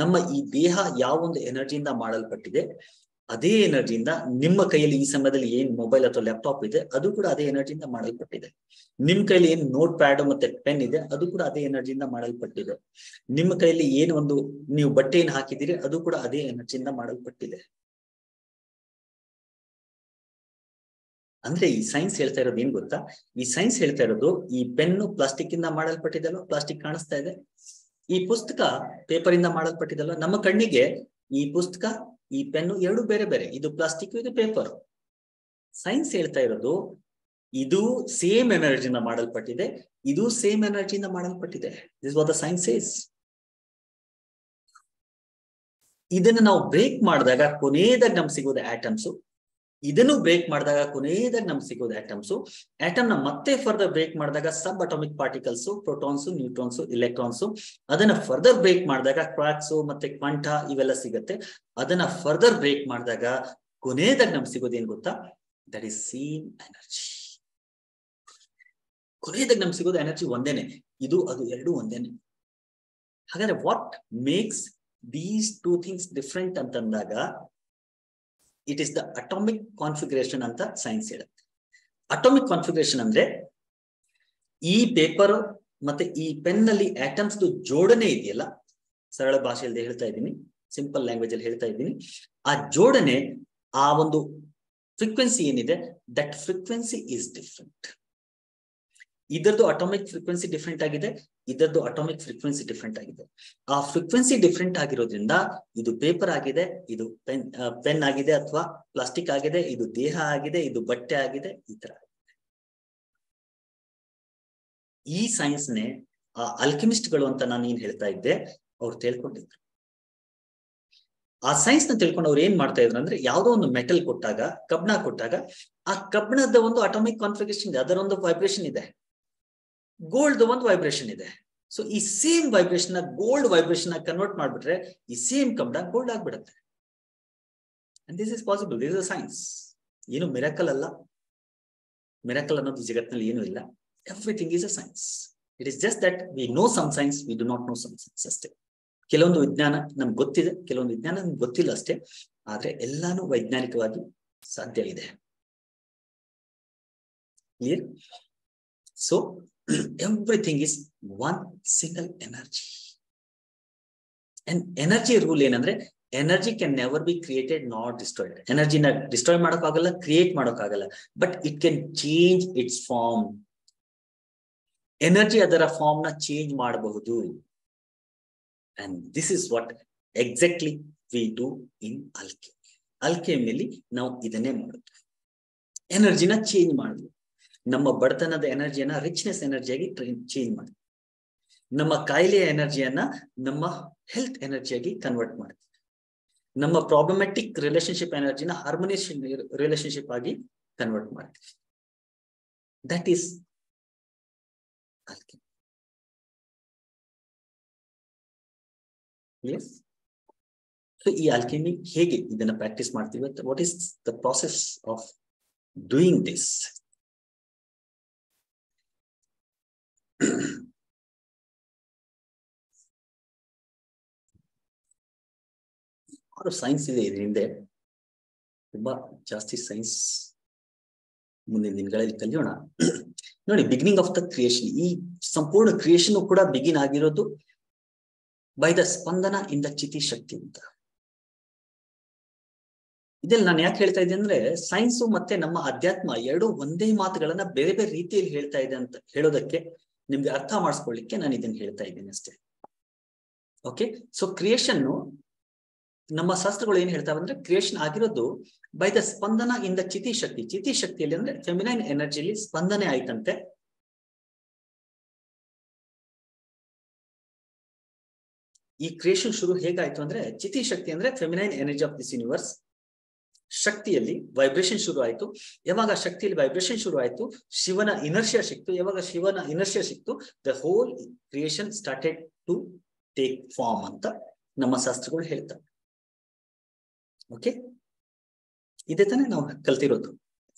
ನಮ್ಮ ಈ ದೇಹ ಯಾವೊಂದು ಎನರ್ಜಿಯಿಂದ ಮಾಡಲ್ಪಟ್ಟಿದೆ, ಅದೇ ಎನರ್ಜಿಯಿಂದ ನಿಮ್ಮ ಕೈಯಲ್ಲಿ ಈ ಸಮಯದಲ್ಲಿ ಏನ್ ಮೊಬೈಲ್ ಅಥವಾ ಲ್ಯಾಪ್ಟಾಪ್ ಇದೆ ಅದು ಕೂಡ ಅದೇ ಎನರ್ಜಿಯಿಂದ ಮಾಡಲ್ಪಟ್ಟಿದೆ. ನಿಮ್ಮ ಕೈಯಲ್ಲಿ ಏನ್ ನೋಟ್ ಪ್ಯಾಡ್ ಮತ್ತೆ ಪೆನ್ ಇದೆ ಅದು ಕೂಡ ಅದೇ ಎನರ್ಜಿಯಿಂದ ಮಾಡಲ್ಪಟ್ಟಿದೆ. ನಿಮ್ಮ ಕೈಯಲ್ಲಿ ಏನ್ ಒಂದು ನೀವು ಬಟ್ಟೆ ಏನ್ ಹಾಕಿದ್ದೀರಿ ಅದು ಕೂಡ ಅದೇ ಎನರ್ಜಿಯಿಂದ ಮಾಡಲ್ಪಟ್ಟಿದೆ. ಅಂದ್ರೆ ಈ ಸೈನ್ಸ್ ಹೇಳ್ತಾ ಇರೋದು ಏನ್ ಗೊತ್ತಾ, ಈ ಸೈನ್ಸ್ ಹೇಳ್ತಾ ಇರೋದು ಈ ಪೆನ್ನು ಪ್ಲಾಸ್ಟಿಕ್ ಇಂದ ಮಾಡಲ್ಪಟ್ಟಿದೆ ಅಲ್ವಾ, ಪ್ಲಾಸ್ಟಿಕ್ ಕಾಣಿಸ್ತಾ ಇದೆ. ಈ ಪುಸ್ತಕ ಪೇಪರ್ ಇಂದ ಮಾಡಲ್ಪಟ್ಟಿದಲ್ಲ, ನಮ್ಮ ಕಣ್ಣಿಗೆ ಈ ಪುಸ್ತಕ ಈ ಪೆನ್ನು ಎರಡು ಬೇರೆ ಬೇರೆ, ಇದು ಪ್ಲಾಸ್ಟಿಕ್ ಇದು ಪೇಪರ್. ಸೈನ್ಸ್ ಹೇಳ್ತಾ ಇರೋದು ಇದು ಸೇಮ್ ಎನರ್ಜಿಯಿಂದ ಮಾಡಲ್ಪಟ್ಟಿದೆ, ಇದು ಸೇಮ್ ಎನರ್ಜಿಯಿಂದ ಮಾಡಲ್ಪಟ್ಟಿದೆ. This was the science is. ಇದನ್ನ ನಾವು ಬ್ರೇಕ್ ಮಾಡಿದಾಗ ಕೊನೆಯದಾಗ ನಮ್ಗೆ ಸಿಗೋದು ಆಟಮ್ಸು, ಇದನ್ನು ಬ್ರೇಕ್ ಮಾಡಿದಾಗ ಕೊನೆಯದಾಗ ನಮ್ಗೆ ಸಿಗೋದು ಆಟಮ್ಸು, ಆಟಮ್ನ ಮತ್ತೆ ಫರ್ದರ್ ಬ್ರೇಕ್ ಮಾಡಿದಾಗ ಸಬ್ atomic particles, protons, neutrons, electrons, ಅದನ್ನ ಫರ್ದರ್ ಬ್ರೇಕ್ ಮಾಡಿದಾಗ ಕ್ವಾಕ್ಸು ಮತ್ತೆ ಕ್ವಾಂಟ ಇವೆಲ್ಲ ಸಿಗುತ್ತೆ. ಅದನ್ನ ಫರ್ದರ್ ಬ್ರೇಕ್ ಮಾಡಿದಾಗ ಕೊನೆಯದಾಗ ನಮ್ಗೆ ಸಿಗೋದೇನ್ ಗೊತ್ತಾ, ದಟ್ ಈಸ್ ಸೇಮ್ ಎನರ್ಜಿ. ಕೊನೆಯದಾಗ ನಮ್ಗೆ ಸಿಗೋದು ಎನರ್ಜಿ ಒಂದೇನೆ, ಇದು ಅದು ಎರಡು ಒಂದೇನೆ. ಹಾಗಾದ್ರೆ what makes these two things different ಅಂತಂದಾಗ it is the atomic configuration anta science helutte. Atomic configuration andre ee paper matte ee pen nalli atoms du jodane idiyalla, sarala bhasheyalle helta idini, simple language alli helta idini, aa jodane aa ondu frequency enide, that frequency is different. ಇದರದು atomic frequency different ಆಗಿದೆ, ಇದರದು atomic frequency different ಆಗಿದೆ. ಆ frequency different ಆಗಿರೋದ್ರಿಂದ ಇದು paper ಆಗಿದೆ, ಇದು pen pen ಆಗಿದೆ ಅಥವಾ ಪ್ಲಾಸ್ಟಿಕ್ ಆಗಿದೆ, ಇದು ದೇಹ ಆಗಿದೆ, ಇದು ಬಟ್ಟೆ ಆಗಿದೆ, ಈ ತರ ಆಗಿದೆ. ಈ ಸೈನ್ಸ್ ನೇ ಆ ಅಲ್ಕೆಮಿಸ್ಟ್ಗಳು ಅಂತ ನಾನು ಏನ್ ಹೇಳ್ತಾ ಇದ್ದೆ ಅವ್ರು ತಿಳ್ಕೊಂಡಿದ್ರು. ಆ ಸೈನ್ಸ್ ನ ತಿಳ್ಕೊಂಡು ಅವ್ರು ಏನ್ ಮಾಡ್ತಾ ಇದ್ರು ಅಂದ್ರೆ, ಯಾವ್ದೋ ಒಂದು ಮೆಟಲ್ ಕೊಟ್ಟಾಗ, ಕಬ್ಣ ಕೊಟ್ಟಾಗ, ಆ ಕಬ್ಣದ ಒಂದು ಅಟಾಮಿಕ್ ಕಾನ್ಫಿಗರೇಷನ್ ಇದೆ, ಅದರೊಂದು ವೈಬ್ರೇಷನ್ ಇದೆ, ಗೋಲ್ಡ್ ಒಂದು ವೈಬ್ರೇಷನ್ ಇದೆ. ಸೊ ಈ ಸೇಮ್ ವೈಬ್ರೇಷನ್ ನ ಗೋಲ್ಡ್ ವೈಬ್ರೇಷನ್ ನ ಕನ್ವರ್ಟ್ ಮಾಡ್ಬಿಟ್ರೆ ಈ ಸೇಮ್ ಕಬ್ಣ ಗೋಲ್ಡ್ ಆಗ್ಬಿಡತ್ತೆ. And this is possible, this is a science. ಏನು ಮಿರಾಕಲ್ ಅಲ್ಲ, ಮಿರಾಕಲ್ ಅನ್ನೋದು ಜಗತ್ತಿನಲ್ಲಿ ಏನೂ ಇಲ್ಲ. Everything is a science. It is just that we know some science, we do not know some science ಅಷ್ಟೇ. ಕೆಲವೊಂದು ವಿಜ್ಞಾನ ನಮ್ಗೆ ಗೊತ್ತಿದೆ, ಕೆಲವೊಂದು ವಿಜ್ಞಾನ ನಮ್ಗೆ ಗೊತ್ತಿಲ್ಲ ಅಷ್ಟೇ. ಆದ್ರೆ ಎಲ್ಲಾನು ವೈಜ್ಞಾನಿಕವಾಗಿ ಸಾಧ್ಯ ಇದೆ. Clear? So everything is one single energy. And energy rule ಏನಂದ್ರೆ, energy can never be created not destroyed. ಎನರ್ಜಿನ ಡಿಸ್ಟ್ರಾಯ್ ಮಾಡೋಕ್ಕಾಗಲ್ಲ, ಕ್ರಿಯೇಟ್ ಮಾಡೋಕ್ಕಾಗಲ್ಲ, but it can change its form. Energy ಅದರ ಫಾರ್ಮ್ ನ ಚೇಂಜ್ ಮಾಡಬಹುದು. And this is what exactly we do in alchemy. Alchemy ನಾವು ಇದನ್ನೇ ಮಾಡುದು, ಎನರ್ಜಿನ ಚೇಂಜ್ ಮಾಡುದು. ನಮ್ಮ ಬಡತನದ ಎನರ್ಜಿಯನ್ನ ರಿಚ್ನೆಸ್ ಎನರ್ಜಿಯಾಗಿ ಚೇಂಜ್ ಮಾಡುದು, ನಮ್ಮ ಕಾಯಿಲೆಯ ಎನರ್ಜಿಯನ್ನ ನಮ್ಮ ಹೆಲ್ತ್ ಎನರ್ಜಿಯಾಗಿ ಕನ್ವರ್ಟ್ ಮಾಡುದು, ನಮ್ಮ ಪ್ರಾಬ್ಲಮ್ಯಾಟಿಕ್ ರಿಲೇಶನ್ಶಿಪ್ ಎನರ್ಜಿನ ಹಾರ್ಮೋನಿಯಸ್ ರಿಲೇಶನ್ಶಿಪ್ ಆಗಿ ಕನ್ವರ್ಟ್ ಮಾಡುದು. That is alchemy. Yes. So ಈ alchemy ಹೇಗೆ ಇದನ್ನ ಪ್ರಾಕ್ಟೀಸ್ ಮಾಡ್ತೀವಿ, what is the process of doing this? Science ಇದೆ ಇದ್ರ ಹಿಂದೆ, ತುಂಬಾ ಜಾಸ್ತಿ ಸೈನ್ಸ್ ಮುಂದಿನ ದಿನಗಳಲ್ಲಿ ಕಲಿಯೋಣ. ನೋಡಿ, ಬಿಗಿನಿಂಗ್ ಆಫ್ ದ ಕ್ರಿಯೇಷನ್, ಈ ಸಂಪೂರ್ಣ ಕ್ರಿಯೇಷನ್ ಕೂಡ ಬಿಗಿನ್ ಆಗಿರೋದು by the Spandana in the ಚಿತಿ ಶಕ್ತಿ ಅಂತ. ಇದೆಲ್ಲ ನಾನು ಯಾಕೆ ಹೇಳ್ತಾ ಇದ್ದೆ ಅಂದ್ರೆ, ಸೈನ್ಸು ಮತ್ತೆ ನಮ್ಮ ಅಧ್ಯಾತ್ಮ ಎರಡು ಒಂದೇ ಮಾತುಗಳನ್ನ ಬೇರೆ ಬೇರೆ ರೀತಿಯಲ್ಲಿ ಹೇಳ್ತಾ ಇದೆ ಅಂತ ಹೇಳೋದಕ್ಕೆ, ನಿಮ್ಗೆ ಅರ್ಥ ಮಾಡಿಸ್ಕೊಳ್ಳಿಕ್ಕೆ ನಾನು ಇದನ್ನ ಹೇಳ್ತಾ ಇದ್ದೀನಿ ಅಷ್ಟೇ. ಓಕೆ? ಸೊ ಕ್ರಿಯೇಷನ್ ನಮ್ಮ ಶಾಸ್ತ್ರಗಳು ಏನ್ ಹೇಳ್ತಾವೆ ಅಂದ್ರೆ, ಕ್ರಿಯೇಷನ್ ಆಗಿರೋದು by the Spandana in the ಚಿತಿ ಶಕ್ತಿ. ಚಿತಿ ಶಕ್ತಿಯಲ್ಲಿ ಅಂದ್ರೆ ಫೆಮಿನೈನ್ ಎನರ್ಜಿಲಿ ಸ್ಪಂದನೆ ಆಯ್ತಂತೆ. ಈ ಕ್ರಿಯೇಷನ್ ಶುರು ಹೇಗಾಯ್ತು ಅಂದ್ರೆ, ಚಿತಿ ಶಕ್ತಿ ಅಂದ್ರೆ feminine energy of this universe. ಶಕ್ತಿಯಲ್ಲಿ ವೈಬ್ರೇಷನ್ ಶುರು ಆಯ್ತು. ಯಾವಾಗ ಶಕ್ತಿಯಲ್ಲಿ ವೈಬ್ರೇಷನ್ ಶುರು ಆಯ್ತು, ಶಿವನ ಇನರ್ಷಿಯಾ ಸಿಕ್ತು. ಯಾವಾಗ ಶಿವನ ಇನರ್ಷಿಯಾ ಸಿಕ್ತು, the whole creation started to take form ಅಂತ ನಮ್ಮ ಶಾಸ್ತ್ರಗಳು ಹೇಳ್ತಾರೆ. ಓಕೆ? ಇದೇ ತಾನೇ ನಾವು ಕಲ್ತಿರೋದು.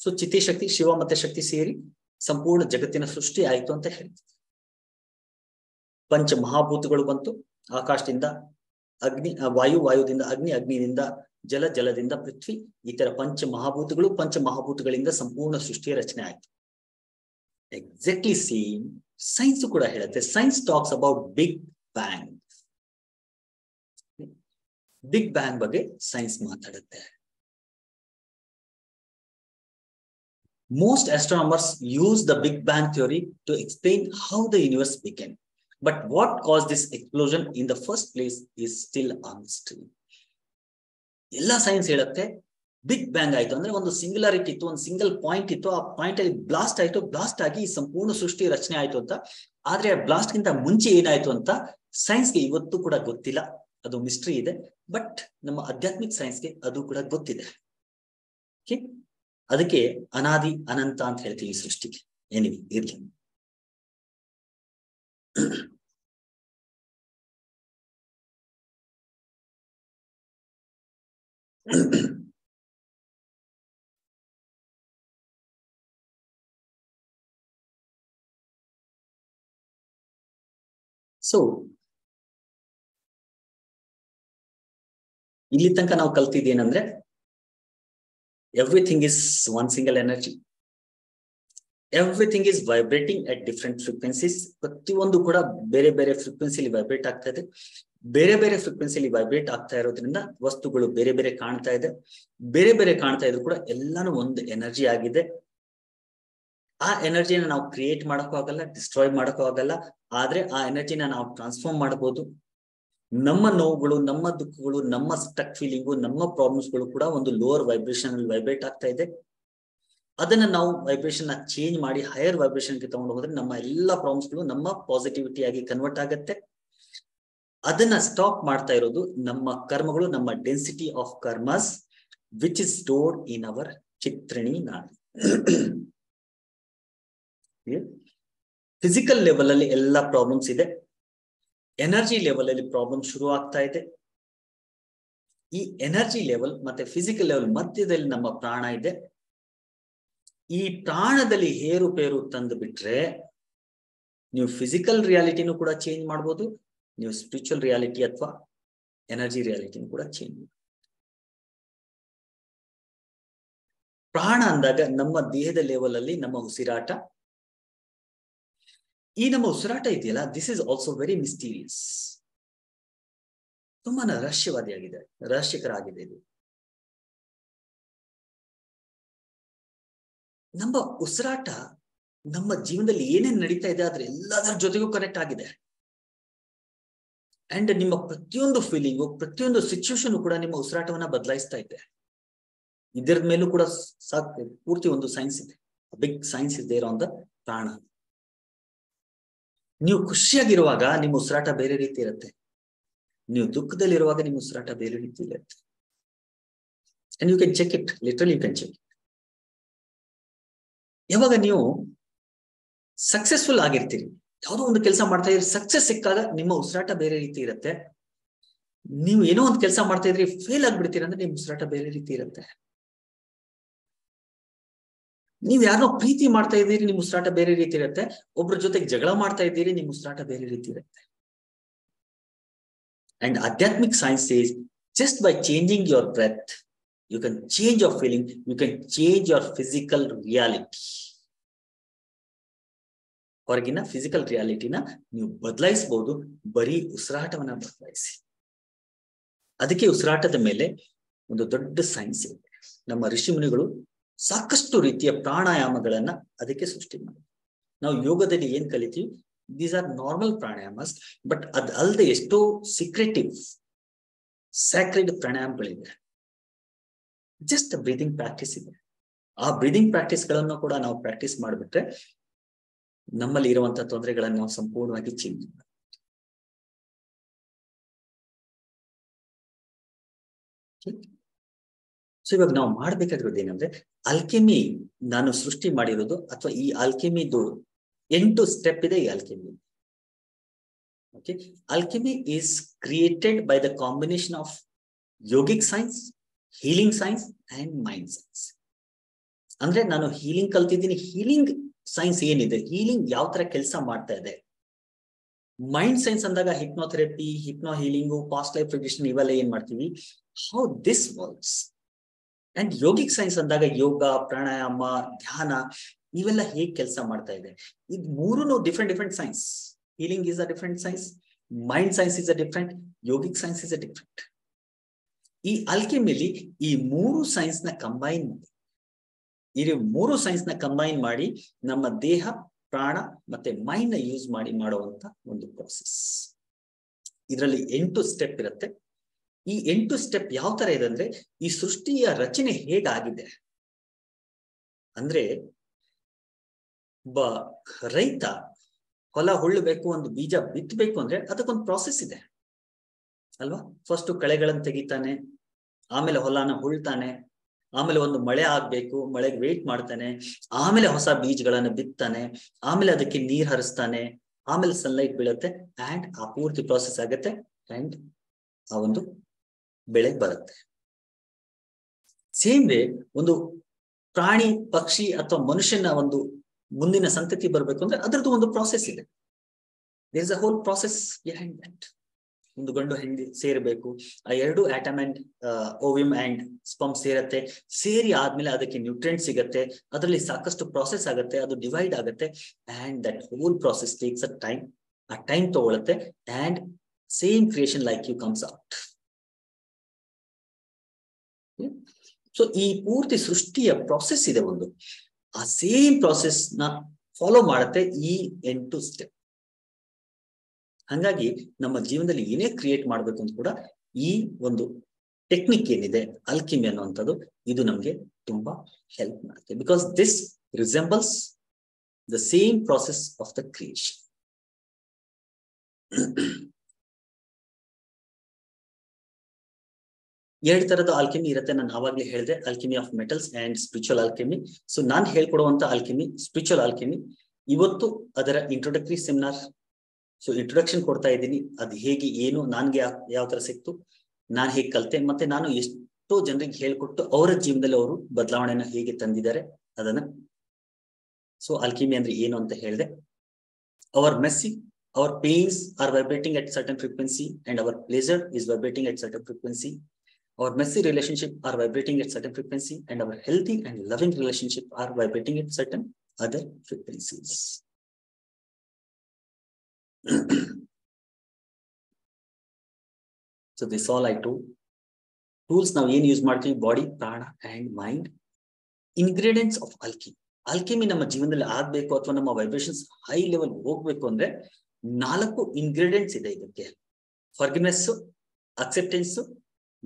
ಸೊ ಚಿತಿ ಶಕ್ತಿ, ಶಿವ ಮತ್ತೆ ಶಕ್ತಿ ಸೇರಿ ಸಂಪೂರ್ಣ ಜಗತ್ತಿನ ಸೃಷ್ಟಿ ಆಯ್ತು ಅಂತ ಹೇಳ್ತೀವಿ. ಪಂಚ ಮಹಾಭೂತಗಳು ಬಂತು. ಆಕಾಶದಿಂದ ಅಗ್ನಿ, ವಾಯು, ವಾಯುದಿಂದ ಅಗ್ನಿ, ಅಗ್ನಿಯಿಂದ ಜಲ, ಜಲದಿಂದ ಪೃಥ್ವಿ. ಈ ತರ ಪಂಚ ಮಹಾಭೂತಗಳು, ಪಂಚ ಮಹಾಭೂತಗಳಿಂದ ಸಂಪೂರ್ಣ ಸೃಷ್ಟಿಯ ರಚನೆ ಆಯ್ತು. ಎಕ್ಸಾಕ್ಟ್ಲಿ ಸೇಮ್ ಸೈನ್ಸ್ ಕೂಡ ಹೇಳುತ್ತೆ. Science talks about big bang. Big bang ಬಗ್ಗೆ ಸೈನ್ಸ್ ಮಾತಾಡುತ್ತೆ. Most astronomers use the big bang theory to explain how the universe began. But what caused this explosion in the first place is still unstable. Ella science helutte big bang aitu andre ondu singularity ittu, ondu single point ittu, aa point alli blast aitu, blast aagi ee sampurna srushti rachane aitu anta. Aadre aa blast ginta munche enaitu anta science ge ivattu kuda gottilla, adu mystery ide. But namma adhyatmic science ge adu kuda gottide. Okay? Adakke anadi ananta anta helthi ee srushti ge. Anyway, irli. So ಇಲ್ಲಿ ತನಕ ನಾವು ಕಲ್ತಿದ್ದೇನಂದ್ರೆ, everything is one single energy, everything is vibrating at different frequencies. ಪ್ರತಿಯೊಂದು ಕೂಡ ಬೇರೆ ಬೇರೆ ಫ್ರೀಕ್ವೆನ್ಸಿಲಿ vibrate ಆಗ್ತಾ ಇದೆ. ಬೇರೆ ಬೇರೆ ಫ್ರೀಕ್ವೆನ್ಸಿಲಿ ವೈಬ್ರೇಟ್ ಆಗ್ತಾ ಇರೋದ್ರಿಂದ ವಸ್ತುಗಳು ಬೇರೆ ಬೇರೆ ಕಾಣ್ತಾ ಇದೆ. ಬೇರೆ ಬೇರೆ ಕಾಣ್ತಾ ಇದ್ರು ಕೂಡ ಎಲ್ಲಾನು ಒಂದು ಎನರ್ಜಿ ಆಗಿದೆ. ಆ ಎನರ್ಜಿನ ನಾವು ಕ್ರಿಯೇಟ್ ಮಾಡಕ್ಕೂ ಆಗಲ್ಲ, ಡಿಸ್ಟ್ರಾಯ್ ಮಾಡಕ್ಕೂ ಆಗಲ್ಲ. ಆದ್ರೆ ಆ ಎನರ್ಜಿನ ನಾವು ಟ್ರಾನ್ಸ್ಫಾರ್ಮ್ ಮಾಡಬಹುದು. ನಮ್ಮ ನೋವುಗಳು, ನಮ್ಮ ದುಃಖಗಳು, ನಮ್ಮ ಸ್ಟಕ್ ಫೀಲಿಂಗು, ನಮ್ಮ ಪ್ರಾಬ್ಲಮ್ಸ್ಗಳು ಕೂಡ ಒಂದು ಲೋವರ್ ವೈಬ್ರೇಷನ್ ಅಲ್ಲಿ ವೈಬ್ರೇಟ್ ಆಗ್ತಾ ಇದೆ. ಅದನ್ನ ನಾವು ವೈಬ್ರೇಷನ್ ನ ಚೇಂಜ್ ಮಾಡಿ ಹೈಯರ್ ವೈಬ್ರೇಷನ್ಗೆ ತಗೊಂಡು ಹೋದ್ರೆ ನಮ್ಮ ಎಲ್ಲಾ ಪ್ರಾಬ್ಲಮ್ಸ್ಗಳು ನಮ್ಮ ಪಾಸಿಟಿವಿಟಿ ಆಗಿ ಕನ್ವರ್ಟ್ ಆಗುತ್ತೆ. ಅದನ್ನ ಸ್ಟಾಪ್ ಮಾಡ್ತಾ ಇರೋದು ನಮ್ಮ ಕರ್ಮಗಳು, ನಮ್ಮ density of karmas which is stored in our ಚಿತ್ರಣಿ ನಾಡಿ. ಫಿಸಿಕಲ್ ಲೆವೆಲ್ ಅಲ್ಲಿ ಎಲ್ಲ ಪ್ರಾಬ್ಲಮ್ಸ್ ಇದೆ, ಎನರ್ಜಿ ಲೆವೆಲ್ ಅಲ್ಲಿ ಪ್ರಾಬ್ಲಮ್ ಶುರು ಆಗ್ತಾ ಇದೆ. ಈ ಎನರ್ಜಿ ಲೆವೆಲ್ ಮತ್ತೆ ಫಿಸಿಕಲ್ ಲೆವೆಲ್ ಮಧ್ಯದಲ್ಲಿ ನಮ್ಮ ಪ್ರಾಣ ಇದೆ. ಈ ಪ್ರಾಣದಲ್ಲಿ ಹೇರುಪೇರು ತಂದು ಬಿಟ್ರೆ ನೀವು ಫಿಸಿಕಲ್ ರಿಯಾಲಿಟಿನೂ ಕೂಡ ಚೇಂಜ್ ಮಾಡ್ಬೋದು, ನೀವು ಸ್ಪಿರಿಚುವಲ್ ರಿಯಾಲಿಟಿ ಅಥವಾ ಎನರ್ಜಿ ರಿಯಾಲಿಟಿನೂ ಕೂಡ ಚೇಂಜ್ ಮಾಡ್ಬೋದು. ಪ್ರಾಣ ಅಂದಾಗ ನಮ್ಮ ದೇಹದ ಲೆವೆಲ್ ಅಲ್ಲಿ ನಮ್ಮ ಉಸಿರಾಟ, ಈ ನಮ್ಮ ಉಸಿರಾಟ ಇದೆಯಲ್ಲ, this is also very mysterious. ತುಂಬಾ ರಹಸ್ಯವಾದಿಯಾಗಿದೆ, ರಹಸ್ಯಕರಾಗಿದೆ. ಇದು ನಮ್ಮ ಉಸಿರಾಟ ನಮ್ಮ ಜೀವನದಲ್ಲಿ ಏನೇನ್ ನಡೀತಾ ಇದೆ ಆದ್ರೆ ಎಲ್ಲದರ ಜೊತೆಗೂ ಕನೆಕ್ಟ್ ಆಗಿದೆ. ಅಂಡ್ ನಿಮ್ಮ ಪ್ರತಿಯೊಂದು ಫೀಲಿಂಗು, ಪ್ರತಿಯೊಂದು ಸಿಚುವೇಶನ್ ಕೂಡ ನಿಮ್ಮ ಉಸಿರಾಟವನ್ನ ಬದಲಾಯಿಸ್ತಾ ಇದೆ. ಇದರ ಮೇಲೂ ಕೂಡ ಸಾಕ್ ಪೂರ್ತಿ ಒಂದು ಸೈನ್ಸ್ ಇದೆ, ಬಿಗ್ ಸೈನ್ಸ್ ಇದೆ ಇರೋ ಅಂತ ಪ್ರಾಣ. ನೀವು ಖುಷಿಯಾಗಿರುವಾಗ ನಿಮ್ಮ ಉಸಿರಾಟ ಬೇರೆ ರೀತಿ ಇರುತ್ತೆ, ನೀವು ದುಃಖದಲ್ಲಿರುವಾಗ ನಿಮ್ಮ ಉಸಿರಾಟ ಬೇರೆ ರೀತಿ ಇರುತ್ತೆ. And you can check it, literally you can check it. ಯಾವಾಗ ನೀವು ಸಕ್ಸಸ್ಫುಲ್ ಆಗಿರ್ತೀರಿ, ಯಾವುದೋ ಒಂದು ಕೆಲಸ ಮಾಡ್ತಾ ಇದ್ರೆ ಸಕ್ಸಸ್ ಸಿಕ್ಕಾಗ ನಿಮ್ಮ ಉಸಿರಾಟ ಬೇರೆ ರೀತಿ ಇರುತ್ತೆ. ನೀವು ಏನೋ ಒಂದು ಕೆಲಸ ಮಾಡ್ತಾ ಇದ್ರಿ, ಫೇಲ್ ಆಗ್ಬಿಡ್ತೀರ ಅಂದ್ರೆ ನಿಮ್ಮ ಉಸಿರಾಟ ಬೇರೆ ರೀತಿ ಇರುತ್ತೆ. ನೀವ್ ಯಾರನ್ನೋ ಪ್ರೀತಿ ಮಾಡ್ತಾ ಇದ್ದೀರಿ, ನಿಮ್ ಉಸಿರಾಟ ಬೇರೆ ರೀತಿ ಇರುತ್ತೆ. ಒಬ್ರ ಜೊತೆಗೆ ಜಗಳ ಮಾಡ್ತಾ ಇದ್ದೀರಿ, ನಿಮ್ ಉಸಿರಾಟ ಬೇರೆ ರೀತಿ ಇರುತ್ತೆ. ಅಂಡ್ ಆಧ್ಯಾತ್ಮಿಕ್ science is just by changing your breath you can change your feeling, you can change your physical reality. ಹೊರಗಿನ ಫಿಸಿಕಲ್ ರಿಯಾಲಿಟಿನ ನೀವು ಬದಲಾಯಿಸಬಹುದು, ಬರೀ ಉಸಿರಾಟವನ್ನ ಬದಲಾಯಿಸಿ. ಅದಕ್ಕೆ ಉಸಿರಾಟದ ಮೇಲೆ ಒಂದು ದೊಡ್ಡ ಸೈನ್ಸ್ ಇದೆ. ನಮ್ಮ ಋಷಿಮುನಿಗಳು ಸಾಕಷ್ಟು ರೀತಿಯ ಪ್ರಾಣಾಯಾಮಗಳನ್ನ ಅದಕ್ಕೆ ಸೃಷ್ಟಿ ಮಾಡಿ ನಾವು ಯೋಗದಲ್ಲಿ ಏನ್ ಕಲಿತೀವಿ, these are normal pranayamas. But ಅದ್ ಅಲ್ಲದೆ ಎಷ್ಟೋ ಸೀಕ್ರೆಟಿವ್ ಸ್ಯಾಕ್ರೆಡ್ ಪ್ರಾಣಾಯಾಮಗಳಿದೆ, ಜಸ್ಟ್ ಬ್ರೀದಿಂಗ್ ಪ್ರಾಕ್ಟೀಸ್ ಇದೆ. ಆ ಬ್ರೀದಿಂಗ್ ಪ್ರಾಕ್ಟೀಸ್ಗಳನ್ನು ಕೂಡ ನಾವು ಪ್ರಾಕ್ಟೀಸ್ ಮಾಡಿಬಿಟ್ರೆ ನಮ್ಮಲ್ಲಿ ಇರುವಂತಹ ತೊಂದರೆಗಳನ್ನು ನಾವು ಸಂಪೂರ್ಣವಾಗಿ ಚೇಂಜ್ ಮಾಡ್ತೀವಿ. ಸೊ ಇವಾಗ ನಾವು ಮಾಡ್ಬೇಕಾಗಿರೋದು ಏನಂದ್ರೆ, ಆಲ್ಕೆಮಿ ನಾನು ಸೃಷ್ಟಿ ಮಾಡಿರೋದು ಅಥವಾ ಈ ಆಲ್ಕೆಮಿದು ಎಂಟು ಸ್ಟೆಪ್ ಇದೆ. ಈ alchemy okay alchemy is created by the combination of yogic science, healing science and mind science. ಅಂದ್ರೆ ನಾನು ಹೀಲಿಂಗ್ ಕಲ್ತಿದ್ದೀನಿ, ಹೀಲಿಂಗ್ ಸೈನ್ಸ್ ಏನಿದೆ, ಹೀಲಿಂಗ್ ಯಾವ ತರ ಕೆಲಸ ಮಾಡ್ತಾ ಇದೆ. ಮೈಂಡ್ ಸೈನ್ಸ್ ಅಂದಾಗ hypnotherapy, hypno healing, past life regression ಇವೆಲ್ಲ ಏನ್ ಮಾಡ್ತೀವಿ, how this works. And yogic science ಅಂದಾಗ ಯೋಗ, ಪ್ರಾಣಾಯಾಮ, ಧ್ಯಾನ ಇವೆಲ್ಲ ಹೇಗೆ ಕೆಲಸ ಮಾಡ್ತಾ ಇದೆ. ಇದು ಮೂರು different different science. Healing is a different science, mind science is a different, yogic science is a different. ಈ ಆಲ್ಕೆಮಿಲಿ ಈ ಮೂರು ಸೈನ್ಸ್ ನ ಕಂಬೈನ್ ಮಾಡಿ ಈ ಮೂರು ಸೈನ್ಸ್ ನ ಕಂಬೈನ್ ಮಾಡಿ ನಮ್ಮ ದೇಹ, ಪ್ರಾಣ ಮತ್ತೆ ಮೈಂಡ್ ನ ಯೂಸ್ ಮಾಡಿ ಮಾಡುವಂತ ಒಂದು ಪ್ರೋಸೆಸ್. ಇದರಲ್ಲಿ ಎಂಟು ಸ್ಟೆಪ್ ಇರುತ್ತೆ. ಈ ಎಂಟು ಸ್ಟೆಪ್ ಯಾವ ತರ ಇದೆ ಅಂದ್ರೆ, ಈ ಸೃಷ್ಟಿಯ ರಚನೆ ಹೇಗಾಗಿದೆ ಅಂದ್ರೆ, ಒಬ್ಬ ರೈತ ಹೊಲ ಹುಳ್ಳಬೇಕು, ಒಂದು ಬೀಜ ಬಿತ್ತಬೇಕು ಅಂದ್ರೆ ಅದಕ್ಕೊಂದು ಪ್ರಾಸೆಸ್ ಇದೆ ಅಲ್ವಾ. ಫಸ್ಟ್ ಕಳೆಗಳನ್ನು ತೆಗಿತಾನೆ, ಆಮೇಲೆ ಹೊಲನ ಹುಳ್ತಾನೆ, ಆಮೇಲೆ ಒಂದು ಮಳೆ ಆಗ್ಬೇಕು, ಮಳೆಗೆ ವೇಟ್ ಮಾಡ್ತಾನೆ, ಆಮೇಲೆ ಹೊಸ ಬೀಜಗಳನ್ನು ಬಿತ್ತಾನೆ, ಆಮೇಲೆ ಅದಕ್ಕೆ ನೀರ್ ಹರಿಸ್ತಾನೆ, ಆಮೇಲೆ ಸನ್ಲೈಟ್ ಬೀಳುತ್ತೆ ಅಂಡ್ ಆ ಪೂರ್ತಿ ಪ್ರಾಸೆಸ್ ಆಗುತ್ತೆ ಅಂಡ್ ಆ ಒಂದು ಬೆಳೆ ಬರುತ್ತೆ. ಸೇಮ್ ವೇ ಒಂದು ಪ್ರಾಣಿ, ಪಕ್ಷಿ ಅಥವಾ ಮನುಷ್ಯನ ಒಂದು ಮುಂದಿನ ಸಂತತಿ ಬರಬೇಕು ಅಂದ್ರೆ ಅದರದ್ದು ಒಂದು ಪ್ರಾಸೆಸ್ ಇದೆ. There is a whole process behind that. ಒಂದು ಗಂಡು ಹೆಣ್ಣು ಸೇರ್ಬೇಕು, ಆ ಎರಡು atom and ovum and sperm ಸೇರತ್ತೆ. ಸೇರಿ ಆದ್ಮೇಲೆ ಅದಕ್ಕೆ ನ್ಯೂಟ್ರಿಯೆಂಟ್ ಸಿಗತ್ತೆ, ಅದರಲ್ಲಿ ಸಾಕಷ್ಟು ಪ್ರಾಸೆಸ್ ಆಗತ್ತೆ, ಅದು ಡಿವೈಡ್ ಆಗತ್ತೆ and that whole process takes a time. ಆ ಟೈಮ್ ತಗೊಳತ್ತೆ and same creation like you comes out. So ಈ ಪೂರ್ತಿ ಸೃಷ್ಟಿಯ ಪ್ರಾಸೆಸ್ ಇದೆ ಒಂದು. ಆ ಸೇಮ್ ಪ್ರಾಸೆಸ್ ನ ಫಾಲೋ ಮಾಡುತ್ತೆ ಈ ಎಂಟು ಸ್ಟೆಪ್. ಹಾಗಾಗಿ ನಮ್ಮ ಜೀವನದಲ್ಲಿ ಏನೇ ಕ್ರಿಯೇಟ್ ಮಾಡ್ಬೇಕು ಅಂತ ಕೂಡ ಈ ಒಂದು ಟೆಕ್ನಿಕ್ ಏನಿದೆ ಅಲ್ಕಿಮಿ ಅನ್ನುವಂಥದ್ದು, ಇದು ನಮ್ಗೆ ತುಂಬಾ ಹೆಲ್ಪ್ ಮಾಡುತ್ತೆ. Because this resembles the same process of the creation. ಎರಡು ತರದ ಆಲ್ಕೆಮಿ ಇರುತ್ತೆ, ನಾನು ಆವಾಗಲೇ ಹೇಳಿದೆ, alchemy of metals and spiritual alchemy. So ನಾನು ಹೇಳ್ಕೊಡುವಂತ ಆಲ್ಕೆಮಿ ಸ್ಪಿರಿಚುವಲ್ ಆಲ್ಕೆಮಿ, ಇವತ್ತು ಅದರ ಇಂಟ್ರೊಡಕ್ಟರಿ ಸೆಮಿನಾರ್, ಸೊ ಇಂಟ್ರೊಡಕ್ಷನ್ ಕೊಡ್ತಾ ಇದ್ದೀನಿ. ಅದು ಹೇಗೆ, ಏನು, ನನ್ಗೆ ಯಾವ ತರ ಸಿಕ್ತು, ನಾನು ಹೇಗೆ ಕಲಿತೆ, ಮತ್ತೆ ನಾನು ಎಷ್ಟೋ ಜನರಿಗೆ ಹೇಳ್ಕೊಟ್ಟು ಅವರ ಜೀವನದಲ್ಲಿ ಅವರು ಬದಲಾವಣೆಯನ್ನು ಹೇಗೆ ತಂದಿದ್ದಾರೆ ಅದನ್ನ. ಸೊ ಆಲ್ಕೆಮಿ ಅಂದ್ರೆ ಏನು ಅಂತ ಹೇಳಿದೆ. Our messy our pains are vibrating at certain frequency and our pleasure is vibrating at certain frequency. Our messy relationship are vibrating at certain frequency, and our healthy and loving relationship are vibrating at certain other frequencies. So this all I do. Tools now in use marking body, prana and mind. Ingredients of alchemy. Alchemy nama jeevanadalli aagbeku athwa nama vibrations high level hogbeku andre ನಾಲ್ಕು ingredients ide idakke. Forgiveness, acceptance,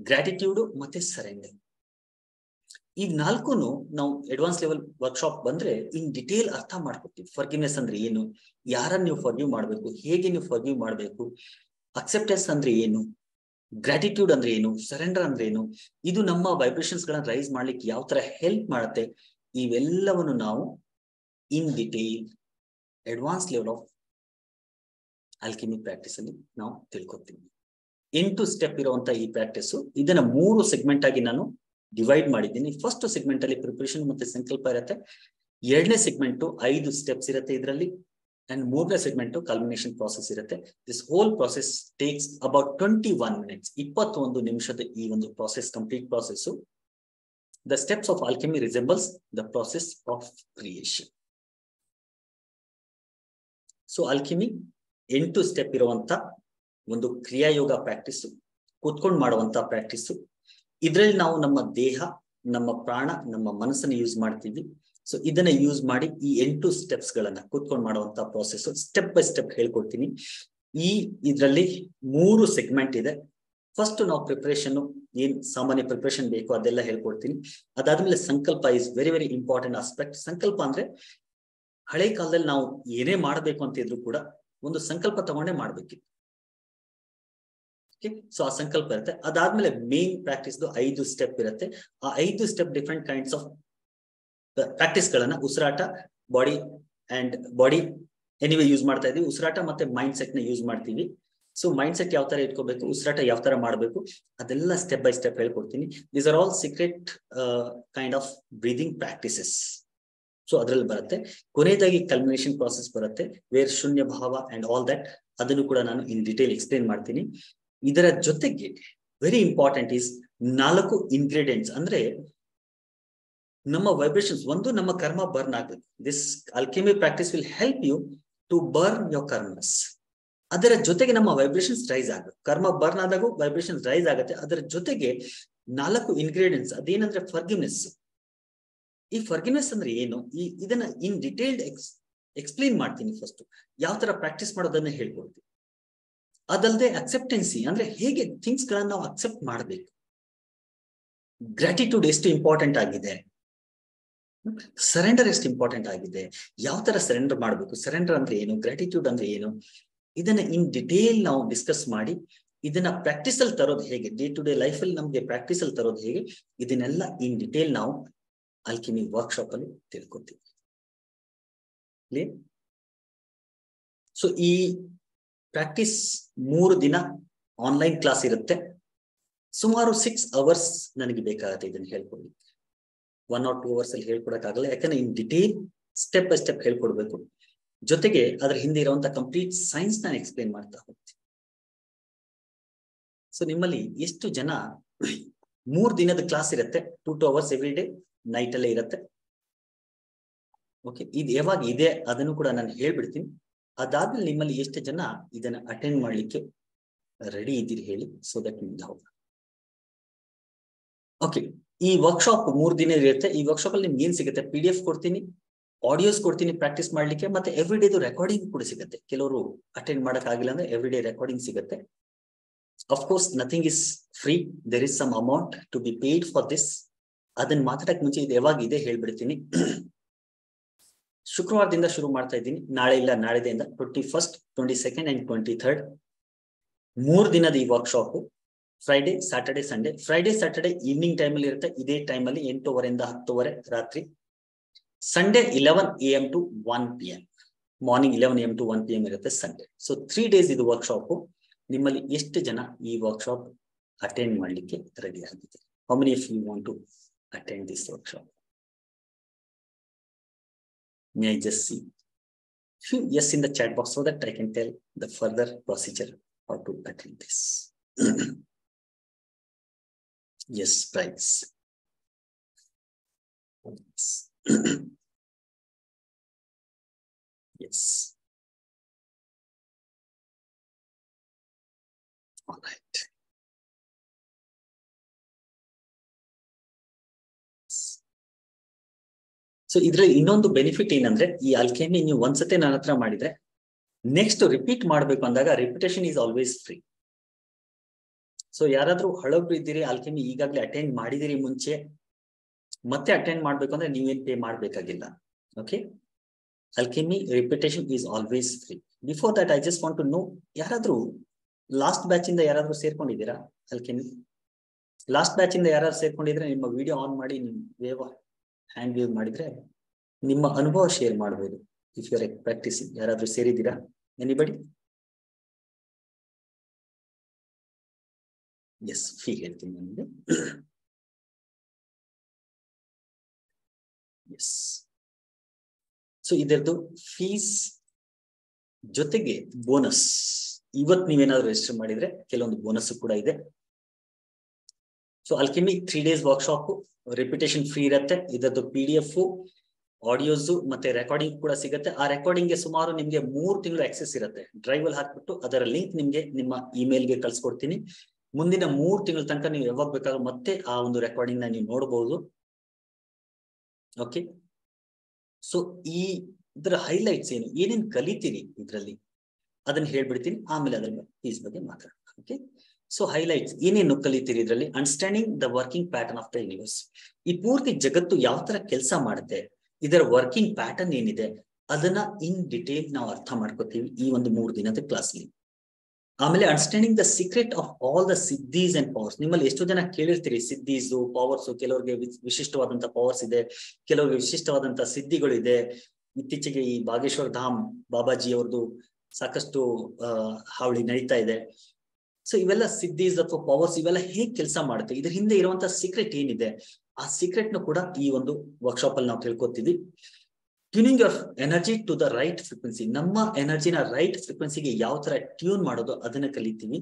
gratitude ಮತ್ತೆ surrender. ಈ ನಾಲ್ಕೂನು ನಾವು advance level workshop ಬಂದ್ರೆ in detail ಅರ್ಥ ಮಾಡ್ಕೊತೀವಿ. Forgiveness ಅಂದ್ರೆ ಏನು, ಯಾರನ್ನ ನೀವು ಫರ್ಗಿವ್ ಮಾಡ್ಬೇಕು, ಹೇಗೆ ನೀವು ಫರ್ಗಿವ್ ಮಾಡ್ಬೇಕು, ಅಕ್ಸೆಪ್ಟೆನ್ಸ್ ಅಂದ್ರೆ ಏನು, ಗ್ರಾಟಿಟ್ಯೂಡ್ ಅಂದ್ರೆ ಏನು, ಸರೆಂಡರ್ ಅಂದ್ರೆ ಏನು, ಇದು ನಮ್ಮ ವೈಬ್ರೇಷನ್ಸ್ ಗಳನ್ನ ರೈಸ್ ಮಾಡ್ಲಿಕ್ಕೆ ಯಾವ ತರ ಹೆಲ್ಪ್ ಮಾಡುತ್ತೆ, ಇವೆಲ್ಲವನ್ನು ನಾವು in detail advance level of alchemy practice ಅಲ್ಲಿ ನಾವು ತಿಳ್ಕೊತೀವಿ. ಎಂಟು ಸ್ಟೆಪ್ ಇರುವಂತಹ ಈ ಪ್ರಾಕ್ಟೀಸು ಇದನ್ನ ಮೂರು ಸೆಗ್ಮೆಂಟ್ ಆಗಿ ನಾನು ಡಿವೈಡ್ ಮಾಡಿದ್ದೀನಿ. ಫಸ್ಟ್ ಸೆಗ್ಮೆಂಟ್ ಅಲ್ಲಿ ಪ್ರಿಪರೇಷನ್ ಮತ್ತೆ ಸಂಕಲ್ಪ ಇರುತ್ತೆ, ಎರಡನೇ ಸೆಗ್ಮೆಂಟು ಐದು ಸ್ಟೆಪ್ಸ್ ಇರುತ್ತೆ ಇದರಲ್ಲಿ, ಅಂಡ್ ಮೂರನೇ ಸೆಗ್ಮೆಂಟು ಕಲ್ಮಿನೇಷನ್ ಪ್ರಾಸೆಸ್ ಇರುತ್ತೆ. This whole process takes about twenty one minutes ಇಪ್ಪತ್ತೊಂದು ನಿಮಿಷದ ಈ ಒಂದು process, complete process. The steps of alchemy resembles the process of creation. So alchemy ಎಂಟು ಸ್ಟೆಪ್ ಇರುವಂತ ಒಂದು ಕ್ರಿಯಾಯೋಗ ಪ್ರಾಕ್ಟೀಸು, ಕೂತ್ಕೊಂಡು ಮಾಡುವಂತಹ ಪ್ರಾಕ್ಟೀಸು. ಇದರಲ್ಲಿ ನಾವು ನಮ್ಮ ದೇಹ, ನಮ್ಮ ಪ್ರಾಣ, ನಮ್ಮ ಮನಸ್ಸನ್ನು ಯೂಸ್ ಮಾಡ್ತೀವಿ. ಸೊ ಇದನ್ನ ಯೂಸ್ ಮಾಡಿ ಈ ಎಂಟು ಸ್ಟೆಪ್ಸ್ ಗಳನ್ನ ಕೂತ್ಕೊಂಡು ಮಾಡುವಂತಹ ಪ್ರೋಸೆಸ್ ಸ್ಟೆಪ್ ಬೈ ಸ್ಟೆಪ್ ಹೇಳ್ಕೊಡ್ತೀನಿ. ಈ ಇದರಲ್ಲಿ ಮೂರು ಸೆಗ್ಮೆಂಟ್ ಇದೆ. ಫಸ್ಟ್ ನಾವು ಪ್ರಿಪರೇಷನ್, ಏನ್ ಸಾಮಾನ್ಯ ಪ್ರಿಪರೇಷನ್ ಬೇಕು ಅದೆಲ್ಲ ಹೇಳ್ಕೊಡ್ತೀನಿ. ಅದಾದ್ಮೇಲೆ ಸಂಕಲ್ಪ is very very important aspect. ಸಂಕಲ್ಪ ಅಂದ್ರೆ ಹಳೆ ಕಾಲದಲ್ಲಿ ನಾವು ಏನೇ ಮಾಡಬೇಕು ಅಂತ ಇದ್ರು ಕೂಡ ಒಂದು ಸಂಕಲ್ಪ ತಗೊಂಡೇ ಮಾಡ್ಬೇಕಿತ್ತು. ಸೊ ಆ ಸಂಕಲ್ಪ ಇರುತ್ತೆ. ಅದಾದ್ಮೇಲೆ ಮೇನ್ ಪ್ರಾಕ್ಟೀಸ್ ಐದು ಸ್ಟೆಪ್ ಇರುತ್ತೆ. ಆ ಐದು step different kinds of practice ಗಳನ್ನ, ಉಸಿರಾಟ, body and body anyway use ಮಾಡ್ತಾ ಇದೀವಿ, ಉಸಿರಾಟ ಮತ್ತೆ ಮೈಂಡ್ ಸೆಟ್ ನ ಯೂಸ್ ಮಾಡ್ತೀವಿ. ಸೊ ಮೈಂಡ್ ಸೆಟ್ ಯಾವ ತರ ಇಟ್ಕೋಬೇಕು, ಉಸಿರಾಟ ಯಾವ ತರ ಮಾಡ್ಬೇಕು, ಅದೆಲ್ಲ ಸ್ಟೆಪ್ ಬೈ ಸ್ಟೆಪ್ ಹೇಳ್ಕೊಡ್ತೀನಿ. These are all secret kind of breathing practices. So ಅದ್ರಲ್ಲಿ ಬರುತ್ತೆ. ಕೊನೆಯದಾಗಿ ಕಲ್ಮಿನೇಷನ್ ಪ್ರಾಸೆಸ್ ಬರುತ್ತೆ, ವೇರ್ ಶೂನ್ಯ ಭಾವ ಅಂಡ್ ಆಲ್ ದಟ್, ಅದನ್ನು ಕೂಡ ನಾನು ಇನ್ ಡಿಟೇಲ್ ಎಕ್ಸ್ಪ್ಲೇನ್ ಮಾಡ್ತೀನಿ. ಇದರ ಜೊತೆಗೆ ವೆರಿ ಇಂಪಾರ್ಟೆಂಟ್ ಈಸ್ ನಾಲ್ಕು ಇಂಗ್ರೀಡಿಯೆಂಟ್ಸ್. ಅಂದ್ರೆ ನಮ್ಮ ವೈಬ್ರೇಷನ್ಸ್, ಒಂದು ನಮ್ಮ ಕರ್ಮ ಬರ್ನ್ ಆಗ್ಬೇಕು. This alchemy practice will help you to burn your karmas. ಅದರ ಜೊತೆಗೆ ನಮ್ಮ ವೈಬ್ರೇಷನ್ಸ್ ರೈಸ್ ಆಗ್ಬೇಕು. ಕರ್ಮ ಬರ್ನ್ ಆದಾಗೂ ವೈಬ್ರೇಷನ್ಸ್ ರೈಸ್ ಆಗುತ್ತೆ. ಅದರ ಜೊತೆಗೆ ನಾಲ್ಕು ಇಂಗ್ರೀಡಿಯೆಂಟ್ಸ್, ಅದೇನಂದ್ರೆ ಫರ್ಗಿವ್ನೆಸ್. ಈ ಫರ್ಗಿವ್ನೆಸ್ ಅಂದ್ರೆ ಏನು, ಈ ಇದನ್ನ ಇನ್ ಡಿಟೇಲ್ಡ್ ಎಕ್ಸ್ ಎಕ್ಸ್ಪ್ಲೇನ್ ಮಾಡ್ತೀನಿ. ಫಸ್ಟ್ ಯಾವ ತರ ಪ್ರಾಕ್ಟೀಸ್ ಮಾಡೋದನ್ನ ಹೇಳ್ಕೊಡ್ತೀನಿ. ಅದಲ್ಲದೆ ಅಕ್ಸೆಪ್ಟೆನ್ಸಿ ಅಂದ್ರೆ ಹೇಗೆ ಥಿಂಗ್ಸ್ ಗಳನ್ನ ನಾವು ಅಕ್ಸೆಪ್ಟ್ ಮಾಡ್ಬೇಕು, ಗ್ರಾಟಿಟ್ಯೂಡ್ ಎಷ್ಟು ಇಂಪಾರ್ಟೆಂಟ್ ಆಗಿದೆ, ಸರೆಂಡರ್ ಎಷ್ಟು ಇಂಪಾರ್ಟೆಂಟ್ ಆಗಿದೆ, ಯಾವ ತರ ಸರೆಂಡರ್ ಮಾಡ್ಬೇಕು, ಸರೆಂಡರ್ ಅಂದ್ರೆ ಏನು, ಗ್ರಾಟಿಟ್ಯೂಡ್ ಅಂದ್ರೆ ಏನು, ಇದನ್ನ ಇನ್ ಡಿಟೇಲ್ ನಾವು ಡಿಸ್ಕಸ್ ಮಾಡಿ ಇದನ್ನ ಪ್ರಾಕ್ಟೀಸ್ ಅಲ್ಲಿ ತರೋದು ಹೇಗೆ, ಡೇ ಟು ಡೇ ಲೈಫ್ ಅಲ್ಲಿ ನಮ್ಗೆ ಪ್ರಾಕ್ಟೀಸ್ ಅಲ್ಲಿ ತರೋದು ಹೇಗೆ, ಇದನ್ನೆಲ್ಲ ಇನ್ ಡಿಟೇಲ್ ನಾವು ಆಲ್ಕೆಮಿ ವರ್ಕ್ಶಾಪ್ ಅಲ್ಲಿ ತಿಳ್ಕೊತೀವಿ. ಸೊ ಈ ಪ್ರಾಕ್ಟೀಸ್ ಮೂರು ದಿನ ಆನ್ಲೈನ್ ಕ್ಲಾಸ್ ಇರುತ್ತೆ. ಸುಮಾರು ಸಿಕ್ಸ್ ಅವರ್ಸ್ ನನಗೆ ಬೇಕಾಗುತ್ತೆ ಇದನ್ನು ಹೇಳ್ಕೊಡ್ಲಿಕ್ಕೆ. ಒನ್ ಆರ್ ಟೂ ಅವರ್ಸ್ ಅಲ್ಲಿ ಹೇಳ್ಕೊಡಕ್ ಆಗಲ್ಲ, ಯಾಕಂದ್ರೆ in detail step by step ಹೇಳ್ಕೊಡ್ಬೇಕು. ಜೊತೆಗೆ ಅದ್ರ ಹಿಂದೆ ಇರುವಂತಹ ಕಂಪ್ಲೀಟ್ ಸೈನ್ಸ್ ನಾನು ಎಕ್ಸ್ಪ್ಲೇನ್ ಮಾಡ್ತಾ ಹೋಗ್ತೀನಿ. ಸೊ ನಿಮ್ಮಲ್ಲಿ ಎಷ್ಟು ಜನ ಮೂರು ದಿನದ ಕ್ಲಾಸ್ ಇರುತ್ತೆ, two to hours every day night ಅಲ್ಲೇ ಇರುತ್ತೆ. ಓಕೆ, ಇದು ಯಾವಾಗ ಇದೆ ಅದನ್ನು ಕೂಡ ನಾನು ಹೇಳ್ಬಿಡ್ತೀನಿ. ಅದಾದ್ಮೇಲೆ ನಿಮ್ಮಲ್ಲಿ ಎಷ್ಟು ಜನ ಇದನ್ನ ಅಟೆಂಡ್ ಮಾಡ್ಲಿಕ್ಕೆ ರೆಡಿ ಇದ್ದೀರಿ ಹೇಳಿ, ಸೊ ದಟ್ ವಿ ವಿಲ್ ಹೋಗೋಣ. ಓಕೆ, ಈ ವರ್ಕ್ಶಾಪ್ ಮೂರು ದಿನ ಇರುತ್ತೆ. ಈ ವರ್ಕ್ಶಾಪ್ ಅಲ್ಲಿ ನಿಮ್ಗೆ ಏನ್ ಸಿಗುತ್ತೆ, ಪಿ ಡಿ ಎಫ್ ಕೊಡ್ತೀನಿ, ಆಡಿಯೋಸ್ ಕೊಡ್ತೀನಿ ಪ್ರಾಕ್ಟೀಸ್ ಮಾಡ್ಲಿಕ್ಕೆ, ಮತ್ತೆ ಎವ್ರಿ ಡೇದು ರೆಕಾರ್ಡಿಂಗ್ ಕೂಡ ಸಿಗುತ್ತೆ. ಕೆಲವರು ಅಟೆಂಡ್ ಮಾಡಕ್ ಆಗಿಲ್ಲ ಅಂದ್ರೆ ಎವ್ರಿ ಡೇ ರೆಕಾರ್ಡಿಂಗ್ ಸಿಗುತ್ತೆ. Of course nothing is free, there is some amount to be paid for this. ಅದನ್ನ ಮಾತಾಡಕ್ ಮುಂಚೆ ಇದು ಯಾವಾಗಿದೆ ಹೇಳ್ಬಿಡ್ತೀನಿ. ಶುಕ್ರವಾರದಿಂದ ಶುರು ಮಾಡ್ತಾ ಇದ್ದೀನಿ, ನಾಳೆ ಇಲ್ಲ ನಾಳೆದಿಂದ, twenty first twenty second and twenty third ಮೂರ್ ದಿನದ ಈ workshop. Friday Saturday Sunday, Friday Saturday evening ಟೈಮಲ್ಲಿ ಇರುತ್ತೆ, ಇದೇ ಟೈಮಲ್ಲಿ ಎಂಟೂವರೆಯಿಂದ ಹತ್ತುವರೆ ರಾತ್ರಿ. Sunday eleven A M to one P M, morning eleven A M to one P M ಇರುತ್ತೆ ಸಂಡೇ. ಸೊ ತ್ರೀ ಡೇಸ್ ಇದು ವರ್ಕ್ಶಾಪ್. ನಿಮ್ಮಲ್ಲಿ ಎಷ್ಟು ಜನ ಈ ವರ್ಕ್ಶಾಪ್ ಅಟೆಂಡ್ ಮಾಡ್ಲಿಕ್ಕೆ ರೆಡಿ ಆಗಿದೆ? How many if you want to attend this workshop? May I just see few yes in the chat box so that I can tell the further procedure how to attend this. Yes, price. Yes. Yes. All right. So ಇದ್ರ ಇನ್ನೊಂದು benefit ಏನಂದ್ರೆ, ಈ alchemy ನೀವು ಒಂದ್ಸತಿ ನನ್ನ ಹತ್ರ ಮಾಡಿದ್ರೆ next repeat ಮಾಡ್ಬೇಕು ಅಂದಾಗ repetition is always free. So ಯಾರಾದ್ರೂ ಹಳಬ್ರು ಇದ್ದೀರಿ, ಆಲ್ಕೆಮಿ ಈಗಾಗಲೇ ಅಟೆಂಡ್ ಮಾಡಿದಿರಿ ಮುಂಚೆ, ಮತ್ತೆ ಅಟೆಂಡ್ ಮಾಡ್ಬೇಕು ಅಂದ್ರೆ ನೀವೇನ್ ಪೇ ಮಾಡ್ಬೇಕಾಗಿಲ್ಲ. Okay, alchemy repetition is always free. Before that I just want to know, ಯಾರಾದ್ರೂ ಲಾಸ್ಟ್ ಬ್ಯಾಚ್ ಇಂದ ಯಾರಾದ್ರೂ ಸೇರ್ಕೊಂಡಿದ್ದೀರಾ ಆಲ್ಕೆಮಿ? ಲಾಸ್ಟ್ ಬ್ಯಾಚ್ ಇಂದ ಯಾರಾದ್ರೂ ಸೇರ್ಕೊಂಡಿದ್ರೆ ನಿಮ್ಮ ವಿಡಿಯೋ ಆನ್ ಮಾಡಿ ನಿಮ್ ವೇವ ಹ್ಯಾಂಡ್ ವೇವ್ ಮಾಡಿದ್ರೆ ನಿಮ್ಮ ಅನುಭವ ಶೇರ್ ಮಾಡಬಹುದು. ಇಫ್ ಯು ಆರ್ ಪ್ರಾಕ್ಟೀಸಿಂಗ್, ಯಾರಾದ್ರೂ ಸೇರಿದ್ದೀರಾ? ಎನಿಬಡಿ? ಎಸ್, ಫೀ ಹೇಳ್ತೀನಿ ನನಗೆ. ಎಸ್, ಸೊ ಇದರದ್ದು ಫೀಸ್ ಜೊತೆಗೆ ಬೋನಸ್. ಇವತ್ತು ನೀವೇನಾದ್ರು ರಿಜಿಸ್ಟರ್ ಮಾಡಿದ್ರೆ ಕೆಲವೊಂದು ಬೋನಸ್ ಕೂಡ ಇದೆ. So alchemy three days workshop, repetition free ಇರುತ್ತೆ. ಇದರದ್ದು ಪಿ ಡಿ ಎಫ್, ಆಡಿಯೋಸು ಮತ್ತೆ ರೆಕಾರ್ಡಿಂಗ್ ಕೂಡ ಸಿಗುತ್ತೆ. ಆ ರೆಕಾರ್ಡಿಂಗ್ಗೆ ಸುಮಾರು ನಿಮ್ಗೆ ಮೂರು ತಿಂಗಳು ಆಕ್ಸೆಸ್ ಇರುತ್ತೆ. ಡ್ರೈವ್ ಅಲ್ಲಿ ಹಾಕ್ಬಿಟ್ಟು ಅದರ ಲಿಂಕ್ ನಿಮ್ಗೆ ನಿಮ್ಮ ಇಮೇಲ್ಗೆ ಕಳ್ಸಿಕೊಡ್ತೀನಿ. ಮುಂದಿನ ಮೂರು ತಿಂಗಳ ತನಕ ನೀವು ಯಾವಾಗ ಬೇಕಾದ್ರೂ ಮತ್ತೆ ಆ ಒಂದು ರೆಕಾರ್ಡಿಂಗ್ ನ ನೀವು ನೋಡಬಹುದು. ಓಕೆ, ಸೊ ಈ ಇದರ ಹೈಲೈಟ್ಸ್ ಏನು, ಏನೇನ್ ಕಲಿತೀರಿ ಇದರಲ್ಲಿ ಅದನ್ನ ಹೇಳ್ಬಿಡ್ತೀನಿ, ಆಮೇಲೆ ಅದರ ಫೀಸ್ ಬಗ್ಗೆ ಮಾತಾಡೋಣ. ಓಕೆ, ಸೊ ಹೈಲೈಟ್ಸ್ ಏನೇನು ಕಲಿತೀರಿ ಇದರಲ್ಲಿ? Understanding the working pattern of the universe. ಈ ಪೂರ್ತಿ ಜಗತ್ತು ಯಾವ ತರ ಕೆಲಸ ಮಾಡುತ್ತೆ, ಇದರ ವರ್ಕಿಂಗ್ ಪ್ಯಾಟರ್ನ್ ಏನಿದೆ ಅದನ್ನ ಇನ್ ಡಿಟೇಲ್ ನಾವು ಅರ್ಥ ಮಾಡ್ಕೋತೀವಿ ಈ ಒಂದು ಮೂರು ದಿನದ ಕ್ಲಾಸ್ಲಿ. ಆಮೇಲೆ understanding the secret of all the siddhis and powers. ನಿಮ್ಮಲ್ಲಿ ಎಷ್ಟೋ ಜನ ಕೇಳಿರ್ತೀರಿ ಸಿದ್ದೀಸು, ಪವರ್ಸು. ಕೆಲವರಿಗೆ ವಿಶಿಷ್ಟವಾದಂತಹ ಪವರ್ಸ್ ಇದೆ, ಕೆಲವರಿಗೆ ವಿಶಿಷ್ಟವಾದಂತಹ ಸಿದ್ಧಿಗಳು ಇದೆ. ಇತ್ತೀಚೆಗೆ ಈ ಬಾಗೇಶ್ವರ್ ಧಾಮ್ ಬಾಬಾಜಿ ಅವ್ರದ್ದು ಸಾಕಷ್ಟು ಅಹ್ ಹಾವಳಿ ನಡೀತಾ ಇದೆ. ಸೊ ಇವೆಲ್ಲ ಸಿದ್ದೀಸ್ ಅಥವಾ ಪವರ್ಸ್ ಇವೆಲ್ಲ ಹೇಗೆ ಕೆಲಸ ಮಾಡುತ್ತೆ, ಇದ್ರ ಹಿಂದೆ ಇರುವಂತಹ ಸೀಕ್ರೆಟ್ ಏನಿದೆ, ಆ ಸೀಕ್ರೆಟ್ ನ ಕೂಡ ಈ ಒಂದು ವರ್ಕ್ಶಾಪ್ ಅಲ್ಲಿ ನಾವು ತಿಳ್ಕೊತೀವಿ. Tuning of energy to the right frequency. ನಮ್ಮ ಎನರ್ಜಿನ ರೈಟ್ ಫ್ರೀಕ್ವೆನ್ಸಿಗೆ ಯಾವ ತರ ಟ್ಯೂನ್ ಮಾಡೋದು ಅದನ್ನ ಕಲಿತೀವಿ.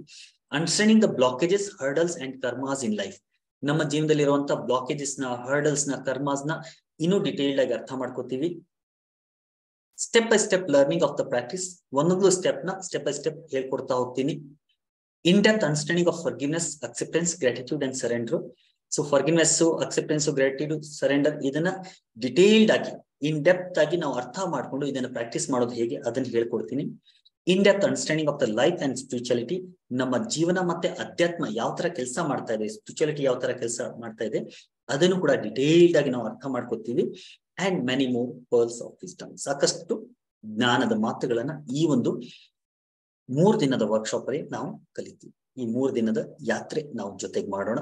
Understanding the blockages, hurdles and karmas in life. ನಮ್ಮ ಜೀವನದಲ್ಲಿ ಇರುವಂತಹ ಬ್ಲಾಕೇಜಸ್ ನ, ಹರ್ಡಲ್ಸ್ ನ, ಕರ್ಮಾಸ್ ನ ಇನ್ನೂ ಡಿಟೇಲ್ಡ್ ಆಗಿ ಅರ್ಥ ಮಾಡ್ಕೋತೀವಿ. Step by step learning of the practice. ಒಂದೊಂದು ಸ್ಟೆಪ್ ನ ಸ್ಟೆಪ್ ಬೈ ಸ್ಟೆಪ್ ಹೇಳ್ಕೊಡ್ತಾ ಹೋಗ್ತೀನಿ. In depth understanding of forgiveness, acceptance, gratitude and surrender. So forgiveness, acceptance, gratitude, surrender ಇದನ್ನ ಡಿಟೇಲ್ಡ್ ಆಗಿ ಇನ್ ಡೆಪ್ತ್ ಆಗಿ ನಾವು ಅರ್ಥ ಮಾಡ್ಕೊಂಡು ಇದನ್ನ ಪ್ರಾಕ್ಟೀಸ್ ಮಾಡೋದು ಹೇಗೆ ಅದನ್ನ ಹೇಳ್ಕೊಡ್ತೀನಿ. In depth understanding of the life and spirituality. ನಮ್ಮ ಜೀವನ ಮತ್ತೆ ಅಧ್ಯಾತ್ಮ ಯಾವ ತರ ಕೆಲಸ ಮಾಡ್ತಾ ಇದೆ, ಸ್ಪಿರಿಚುಯಾಲಿಟಿ ಯಾವ ತರ ಕೆಲಸ ಮಾಡ್ತಾ ಇದೆ ಅದನ್ನು ಕೂಡ ಡಿಟೇಲ್ಡ್ ಆಗಿ ನಾವು ಅರ್ಥ ಮಾಡ್ಕೊತೀವಿ. And many more pearls of wisdom. ಸಾಕಷ್ಟು ಜ್ಞಾನದ ಮಾತುಗಳನ್ನ ಈ ಒಂದು ಮೂರ್ ದಿನದ ವರ್ಕ್ಶಾಪ್ ಅಲ್ಲಿ ನಾವು ಕಲಿತೀವಿ. ಈ ಮೂರ್ ದಿನದ ಯಾತ್ರೆ ನಾವು ಜೊತೆಗೆ ಮಾಡೋಣ.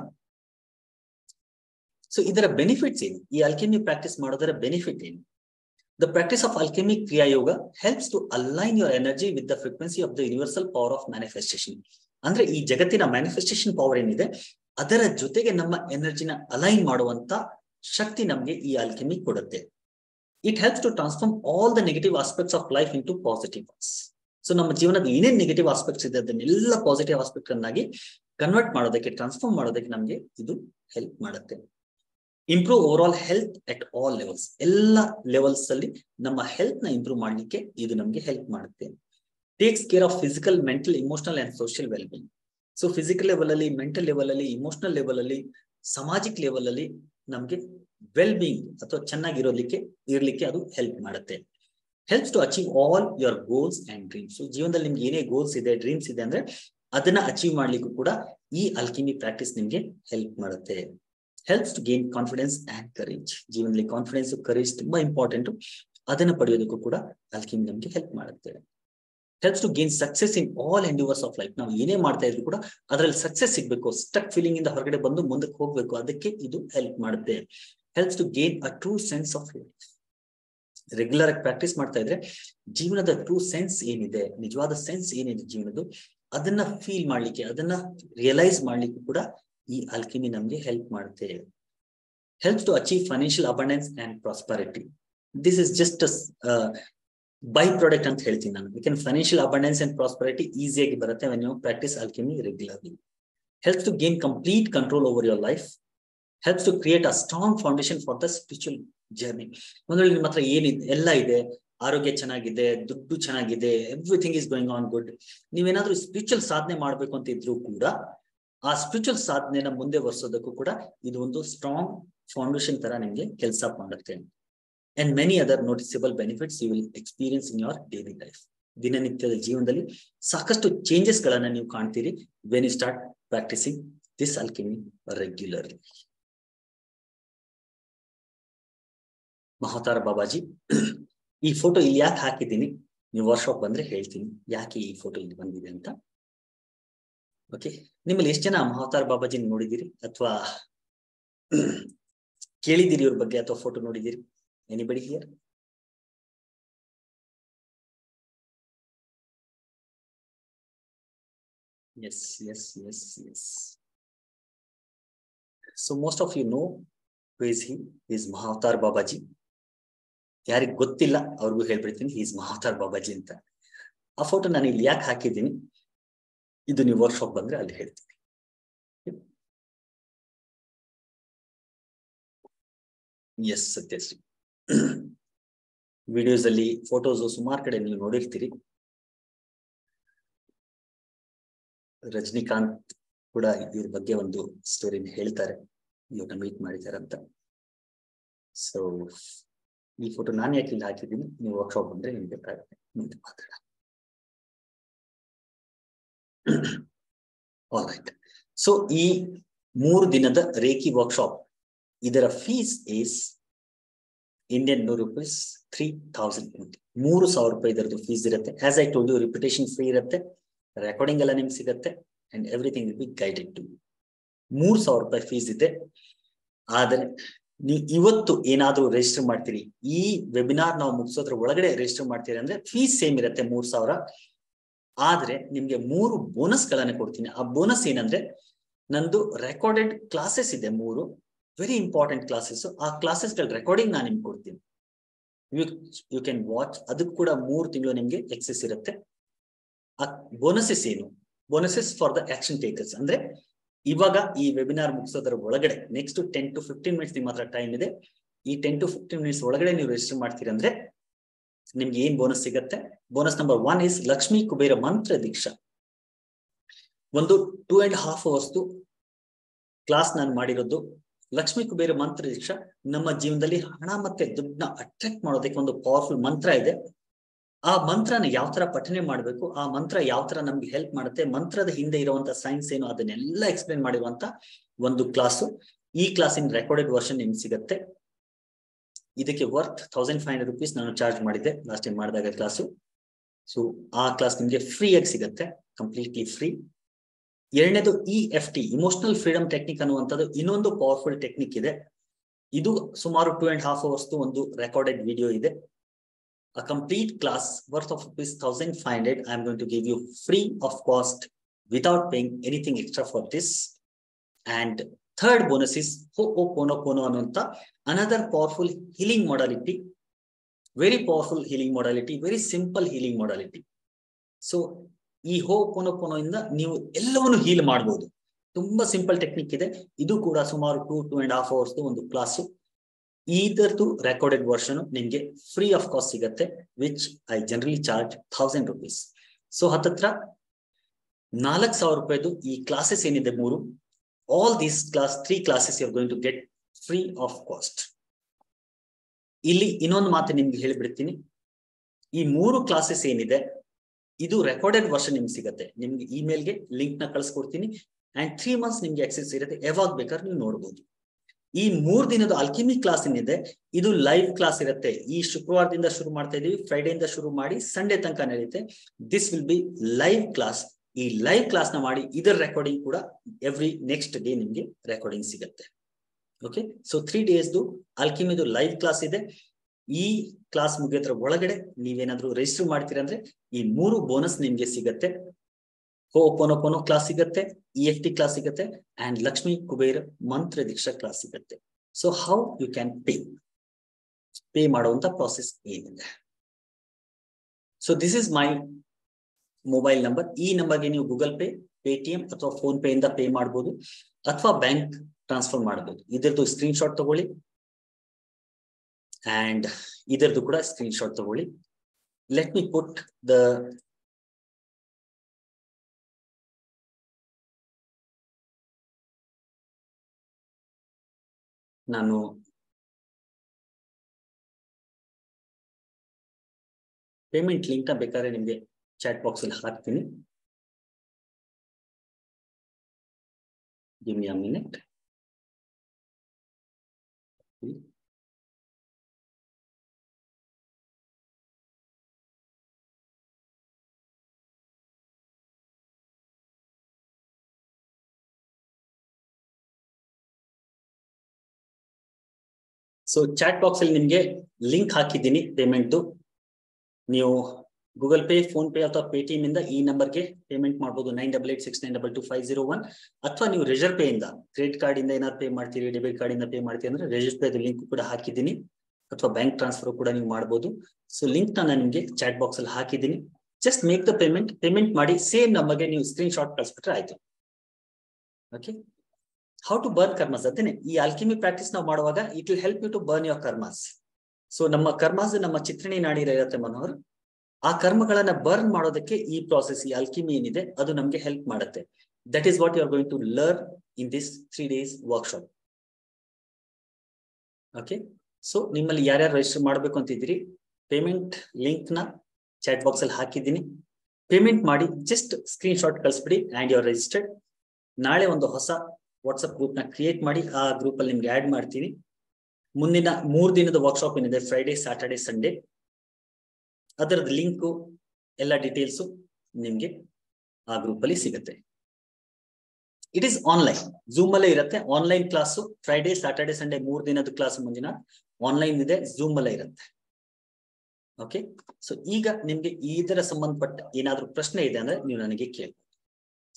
ಸೊ ಇದರ ಬೆನಿಫಿಟ್ಸ್ ಏನು, ಈ ಆಲ್ಕೆಮಿ ಪ್ರಾಕ್ಟೀಸ್ ಮಾಡೋದರ ಬೆನಿಫಿಟ್ ಏನು? The practice of alchemy kriya yoga helps to align your energy with the frequency of the universal power of manifestation. ಅಂದ್ರೆ ಈ ಜಗತ್ತಿನ ಮ್ಯಾನಿಫೆಸ್ಟೇಷನ್ ಪವರ್ ಏನಿದೆ ಅದರ ಜೊತೆಗೆ ನಮ್ಮ ಎನರ್ಜಿನ ಅಲೈನ್ ಮಾಡುವಂತ ಶಕ್ತಿ ನಮ್ಗೆ ಈ ಆಲ್ಕೆಮಿ ಕೊಡುತ್ತೆ. It helps to transform all the negative aspects of life into positive as. So ನಮ್ಮ ಜೀವನದ ಏನೇನ್ ನೆಗೆಟಿವ್ ಆಸ್ಪೆಕ್ಟ್ಸ್ ಇದೆ ಅದನ್ನೆಲ್ಲ ಪಾಸಿಟಿವ್ ಆಸ್ಪೆಕ್ಟ್ ಅನ್ನಾಗಿ ಕನ್ವರ್ಟ್ ಮಾಡೋದಕ್ಕೆ, ಟ್ರಾನ್ಸ್ಫಾರ್ಮ್ ಮಾಡೋದಕ್ಕೆ ನಮ್ಗೆ ಇದು ಹೆಲ್ಪ್ ಮಾಡುತ್ತೆ. Improve over all health at all levels. ಎಲ್ಲ ಲೆವೆಲ್ಸ್ ಅಲ್ಲಿ ನಮ್ಮ ಹೆಲ್ತ್ ನ ಇಂಪ್ರೂವ್ ಮಾಡ್ಲಿಕ್ಕೆ ಇದು ನಮ್ಗೆ ಹೆಲ್ಪ್ ಮಾಡುತ್ತೆ. Takes care of physical, mental, emotional and social wellbeing. So physical level ಅಲ್ಲಿ, ಮೆಂಟಲ್ ಲೆವೆಲ್ ಅಲ್ಲಿ, ಇಮೋಷನಲ್ ಲೆವೆಲ್ ಅಲ್ಲಿ, ಸಾಮಾಜಿಕ ಲೆವೆಲ್ ಅಲ್ಲಿ ನಮಗೆ ವೆಲ್ ಬೀಯಿಂಗ್ ಅಥವಾ ಚೆನ್ನಾಗಿರೋದಕ್ಕೆ ಇರಲಿಕ್ಕೆ ಅದು ಹೆಲ್ಪ್ ಮಾಡುತ್ತೆ. Helps to achieve all your goals and dreams. So ಜೀವನದಲ್ಲಿ ನಿಮ್ಗೆ ಏನೇ ಗೋಲ್ಸ್ ಇದೆ, ಡ್ರೀಮ್ಸ್ ಇದೆ ಅಂದ್ರೆ ಅದನ್ನ ಅಚೀವ್ ಮಾಡ್ಲಿಕ್ಕೂ ಕೂಡ ಈ ಅಲ್ಕಿಮಿ ಪ್ರಾಕ್ಟೀಸ್ ನಿಮ್ಗೆ ಹೆಲ್ಪ್ ಮಾಡುತ್ತೆ. Helps to gain confidence and courage. ಜೀವನದಲ್ಲಿ ಕಾನ್ಫಿಡೆನ್ಸ್, ಕರೇಜ್ ತುಂಬಾ ಇಂಪಾರ್ಟೆಂಟ್. ಅದನ್ನ ಪಡೆಯೋದಕ್ಕೂ ಕೂಡ ಅಲ್ಕಿಮಿ ನಮ್ಗೆ ಹೆಲ್ಪ್ ಮಾಡುತ್ತೆ. Helps to gain success in all endeavours of life. ನಾವು ಏನೇ ಮಾಡ್ತಾ ಇದ್ರು ಕೂಡ ಅದ್ರಲ್ಲಿ ಸಕ್ಸೆಸ್ ಸಿಗ್ಬೇಕು, ಸ್ಟಕ್ ಫೀಲಿಂಗ್ ಇಂದ ಹೊರಗಡೆ ಬಂದು ಮುಂದಕ್ಕೆ ಹೋಗ್ಬೇಕು, ಅದಕ್ಕೆ ಇದು ಹೆಲ್ಪ್ ಮಾಡುತ್ತೆ. Helps to gain a true sense of life. Regular ಆಗಿ ಪ್ರಾಕ್ಟೀಸ್ ಮಾಡ್ತಾ ಇದ್ರೆ ಜೀವನದ ಟ್ರೂ ಸೆನ್ಸ್ ಏನಿದೆ, ನಿಜವಾದ ಸೆನ್ಸ್ ಏನಿದೆ ಜೀವನದ್ದು, ಅದನ್ನ ಫೀಲ್ ಮಾಡ್ಲಿಕ್ಕೆ, ಅದನ್ನ ರಿಯಲೈಸ್ ಮಾಡ್ಲಿಕ್ಕೂ ಕೂಡ ಈ ಅಲ್ಕಿಮಿ ನಮ್ಗೆ ಹೆಲ್ಪ್ ಮಾಡುತ್ತೆ. Helps to achieve financial abundance and prosperity. This is just by product ಅಂತ ಹೇಳ್ತೀನಿ ನಾನು, ಯಾಕೆಂದ್ರೆ ಫೈನಾನ್ಷಿಯಲ್ ಅಬಂಡೆನ್ಸ್ ಅಂಡ್ ಪ್ರಾಸ್ಪರಿಟಿ ಈಸಿಯಾಗಿ ಬರುತ್ತೆ when you practice alchemy regularly. Helps to gain complete control over your life. Helps to create a strong foundation for the spiritual journey. ಒಂದ್ರಲ್ಲಿ ನಿಮ್ಮ ಹತ್ರ ಏನಿದೆ, ಎಲ್ಲ ಇದೆ, ಆರೋಗ್ಯ ಚೆನ್ನಾಗಿದೆ, ದುಡ್ಡು ಚೆನ್ನಾಗಿದೆ, everything is going on good. ನೀವೇನಾದ್ರೂ ಸ್ಪಿರಿಚುವಲ್ ಸಾಧನೆ ಮಾಡ್ಬೇಕು ಅಂತ ಇದ್ರೂ ಕೂಡ ಆ ಸ್ಪಿರಿಚುವಲ್ ಸಾಧನೆನ ಮುಂದೆ ವರ್ಸೋದಕ್ಕೂ ಕೂಡ ಇದು ಒಂದು ಸ್ಟ್ರಾಂಗ್ ಫೌಂಡೇಶನ್ ತರ ನಿಮ್ಗೆ ಕೆಲಸ ಮಾಡುತ್ತೆ. And many other noticeable benefits you will experience in your daily life. ದಿನನಿತ್ಯದ ಜೀವನದಲ್ಲಿ ಸಾಕಷ್ಟು ಚೇಂಜಸ್ ಗಳನ್ನ ನೀವು ಕಾಣ್ತೀರಿ when you start practicing this alchemy regularly. ಮಹಾವತಾರ Babaji ಈ ಫೋಟೋ ಇಲ್ಲಿ ಯಾಕೆ ಹಾಕಿದ್ದೀನಿ, ನೀವು ವರ್ಕ್ಶಾಪ್ ಬಂದ್ರೆ ಹೇಳ್ತೀನಿ ಯಾಕೆ ಈ ಫೋಟೋ ಇಲ್ಲಿ ಬಂದಿದೆ ಅಂತ. ಓಕೆ, ನಿಮ್ಮಲ್ಲಿ ಎಷ್ಟು ಜನ ಮಹಾವತಾರ ಬಾಬಾಜಿ ನೋಡಿದಿರಿ ಅಥವಾ ಕೇಳಿದಿರಿ ಇವ್ರ ಬಗ್ಗೆ ಅಥವಾ ಫೋಟೋ ನೋಡಿದಿರಿ? Anybody here? Yes, yes, yes, yes. So most of you know who is he? He is Mahavatar Babaji. ಯಾರಿಗೆ ಗೊತ್ತಿಲ್ಲ ಅವ್ರಿಗೂ ಹೇಳ್ಬಿಡ್ತೀನಿ, he is Mahavatar Babaji ಅಂತ. ಆ ಫೋಟೋ ನಾನು ಇಲ್ಲಿ ಯಾಕೆ ಹಾಕಿದ್ದೀನಿ, ಇದು ನೀವು ವರ್ಕ್ಶಾಪ್ ಬಂದ್ರೆ ಅಲ್ಲಿ ಹೇಳ್ತೀನಿ. ಎಸ್ ಸತ್ಯಶ್ರೀ, ವಿಡಿಯೋಸ್ ಅಲ್ಲಿ ಫೋಟೋಸ್ ಸುಮಾರು ಕಡೆ ನೀವು ನೋಡಿರ್ತೀರಿ. ರಜನಿಕಾಂತ್ ಕೂಡ ಇವ್ರ ಬಗ್ಗೆ ಒಂದು ಸ್ಟೋರಿನ ಹೇಳ್ತಾರೆ, ಇವ್ರನ್ನ ಮೀಟ್ ಮಾಡಿದಾರಂತ. ಸೊ ಈ ಫೋಟೋ ನಾನು ಯಾಕೆ ಇಲ್ಲಿ ಹಾಕಿದ್ದೀನಿ, ನೀವು ವರ್ಕ್ಶಾಪ್ ಅಂದ್ರೆ ನಿಮ್ಗೆ ಗೊತ್ತಾಗುತ್ತೆ. ಮುಂದೆ ಮಾತಾಡ. ಆಲ್ ರೈಟ್, ಸೊ ಈ ಮೂರು ದಿನದ ರೇಖಿ ವರ್ಕ್ಶಾಪ್ ಇದರ ಫೀಸ್ ಈಸ್ ಇಂಡಿಯನ್ ನೂರು ರೂಪೀಸ್ ತ್ರೀ ತೌಸಂಡ್ ಟ್ವೆಂಟಿ. ಮೂರು ಸಾವಿರ ರೂಪಾಯಿ ಇದರದ್ದು ಫೀಸ್ ಇರುತ್ತೆ. As I told you, repetition free ಇರುತ್ತೆ, ರೆಕಾರ್ಡಿಂಗ್ ಎಲ್ಲ ನಿಮ್ಗೆ ಸಿಗುತ್ತೆ and everything will be guided too. ಮೂರು ಸಾವಿರ ರೂಪಾಯಿ ಫೀಸ್ ಇದೆ. ಆದರೆ ನೀವು ಇವತ್ತು ಏನಾದ್ರೂ ರಿಜಿಸ್ಟರ್ ಮಾಡ್ತೀರಿ, ಈ ವೆಬಿನಾರ್ ನಾವು ಮುಗಿಸೋದ್ರ ಒಳಗಡೆ ರಿಜಿಸ್ಟರ್ ಮಾಡ್ತೀರಿ ಅಂದ್ರೆ ಫೀಸ್ ಸೇಮ್ ಇರುತ್ತೆ ಮೂರು ಸಾವಿರ. ಆದ್ರೆ ನಿಮ್ಗೆ ಮೂರು ಬೋನಸ್ ಗಳನ್ನ ಕೊಡ್ತೀನಿ. ಆ ಬೋನಸ್ ಏನಂದ್ರೆ, ನಂದು ರೆಕಾರ್ಡೆಡ್ ಕ್ಲಾಸಸ್ ಇದೆ ಮೂರು ವೆರಿ ಇಂಪಾರ್ಟೆಂಟ್ ಕ್ಲಾಸಸ್. ಆ ಕ್ಲಾಸಸ್ ಗಳ ರೆಕಾರ್ಡಿಂಗ್ ನಾನು ನಿಮ್ಗೆ ಕೊಡ್ತೀನಿ, ಯು ಯು ಕ್ಯಾನ್ ವಾಚ್. ಅದಕ್ಕೆ ಕೂಡ ಮೂರು ತಿಂಗಳು ನಿಮ್ಗೆ ಎಕ್ಸೆಸ್ ಇರುತ್ತೆ. ಆ ಬೋನಸಸ್ ಏನು? Bonuses for the action takers ಅಂದ್ರೆ ಇವಾಗ ಈ ವೆಬಿನಾರ್ ಮುಗಿಸೋದ್ರ ಒಳಗಡೆ next ten to fifteen minutes ನಿಮ್ಮ ಹತ್ರ ಟೈಮ್ ಇದೆ. ಈ ಟೆನ್ ಟು ಫಿಫ್ಟೀನ್ ಮಿನಿಟ್ಸ್ ಒಳಗಡೆ ನೀವು ರಿಜಿಸ್ಟರ್ ಮಾಡ್ತೀರಿ ಅಂದ್ರೆ ನಿಮ್ಗೆ ಏನ್ ಬೋನಸ್ ಸಿಗತ್ತೆ? Bonus number one is Lakshmi Kubera ಮಂತ್ರ ದೀಕ್ಷಾ. ಒಂದು ಟೂ ಅಂಡ್ ಹಾಫ್ ಅವರ್ಸ್ದು ಕ್ಲಾಸ್ ನಾನು ಮಾಡಿರೋದು. ಲಕ್ಷ್ಮೀ ಕುಬೇರ ಮಂತ್ರ ದೀಕ್ಷಾ ನಮ್ಮ ಜೀವನದಲ್ಲಿ ಹಣ ಮತ್ತೆ ದುಡ್ಡನ್ನ ಅಟ್ರಾಕ್ಟ್ ಮಾಡೋದಕ್ಕೆ ಒಂದು ಪವರ್ಫುಲ್ ಮಂತ್ರ ಇದೆ. ಆ ಮಂತ್ರನ ಯಾವ ತರ ಪಠನೆ ಮಾಡ್ಬೇಕು, ಆ ಮಂತ್ರ ಯಾವ ತರ ನಮ್ಗೆ ಹೆಲ್ಪ್ ಮಾಡುತ್ತೆ, ಮಂತ್ರದ ಹಿಂದೆ ಇರುವಂತಹ ಸೈನ್ಸ್ ಏನು, ಅದನ್ನೆಲ್ಲ ಎಕ್ಸ್ಪ್ಲೇನ್ ಮಾಡಿರುವಂತ ಒಂದು ಕ್ಲಾಸು. ಈ ಕ್ಲಾಸಿನ ರೆಕಾರ್ಡೆಡ್ ವರ್ಷನ್ ನಿಮ್ಗೆ ಸಿಗತ್ತೆ. ಇದಕ್ಕೆ worth thousand five hundred rupees ನಾನು ಚಾರ್ಜ್ ಮಾಡಿದ್ದೆ ಲಾಸ್ಟ್ ಟೈಮ್ ಮಾಡಿದಾಗ ಕ್ಲಾಸು. ಸೊ ಆ ಕ್ಲಾಸ್ ನಿಮ್ಗೆ ಫ್ರೀಯಾಗಿ ಸಿಗತ್ತೆ, ಕಂಪ್ಲೀಟ್ಲಿ ಫ್ರೀ. ಎರಡನೇದು E F T, emotional freedom technique ಅನ್ನುವಂಥದ್ದು. ಇನ್ನೊಂದು ಪವರ್ಫುಲ್ ಟೆಕ್ನಿಕ್ ಇದೆ. ಇದು ಸುಮಾರು ಟೂ ಅಂಡ್ ಹಾಫ್ ಅವರ್ಸ್ ಒಂದು ರೆಕಾರ್ಡೆಡ್ ವಿಡಿಯೋ ಇದೆ. A complete class worth of rupees thousand five hundred I am going to give you free of cost without paying anything extra for this. And third bonus is Ho'oponopono ಅನ್ನುವಂಥ another powerful healing modality, very powerful healing modality, very simple healing modality. So ಈ ಹೋ ಪೊನೊಪೊನೋ ಇಂದ ನೀವು ಎಲ್ಲವನ್ನು heal ಮಾಡಬಹುದು. ತುಂಬಾ simple technique ಇದೆ. ಇದು ಕೂಡ ಸುಮಾರು two two and half hours ಒಂದು ಕ್ಲಾಸು. ಇದರದು ರೆಕಾರ್ಡೆಡ್ ವರ್ಷನ್ ನಿಮ್ಗೆ ಫ್ರೀ ಆಫ್ ಕಾಸ್ಟ್ ಸಿಗತ್ತೆ, which I generally charge thousand rupees. So ಹತ್ತತ್ರ ನಾಲ್ಕು ಸಾವಿರ ರೂಪಾಯಿದು ಈ ಕ್ಲಾಸಸ್ ಏನಿದೆ ಮೂರು, all these class three classes you are going to get free of cost. ಇಲ್ಲಿ ಇನ್ನೊಂದು ಮಾತು ನಿಮಗೆ ಹೇಳಿಬಿಡ್ತೀನಿ. ಈ ಮೂರು ಕ್ಲಾಸಸ್ ಏನಿದೆ ಇದು ರೆಕಾರ್ಡೆಡ್ ವರ್ಷನ್ ನಿಮ್ಗೆ ಸಿಗುತ್ತೆ. ನಿಮ್ಗೆ ಇಮೇಲ್ಗೆ ಲಿಂಕ್ ನ ಕಳಿಸ್ಕೊಡ್ತೀನಿ. ಅಂಡ್ ತ್ರೀ ಮಂತ್ಸ್ ನಿಮ್ಗೆ ಆಕ್ಸೆಸ್ ಇರುತ್ತೆ, ಯಾವಾಗ ಬೇಕಾದ್ರೆ ನೀವು ನೋಡ್ಬೋದು. ಈ ಮೂರ್ ದಿನದ ಅಲ್ಕಿಮಿ ಕ್ಲಾಸ್ ಏನಿದೆ ಇದು ಲೈವ್ ಕ್ಲಾಸ್ ಇರುತ್ತೆ. ಈ ಶುಕ್ರವಾರದಿಂದ ಶುರು ಮಾಡ್ತಾ ಇದೀವಿ, ಫ್ರೈಡೆಯಿಂದ ಶುರು ಮಾಡಿ ಸಂಡೇ ತನಕ ನಡೆಯುತ್ತೆ. This will be live class. ಈ ಲೈವ್ ಕ್ಲಾಸ್ ನ ಮಾಡಿ ಇದರ ರೆಕಾರ್ಡಿಂಗ್ ಕೂಡ ಎವ್ರಿ ನೆಕ್ಸ್ಟ್ ಡೇ ನಿಮ್ಗೆ ರೆಕಾರ್ಡಿಂಗ್ ಸಿಗುತ್ತೆ. ಓಕೆ, ಸೊ ತ್ರೀ ಡೇಸ್ದು ಅಲ್ಕಿಮಿದು ಲೈವ್ ಕ್ಲಾಸ್ ಇದೆ. ಈ ಕ್ಲಾಸ್ ಮುಗಿಯೋದ್ರ ಒಳಗಡೆ ನೀವೇನಾದ್ರೂ ರಿಜಿಸ್ಟರ್ ಮಾಡ್ತೀರಂದ್ರೆ ಈ ಮೂರು ಬೋನಸ್ ನಿಮ್ಗೆ ಸಿಗತ್ತೆ. ಹೋ ಒಪೊನೊಪೊನೊ ಕ್ಲಾಸ್ ಸಿಗತ್ತೆ, ಇ ಎಫ್ ಟಿ ಕ್ಲಾಸ್ ಸಿಗತ್ತೆ, ಅಂಡ್ ಲಕ್ಷ್ಮಿ ಕುಬೇರ ಮಂತ್ರ ದೀಕ್ಷಾ ಕ್ಲಾಸ್ ಸಿಗತ್ತೆ. So how you can pay pay ಮಾಡುವಂತ ಪ್ರಾಸೆಸ್ ಏನಿದೆ. So this is my mobile number. ಈ ನಂಬರ್ಗೆ ನೀವು ಗೂಗಲ್ ಪೇ, ಪೇಟಿಎಂ ಅಥವಾ ಫೋನ್ ಪೇ ಇಂದ ಪೇ ಮಾಡ್ಬೋದು, ಅಥವಾ ಬ್ಯಾಂಕ್ ಟ್ರಾನ್ಸ್ಫರ್ ಮಾಡ್ಬೋದು. ಇದರದ್ದು ಸ್ಕ್ರೀನ್ ಶಾಟ್ ತಗೊಳ್ಳಿ and ಇದರದ್ದು ಕೂಡ ಸ್ಕ್ರೀನ್ ಶಾಟ್ ತಗೊಳ್ಳಿ. ಲೆಟ್ ಮಿ ಪುಟ್ ದ ನಾನು ಪೇಮೆಂಟ್ ಲಿಂಕ್ ಬೇಕಾದ್ರೆ ನಿಮಗೆ ಚಾಟ್ ಬಾಕ್ಸ್ ಅಲ್ಲಿ ಹಾಕ್ತೀನಿ. Give me a minute. So chat box ಅಲ್ಲಿ ನಿಮ್ಗೆ ಲಿಂಕ್ ಹಾಕಿದ್ದೀನಿ ಪೇಮೆಂಟ್ದು. ನೀವು ಗೂಗಲ್ ಪೇ, ಫೋನ್ ಪೇ ಅಥವಾ ಪೇಟಿಎಂ ಇಂದ ಈ ನಂಬರ್ಗೆ ಪೇಮೆಂಟ್ ಮಾಡಬಹುದು, nine double eight six nine double two five zero one ಅಥವಾ ನೀವು ರೆಜರ್ ಪೇ ಇಂದ, ಕ್ರೆಡಿಟ್ ಕಾರ್ಡ್ ಇಂದ ಏನಾದ್ರು ಪೇ ಮಾಡ್ತೀರಿ, ಡೆಬಿಟ್ ಕಾರ್ಡ್ ಇಂದ ಪೇ ಮಾಡ್ತೀರಿ ಅಂದ್ರೆ ರೆಜರ್ ಪೇ ಲಿಂಕ್ ಕೂಡ ಹಾಕಿದ್ದೀನಿ, ಅಥವಾ ಬ್ಯಾಂಕ್ ಟ್ರಾನ್ಸ್ಫರ್ ಕೂಡ ನೀವು ಮಾಡಬಹುದು. ಸೊ ಲಿಂಕ್ ನಾನು ನಿಮ್ಗೆ ಚಾಟ್ ಬಾಕ್ಸ್ ಅಲ್ಲಿ ಹಾಕಿದ್ದೀನಿ. Just make the payment. Payment ಮಾಡಿ ಸೇಮ್ ನಂಬರ್ಗೆ ನೀವು ಸ್ಕ್ರೀನ್ ಶಾಟ್ ಕಳಿಸ್ಬಿಟ್ರೆ ಆಯ್ತು. Okay, how to burn karmas ಅದೇನೆ ಈ ಅಲ್ಕಿಮಿ ಪ್ರಾಕ್ಟೀಸ್ ನಾವು ಮಾಡುವಾಗ it will help you to burn your karmas. So ನಮ್ಮ ಕರ್ಮಸ್ ನಮ್ಮ ಚಿತ್ರನಿ ನಾಡಿ ಇರುತ್ತೆ ಮನೋಹರ್. ಆ ಕರ್ಮಗಳನ್ನ ಬರ್ನ್ ಮಾಡೋದಕ್ಕೆ ಈ ಪ್ರಾಸೆಸ್, ಈ ಅಲ್ಕಿಮಿ ಏನಿದೆ ಅದು ನಮ್ಗೆ ಹೆಲ್ಪ್ ಮಾಡುತ್ತೆ. That is what you are going to learn in this three days workshop. Okay, so ನಿಮ್ಮಲ್ಲಿ ಯಾರ್ಯಾರು ರಿಜಿಸ್ಟರ್ ಮಾಡ್ಬೇಕು ಅಂತಿದ್ದೀರಿ, ಪೇಮೆಂಟ್ ಲಿಂಕ್ ನ ಚಾಟ್ ಬಾಕ್ಸ್ ಅಲ್ಲಿ ಹಾಕಿದ್ದೀನಿ. ಪೇಮೆಂಟ್ ಮಾಡಿ ಜಸ್ಟ್ ಸ್ಕ್ರೀನ್ ಶಾಟ್ ಕಳಿಸ್ಬಿಡಿ ಆ್ಯಂಡ್ ಯು ಆರ್ ರಿಜಿಸ್ಟರ್ಡ್. ನಾಳೆ ಒಂದು ಹೊಸ ವಾಟ್ಸ್ಆಪ್ ಗ್ರೂಪ್ ನ ಕ್ರಿಯೇಟ್ ಮಾಡಿ ಆ ಗ್ರೂಪ್ ಅಲ್ಲಿ ನಿಮ್ಗೆ ಆಡ್ ಮಾಡ್ತೀನಿ. ಮುಂದಿನ ಮೂರ್ ದಿನದ ವರ್ಕ್ಶಾಪ್ ಏನಿದೆ ಫ್ರೈಡೆ, ಸ್ಯಾಟರ್ಡೆ, ಸಂಡೇ, ಅದರದ್ದು ಲಿಂಕು ಎಲ್ಲ ಡೀಟೇಲ್ಸು ನಿಮ್ಗೆ ಆ ಗ್ರೂಪ್ ಅಲ್ಲಿ ಸಿಗುತ್ತೆ. ಇಟ್ ಈಸ್ ಆನ್ಲೈನ್, ಝೂಮ್ ಅಲ್ಲೇ ಇರುತ್ತೆ. Online class Friday, Saturday, Sunday ಮೂರ್ ದಿನದ ಕ್ಲಾಸ್ ಮುಂದಿನ ಆನ್ಲೈನ್ ಇದೆ, ಝೂಮ್ ಅಲ್ಲೇ ಇರುತ್ತೆ. ಓಕೆ, ಸೊ ಈಗ ನಿಮ್ಗೆ ಇದರ ಸಂಬಂಧಪಟ್ಟ ಏನಾದ್ರೂ ಪ್ರಶ್ನೆ ಇದೆ ಅಂದ್ರೆ ನೀವು ನನಗೆ ಕೇಳ್ಬೋದು.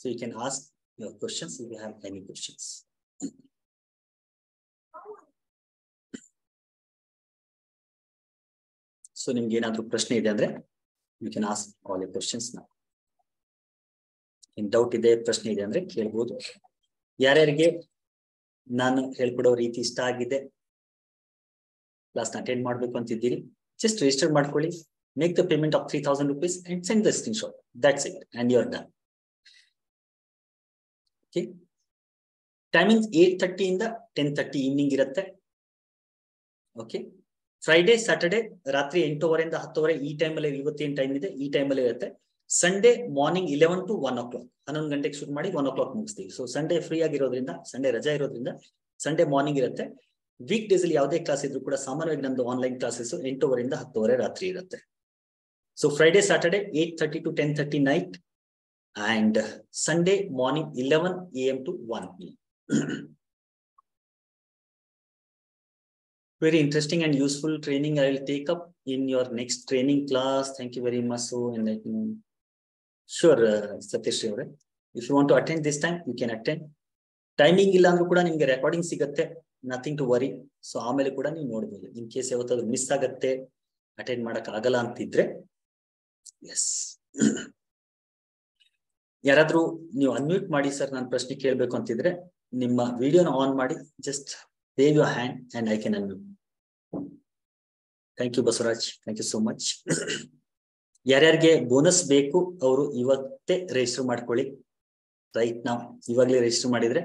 So you can ask your questions if you have any questions. So nimge enadru prashne ide andre you can ask all your questions now. In doubt ide, prashne ide andre kelabodu. Yar yarige nanu helkodo reeti ishta agide, class na attend madbeku antiddiri, just register madkolli, make the payment of three thousand rupees and send the screenshot. That's it and you are done. Okay, timings eight thirty ಇಂದ ten thirty evening ಇರುತ್ತೆ. Okay, Friday, Saturday ರಾತ್ರಿ ಎಂಟೂವರೆಯಿಂದ ಹತ್ತುವರೆ ಈ ಟೈಮಲ್ಲಿ, ಇವತ್ತೇನು time ಇದೆ ಈ ಟೈಮಲ್ಲಿ ಇರುತ್ತೆ. Sunday morning eleven to one o'clock ಹನ್ನೊಂದು ಗಂಟೆಗೆ ಶುರು ಮಾಡಿ ಒನ್ ಓ ಕ್ಲಾಕ್ ಮುಗಿಸ್ತೀವಿ. ಸೊ ಸಂಡೇ ಫ್ರೀ ಆಗಿರೋದ್ರಿಂದ, ಸಂಡೇ ರಜಾ ಇರೋದ್ರಿಂದ ಸಂಡೇ ಮಾರ್ನಿಂಗ್ ಇರುತ್ತೆ. ವೀಕ್ ಡೇಸ್ ಅಲ್ಲಿ ಯಾವುದೇ ಕ್ಲಾಸ್ ಇದ್ರು ಕೂಡ ಸಾಮಾನ್ಯವಾಗಿ ನಂದು ಆನ್ಲೈನ್ ಕ್ಲಾಸಸ್ ಎಂಟೂವರೆಯಿಂದ ಹತ್ತುವರೆ ರಾತ್ರಿ ಇರುತ್ತೆ. So Friday, Saturday eight thirty to ten thirty night, and Sunday morning eleven a m to one p m Very interesting and useful training. I will take up in your next training class. Thank you very much. So enlightening. Sure, uh, Satish, right? If you want to attend this time, you can attend. Timing illa andru kuda nimge recording sigutte. Nothing to worry. So aamele kuda neevu nodabodu. In case yavatadru miss agutte, attend madaka agala antidre. Yes. ಯಾರಾದ್ರೂ ನೀವು unmute ಮಾಡಿ sir ನಾನು ಪ್ರಶ್ನೆ ಕೇಳಬೇಕು ಅಂತಿದ್ರೆ ನಿಮ್ಮ ವಿಡಿಯೋನ on ಮಾಡಿ just wave your hand and I can unmute. Thank you Basavaraj, thank you so much. ಯಾರ್ಯಾರಿಗೆ ಬೋನಸ್ ಬೇಕು ಅವರು ಇವತ್ತೇ ರಿಜಿಸ್ಟರ್ ಮಾಡ್ಕೊಳ್ಳಿ. ರೈಟ್ ನಾವು ಇವಾಗಲೇ ರಿಜಿಸ್ಟರ್ ಮಾಡಿದ್ರೆ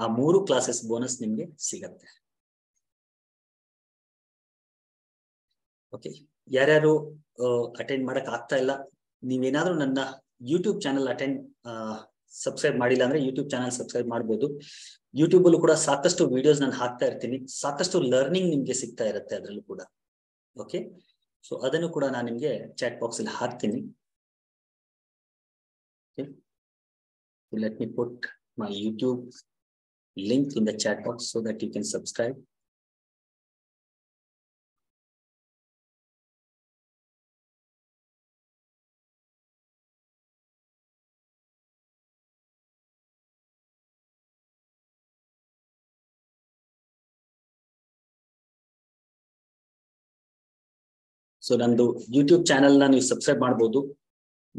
ಆ ಮೂರು ಕ್ಲಾಸಸ್ ಬೋನಸ್ ನಿಮ್ಗೆ ಸಿಗತ್ತೆ. Okay, yararu uh, attend madak aagta illa neevu enadru nanna YouTube channel attend uh, subscribe madilla andre YouTube channel subscribe madabodu. YouTube allu kuda saakastu videos nan haakta irtini, saakastu learning nimge sigta irutte adrallu kuda. Okay, so adannu kuda naan nimge chat box alli haaktini. Okay, so let me put my YouTube link in the chat box so that you can subscribe. So, nandu YouTube channel na you subscribe madabodu.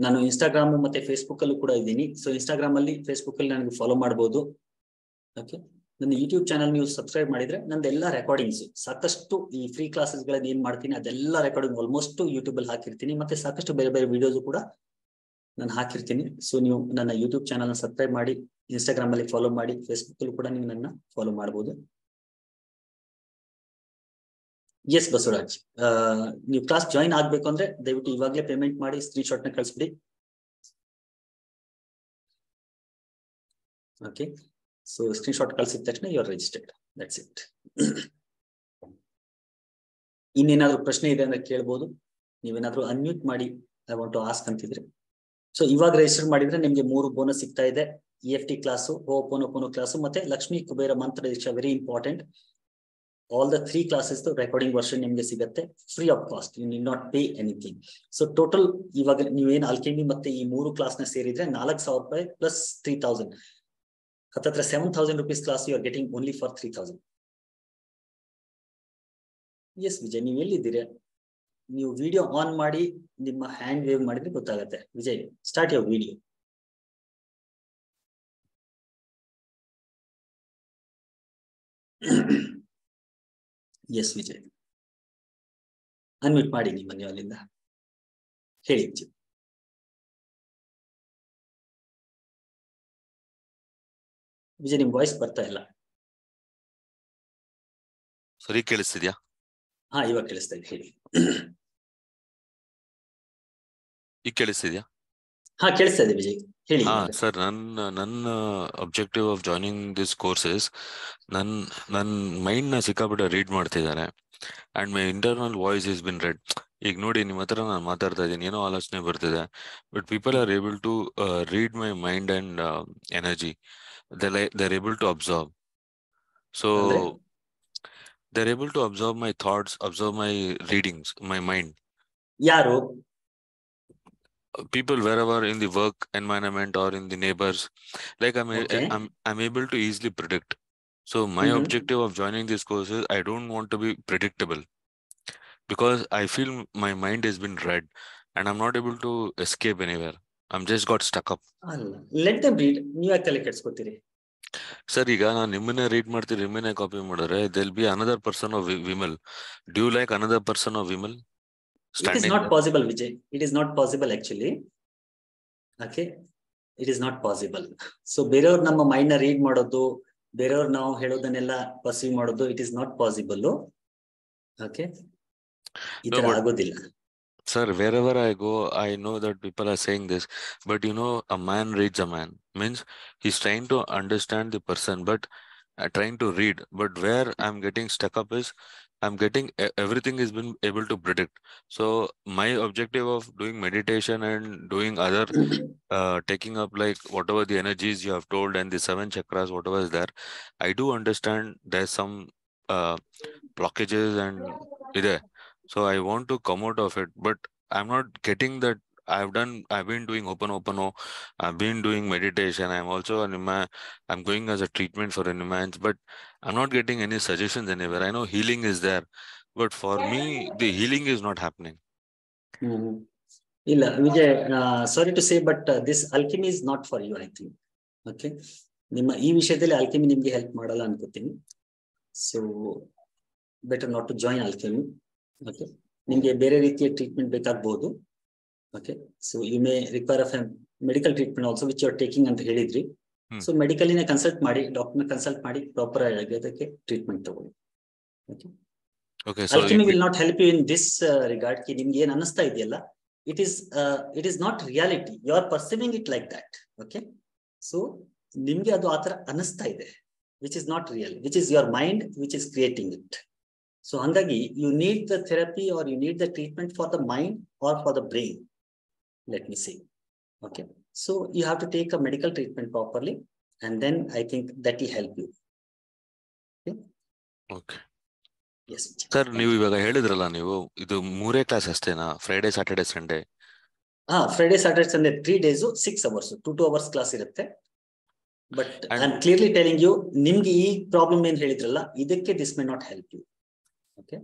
Nanu Instagram matte Facebook allu kuda idini. So Instagram alli Facebook alli nanu follow madabodu. Okay, nandu YouTube channel you subscribe madidre nandu ella recordings saakastu ee free classes galadhu en martini adella recording almost YouTube alli haakirtini matte saakastu bere bere videos kuda nanu haakirtini. So you nanna YouTube channel na subscribe madi, Instagram alli follow madi, Facebook alli kuda neevu nanna follow madabodu. Yes, Basuraj. Uh, new class join agbeku andre devitu ivagle payment maadi screenshot na kalis bidi. Okay, so screenshot kalisidd takshana you are registered. That's it. Innenaadru prashne ide andre kelabodu, neevu enadru unmute maadi I want to ask antidre. So ivaga register madidre nimge mooru bonus sigta ide, E F T class, Ho Oponopono class matte Lakshmi Kubera Mantra Diksha, very important. All the three classes the recording version nimge sigutte free of cost, you need not pay anything. So total ivaga neevu en alchemy matte ee mooru class na seridre four thousand rupees plus three thousand, hattatra seven thousand rupees class you are getting only for three thousand. Yes Vijay, neevu elliddire, neevu video on maadi nimma hand wave madidre gottagutte. Vijay, start your video. Yes Vijay, unmute ಮಾಡಿ ನಿಮ್ಮನ್ನು ಅಲ್ಲಿಂದ ಹೇಳಿ ವಿಜಯ್. ವಿಜಯ್ ನಿಮ್ಮ voice ಬರ್ತಾ ಇಲ್ಲ. ಸರಿ ಕೇಳಿಸ್ತಿದ್ಯಾ? ಹಾ ಇವಾಗ ಕೇಳಿಸ್ತಾ ಇದೆ, ಹೇಳಿ. ಈಗ ಕೇಳಿಸ್ತಿದ್ಯಾ? ಹಾ ಕೇಳಿಸ್ತಾ ಇದೆ ವಿಜಯ್, ಹೇಳಿ. ಹಾ ಸರ್, ನನ್ನ ನನ್ನ objective of joining this courses, ನನ್ನ ನನ್ನ ಮೈಂಡ್ನ ಸಿಕ್ಕಾಬಿಟ್ಟು ರೀಡ್ ಮಾಡ್ತಿದ್ದಾರೆ and my internal voice is been read. ಈಗ ನೋಡಿ ನಿಮ್ಮ ಹತ್ರ ನಾನು ಮಾತಾಡ್ತಾ ಇದ್ದೀನಿ, ಏನೋ ಆಲೋಚನೆ ಬರ್ತಿದೆ, but people are able to read my mind and energy. They are able to observe, so they are able to observe my thoughts, observe my readings, my mind. ಯಾರು? People wherever in the work environment or in the neighbors, like I'm okay. I'm I'm able to easily predict. So my mm-hmm. objective of joining this course is I don't want to be predictable, because I feel my mind has been read and I'm not able to escape anywhere. I'm just got stuck up. Allah. Let them read. You are collectors ko tiri. Sir, ಈಗ ನಾನು ನಿಮ್ಮನ್ನೇ read ಮಾಡ್ತೀನಿ, ನಿಮ್ಮನ್ನೇ copy ಮಾಡಿದ್ರೆ there'll be another person of Vimal. Do you like another person of Vimal? Standing. It is not possible, Vijay. It is not possible actually. Okay, it is not possible. So, bereyavar namma mind na read madodu, bereyavar now helodannella perceive madodu, it is not possible. Okay, itara no, agodilla. Sir, wherever I go, I know that people are saying this, but you know, a man reads a man means he's trying to understand the person, but uh, trying to read. But where I'm getting stuck up is, I'm getting everything has been able to predict. So my objective of doing meditation and doing other, uh, taking up like whatever the energies you have told and the seven chakras, whatever is there, I do understand there's some uh, blockages and so I want to come out of it, but I'm not getting that. I've done, I've been doing Ho Oponopono, I've been doing meditation. I'm also an imam, I'm going as a treatment for an imam, but I'm not getting any suggestions anywhere. I know healing is there, but for me, the healing is not happening. Mm-hmm. Illa, Vijay, uh, sorry to say, but uh, this alchemy is not for you, I think. Okay. Nimma ee vishayadalli alchemy nimge help madala ankotini. So better not to join alchemy. Okay. Nimge bere reetiya treatment bekagbodu. Okay, so you may require a medical treatment also, which you are taking and helidri. Hmm. So medically na consult maadi, doctor na consult maadi, proper agage treatment tagoli. Okay, Okay, so alchemy will not help you in this uh, regard. It is uh, it is not reality. You are perceiving it like that. Okay, so which is not real, which is your mind, which is creating it. So Handagi, you need the therapy or you need the treatment for the mind or for the brain. Let me say. Okay, so you have to take a medical treatment properly, and then I think that will help you. Okay. Okay. Yes. Sir, ನೀವು ಇವಾಗ ಹೇಳಿದ್ರಲ್ಲ ನೀವು ಇದು ಮೂರೇ class ಅಷ್ಟೇನಾ Friday Saturday Sunday ಹಾ Friday Saturday Sunday three days six hours two two hours class ಇರುತ್ತೆ but I am clearly telling you ನಿಮಗೆ ಈ ಪ್ರಾಬ್ಲಮ್ ಏನು ಹೇಳಿದ್ರಲ್ಲ ಇದಕ್ಕೆ this may not help you. Okay.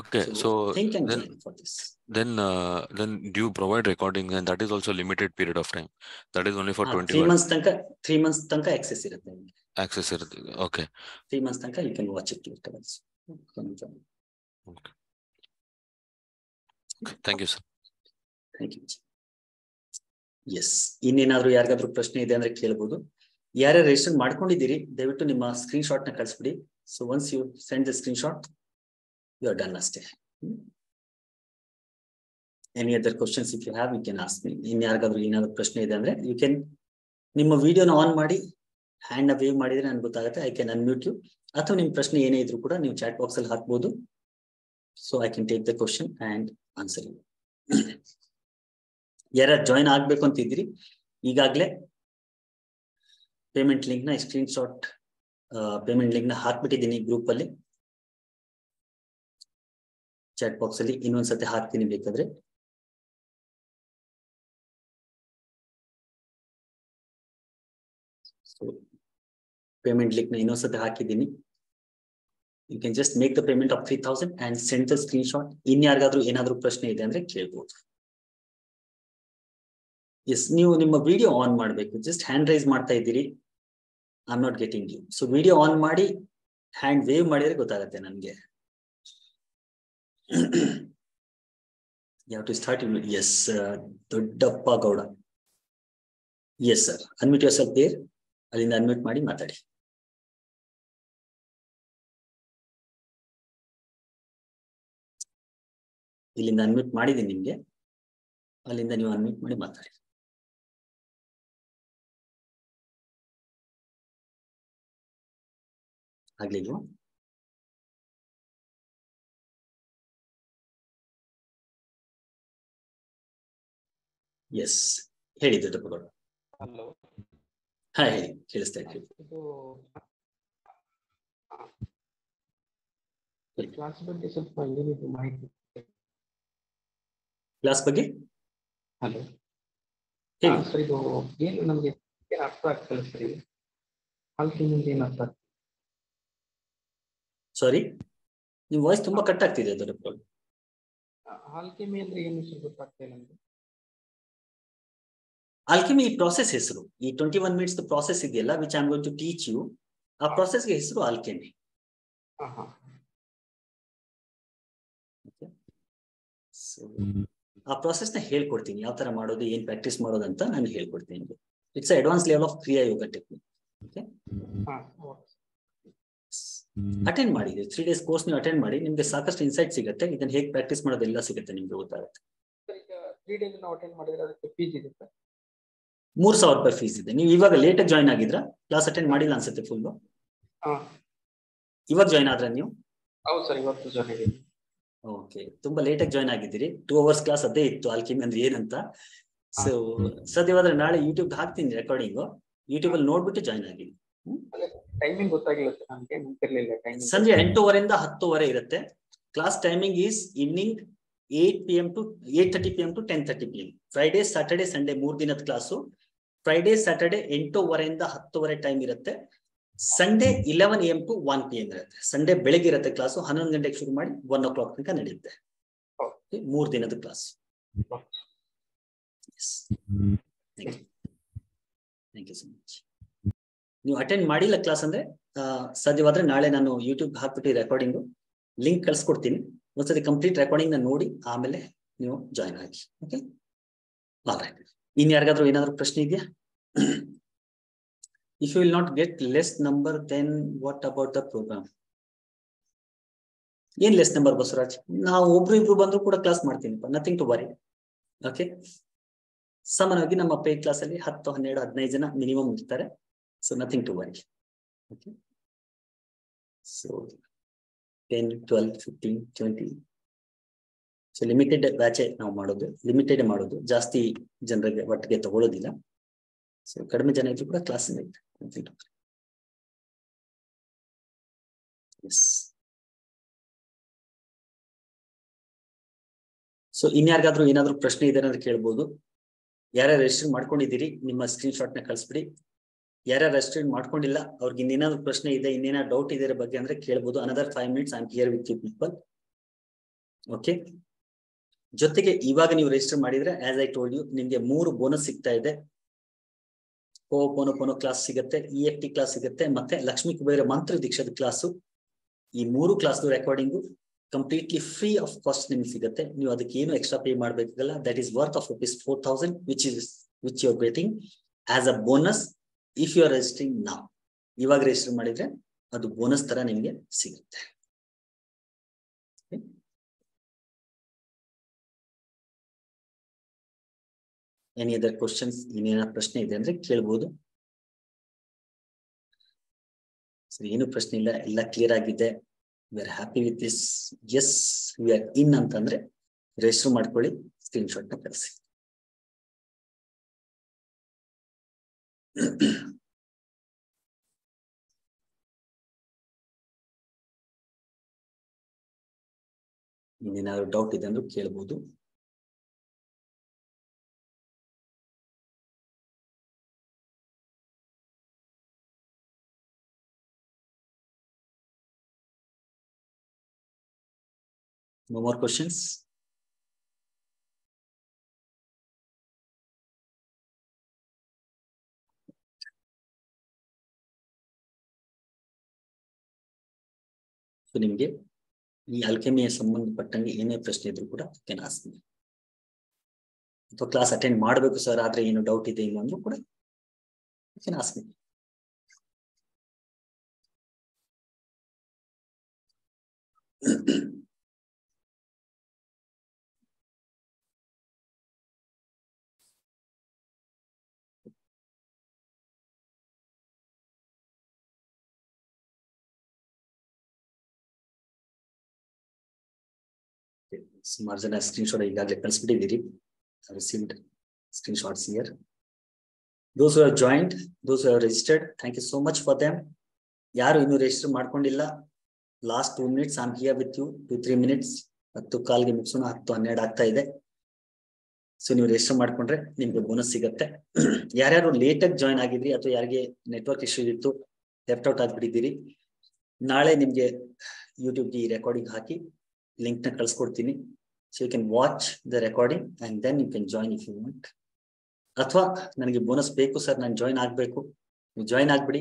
Okay, so, so think and then for this. Then uh, then do you provide recording, and that is also limited period of time, that is only for ah, twenty-one months tanka three months tanka access irutte access irutte. Okay, three months tanka you can watch it later also. Okay. Thank you, sir. Thank you. Yes, ಇನ್ನೇನಾದ್ರೂ ಯಾರಿಗಾದ್ರೂ ಪ್ರಶ್ನೆ ಇದೆ ಅಂದ್ರೆ ಕೇಳಬಹುದು. ಯಾರ್ಯಾರು register ಮಾಡ್ಕೊಂಡಿದ್ದೀರಿ ದಯವಿಟ್ಟು ನಿಮ್ಮ screen shot ನ ಕಳಿಸ್ಬಿಡಿ. So once you send the screenshot you are done ಅಷ್ಟೇ. Any other questions if you have you can ask me. ಇನ್ ಯಾರಿಗಾದ್ರೂ ಏನಾದ್ರು ಪ್ರಶ್ನೆ ಇದೆ ಅಂದ್ರೆ ಯು ಕ್ಯಾನ್ ನಿಮ್ಮ ವಿಡಿಯೋನ ಆನ್ ಮಾಡಿ ಹ್ಯಾಂಡ್ ವೇವ್ ಮಾಡಿದ್ರೆ ನನ್ಗೆ ಗೊತ್ತಾಗುತ್ತೆ. I can unmute you. ಅಥವಾ ನಿಮ್ಮ ಪ್ರಶ್ನೆ ಏನೇ ಇದ್ರು ಕೂಡ ನೀವು ಚಾಟ್ ಬಾಕ್ಸ್ ಅಲ್ಲಿ ಹಾಕ್ಬಹುದು. So I can take the question and answer. ಯಾರು ಜಾಯಿನ್ ಆಗ್ಬೇಕು ಅಂತ ಇದ್ರಿ ಈಗಾಗಲೇ ಪೇಮೆಂಟ್ ಲಿಂಕ್ ನ ಸ್ಕ್ರೀನ್ ಶಾಟ್ ಪೇಮೆಂಟ್ ಲಿಂಕ್ ನ ಹಾಕ್ಬಿಟ್ಟಿದ್ದೀನಿ ಗ್ರೂಪ್ ಅಲ್ಲಿ, ಚಾಟ್ ಬಾಕ್ಸ್ ಅಲ್ಲಿ ಇನ್ನೊಂದ್ಸತಿ ಹಾಕ್ತೀನಿ ಬೇಕಾದ್ರೆ. Payment link na ಇನ್ನೊಂದ್ಸತಿ ಹಾಕಿದ್ದೀನಿ. You can just make the payment of three thousand and send the screenshot. ಇನ್ ಯಾರಿಗಾದ್ರೂ ಏನಾದ್ರೂ ಪ್ರಶ್ನೆ ಇದೆ ಅಂದ್ರೆ ಕೇಳಬಹುದು. ಎಸ್, ನೀವು ನಿಮ್ಮ ವಿಡಿಯೋ ಆನ್ ಮಾಡಬೇಕು. ಜಸ್ಟ್ ಹ್ಯಾಂಡ್ ರೈಸ್ ಮಾಡ್ತಾ ಇದ್ದೀರಿ, I am not getting you. So video on ಮಾಡಿ ಹ್ಯಾಂಡ್ ವೇವ್ ಮಾಡಿದ್ರೆ ಗೊತ್ತಾಗುತ್ತೆ ನನಗೆ. You have to start your video. Yes, Doddappa Gowda. Yes sir, unmute yourself there. ಅಲ್ಲಿಂದ ಅನ್ಮ್ಯೂಟ್ ಮಾಡಿ ಮಾತಾಡಿ. ಇಲ್ಲಿಂದ ಅನ್ಮ್ಯೂಟ್ ಮಾಡಿದ್ದೀನಿ ನಿಮ್ಗೆ, ಅಲ್ಲಿಂದ ನೀವು ಅನ್ಮ್ಯೂಟ್ ಮಾಡಿ ಮಾತಾಡಿ. ಆಗ್ಲಿಲ್ವಾ? ಎಸ್ ಹೇಳಿ ದೊಡ್ಡಪ್ಪಗಳು. ಹಲೋ, ಹಾ ಹೇಳಿ, ಕೇಳಿಸ್ತಾ ಇದ್ದೀನಿ. ಕ್ಲಾಸ್ ಬಗ್ಗೆ ಹಲೋ ಹೇಳಿ ಸರ್. ಇದು ಏನು ನಮಗೆ ಅರ್ಥ ಆಗ್ತಿಲ್ಲ ಸರ್. ಇದು ಆಲ್ಕೆಮಿಯಿಂದ ಏನು ಅರ್ಥ ಆಗ್ತಿಲ್ಲ? ಸಾರಿ, ನಿಮ್ಮ ವಾಯ್ಸ್ ತುಂಬಾ ಕಟ್ ಆಗ್ತಿದೆ ದೊಡ್ಡಪ್ಪ. ಆಲ್ಕೆಮಿ ಅಂದ್ರೆ ಏನು ಸರ್ ಗೊತ್ತಾಗ್ತಾ ಇಲ್ಲ ನಮಗೆ. ಆಲ್ಕೆಮಿ ಈ ಪ್ರಾಸೆಸ್ ಹೆಸರು, ಈ ಟ್ವೆಂಟಿ ಒನ್ ಮಿನಿಟ್ಸ್ ಪ್ರಾಸೆಸ್ ಇದೆಯಲ್ಲ which I am going to teach you, ಆ ಪ್ರಾಸೆಸ್ಗೆ ಹೆಸರು ಆಲ್ಕೆಮಿ. ಆ ಪ್ರಾಸೆಸ್ ನ ಹೇಳ್ಕೊಡ್ತೀನಿ, ಯಾವ ತರ ಮಾಡೋದು, ಏನ್ ಪ್ರಾಕ್ಟೀಸ್ ಮಾಡೋದು ಅಂತ ನಾನು ಹೇಳ್ಕೊಡ್ತೀನಿ. ಇಟ್ಸ್ ಅಡ್ವಾನ್ಸ್ ಲೆವೆಲ್ ಆಫ್ ಕ್ರಿಯಾ ಯೋಗ ಟೆಕ್ನಿಕ್. ಅಟೆಂಡ್ ಮಾಡಿ ತ್ರೀ ಡೇಸ್ ಕೋರ್ಸ್ ನೀವು ಅಟೆಂಡ್ ಮಾಡಿ, ನಿಮ್ಗೆ ಸಾಕಷ್ಟು ಇನ್ಸೈಟ್ ಸಿಗುತ್ತೆ. ಇದನ್ನ ಹೇಗೆ ಪ್ರಾಕ್ಟೀಸ್ ಮಾಡೋದೆಲ್ಲ ಸಿಗುತ್ತೆ, ನಿಮ್ಗೆ ಗೊತ್ತಾಗುತ್ತೆ. ಮೂರ್ ಸಾವಿರ ರೂಪಾಯಿ ಫೀಸ್ ಇದೆ. ನೀವು ಇವಾಗ ಲೇಟ್ ಆಗಿ ಜಾಯಿನ್ ಆಗಿದ್ರ, ಕ್ಲಾಸ್ ಅಟೆಂಡ್ ಮಾಡಿಲ್ಲ ಅನ್ಸುತ್ತೆ ಫುಲ್. ಇವಾಗ ಜಾಯಿನ್ ಆದ್ರೆ ನೀವು? ಹೌದು ಸರ್, ಇವತ್ತು ಜಾಯಿನ್ ಆಗಿದ್ದೀನಿ. ಓಕೆ, ತುಂಬಾ ಲೇಟ್ ಆಗಿ ಜಾಯಿನ್ ಆಗಿದ್ದೀರಿ. ಟೂ ಅವರ್ಸ್ ಕ್ಲಾಸ್ ಅದೇ ಇತ್ತು, ಆಲ್ಕೆಮಿ ಅಂದ್ರೆ ಏನಂತ. ಸೊ ಸದ್ಯವಾದ್ರೆ ನಾಳೆ ಯೂಟ್ಯೂಬ್ ಹಾಕ್ತೀನಿ ರೆಕಾರ್ಡಿಂಗ್, ಯೂಟ್ಯೂಬ್ ಅಲ್ಲಿ ನೋಡ್ಬಿಟ್ಟು ಜಾಯಿನ್ ಆಗಿದ್ದೀನಿ. ಟೈಮಿಂಗ್ ಗೊತ್ತಾಗಿಲ್ಲ ಸರ್ ನನಗೆ, ಗೊತ್ತಿರಲಿಲ್ಲ. ಟೈಮಿಂಗ್ ಸಂಜೆ ಎಂಟೂವರೆಯಿಂದ ಹತ್ತುವರೆ ಇರುತ್ತೆ. Class timing is evening eight p m to eight thirty p m to ten thirty p m. Friday, Saturday, Sunday ಮೂರು ದಿನದ ಕ್ಲಾಸು. ಫ್ರೈಡೇ ಸ್ಯಾಟರ್ಡೆ ಎಂಟೂವರೆಯಿಂದ ಹತ್ತುವರೆ ಟೈಮ್ ಇರುತ್ತೆ. Sunday eleven a m to one p m ಇರುತ್ತೆ. Sunday ಬೆಳಗ್ಗೆ ಇರುತ್ತೆ class, ಹನ್ನೊಂದು ಗಂಟೆಗೆ ಶುರು ಮಾಡಿ ಒನ್ ಓ ಕ್ಲಾಕ್ ತನಕ ನಡೆಯುತ್ತೆ. ಮೂರು ದಿನದ class. Thank you so much. ನೀವು ಅಟೆಂಡ್ ಮಾಡಿಲ್ಲ ಕ್ಲಾಸ್ ಅಂದ್ರೆ ಸಾಧ್ಯವಾದ್ರೆ ನಾಳೆ ನಾನು ಯೂಟ್ಯೂಬ್ ಹಾಕ್ಬಿಟ್ಟು ರೆಕಾರ್ಡಿಂಗು ಲಿಂಕ್ ಕಳ್ಸಿಕೊಡ್ತೀನಿ. ಒಂದ್ಸತಿ ಕಂಪ್ಲೀಟ್ ರೆಕಾರ್ಡಿಂಗ್ ನ ನೋಡಿ ಆಮೇಲೆ ನೀವು ಜಾಯಿನ್ ಆಗಿ. Okay, all right. ಇನ್ ಯಾರಿಗಾದ್ರೂ ಏನಾದ್ರು ಪ್ರಶ್ನೆ ಇದೆಯಾ? If you will not get less number then what about the program? ಏನ್ ಲೆಸ್ ನಂಬರ್ ಬಸವರಾಜ್, ನಾವು ಒಬ್ರು ಇಬ್ರು ಬಂದ್ರು ಕೂಡ ಕ್ಲಾಸ್ ಮಾಡ್ತೀನಿಪ್ಪ, ನಥಿಂಗ್ ಟು ವರಿ. ಓಕೆ, ಸಾಮಾನ್ಯವಾಗಿ ನಮ್ಮ ಪೇ ಕ್ಲಾಸ್ ಅಲ್ಲಿ ಹತ್ತು ಹನ್ನೆರಡು ಹದಿನೈದು ಜನ ಮಿನಿಮಮ್ ಇರ್ತಾರೆ. So nothing to worry. Okay, so ten twelve fifteen twenty, so limited ಬ್ಯಾಚೆ ನಾವು ಮಾಡೋದು, ಲಿಮಿಟೆಡ್ ಮಾಡೋದು, ಜಾಸ್ತಿ ಜನರಿಗೆ ಒಟ್ಟಿಗೆ ತಗೊಳ್ಳೋದಿಲ್ಲ. ಸೊ ಕಡಿಮೆ ಜನ ಇದ್ರು ಕೂಡ ಕ್ಲಾಸ್ ಇದೆ. ಸೊ ಇನ್ಯಾರಿಗಾದ್ರೂ ಏನಾದ್ರು ಪ್ರಶ್ನೆ ಇದೆ ಅಂದ್ರೆ ಕೇಳ್ಬೋದು. ಯಾರ್ಯಾರು ರೆಜಿಸ್ಟರ್ ಮಾಡ್ಕೊಂಡಿದ್ದೀರಿ ನಿಮ್ಮ ಸ್ಕ್ರೀನ್ ಶಾಟ್ ನ ಕಳಿಸ್ಬಿಡಿ. ಯಾರ್ಯಾರು ರೆಜಿಸ್ಟರ್ ಮಾಡ್ಕೊಂಡಿಲ್ಲ ಅವ್ರಿಗೆ ಇನ್ನೇನಾದ್ರು ಪ್ರಶ್ನೆ ಇದೆ, ಇನ್ನೇನೋ ಡೌಟ್ ಇದರ ಬಗ್ಗೆ ಅಂದ್ರೆ ಕೇಳ್ಬೋದು. Another five minutes I am here with you people. Okay, ಜೊತೆಗೆ ಇವಾಗ ನೀವು ರೆಜಿಸ್ಟರ್ ಮಾಡಿದ್ರೆ ಆಸ್ ಐ ಟೋಲ್ಡ್ ಯು ನಿಮ್ಗೆ ಮೂರು ಬೋನಸ್ ಸಿಗ್ತಾ ಇದೆ. ಹೋ ಒಪೊನೊಪೊನೊ ಕ್ಲಾಸ್ ಸಿಗುತ್ತೆ, ಇ ಎಫ್ ಟಿ ಕ್ಲಾಸ್ ಸಿಗುತ್ತೆ, ಮತ್ತೆ ಲಕ್ಷ್ಮೀ ಕುಬೇರ ಮಂತ್ರ ದೀಕ್ಷದ ಕ್ಲಾಸು. ಈ ಮೂರು class recording completely free of cost ನಿಮ್ಗೆ ಸಿಗುತ್ತೆ. ನೀವು ಅದಕ್ಕೆ ಏನು ಎಕ್ಸ್ಟ್ರಾ ಪೇ ಮಾಡಬೇಕಲ್ಲ. That is worth of rupees four thousand which is which you are getting as a bonus if you are registering now. ಇವಾಗ ರೆಜಿಸ್ಟರ್ ಮಾಡಿದ್ರೆ ಅದು ಬೋನಸ್ ತರ ನಿಮ್ಗೆ ಸಿಗುತ್ತೆ. ಎನಿ ಅದರ್ ಕ್ವಶನ್ಸ್, ಇನ್ನೇನ ಪ್ರಶ್ನೆ ಇದೆ ಅಂದ್ರೆ ಕೇಳ್ಬೋದು. ಸರಿ, ಏನು ಪ್ರಶ್ನೆ ಇಲ್ಲ, ಎಲ್ಲ ಕ್ಲಿಯರ್ ಆಗಿದೆ. We are happy with this. Yes we are in ಅಂತಂದ್ರೆ ರೆಜಿಸ್ಟರ್ ಮಾಡ್ಕೊಳ್ಳಿ, ಸ್ಕ್ರೀನ್ ಶಾಟ್ ನ ಕಳಿಸಿ. ಇನ್ನೇನಾದ್ರು ಡೌಟ್ ಇದೆ ಅಂದ್ರೂ ಕೇಳ್ಬೋದು. No more questions? So, nimge ee alchemy sambandha pattange ene prashne idru kuda you can ask me. So, class attend madabeku sir adre eno doubt ide illa andru kuda you can ask me. ಸುಮಾರು ಜನ screenshot ಈಗಾಗಲೇ ಕಳಿಸ್ಬಿಟ್ಟಿದ್ದೀರಿ. I received screenshots here. Those who have joined, those who have registered, thank you so much for them. ಯಾರು ಇನ್ನೂ register ಮಾಡ್ಕೊಂಡಿಲ್ಲ, last two minutes I am here with you. Two three minutes, ಹತ್ತು ಕಾಲ್ಗೆ ಮುಗಿಸೋಣ, ಹತ್ತು ಹನ್ನೆರಡು ಆಗ್ತಾ ಇದೆ. ಸೊ ನೀವು ರಿಜಿಸ್ಟರ್ ಮಾಡ್ಕೊಂಡ್ರೆ ನಿಮ್ಗೆ ಬೋನಸ್ ಸಿಗತ್ತೆ. ಯಾರ್ಯಾರು ಲೇಟಾಗಿ ಜಾಯ್ನ್ ಆಗಿದ್ರಿ ಅಥವಾ ಯಾರಿಗೆ ನೆಟ್ವರ್ಕ್ ಇಶ್ಯೂ ಇತ್ತು, ಲೆಫ್ಟ್ ಔಟ್ ಆಗಿಬಿಟ್ಟಿದ್ದೀರಿ, ನಾಳೆ ನಿಮ್ಗೆ ಯೂಟ್ಯೂಬ್ಗೆ ಈ ರೆಕಾರ್ಡಿಂಗ್ ಹಾಕಿ ಲಿಂಕ್ ನ ಕಳ್ಸ್ಕೊಡ್ತೀನಿ. So you can watch the recording and then you can join if you want. ಅಥವಾ ನನಗೆ ಬೋನಸ್ ಬೇಕು ಸರ್, ನಾನು ಜಾಯ್ನ್ ಆಗಬೇಕು, ನೀವು ಜಾಯ್ನ್ ಆಗ್ಬಿಡಿ,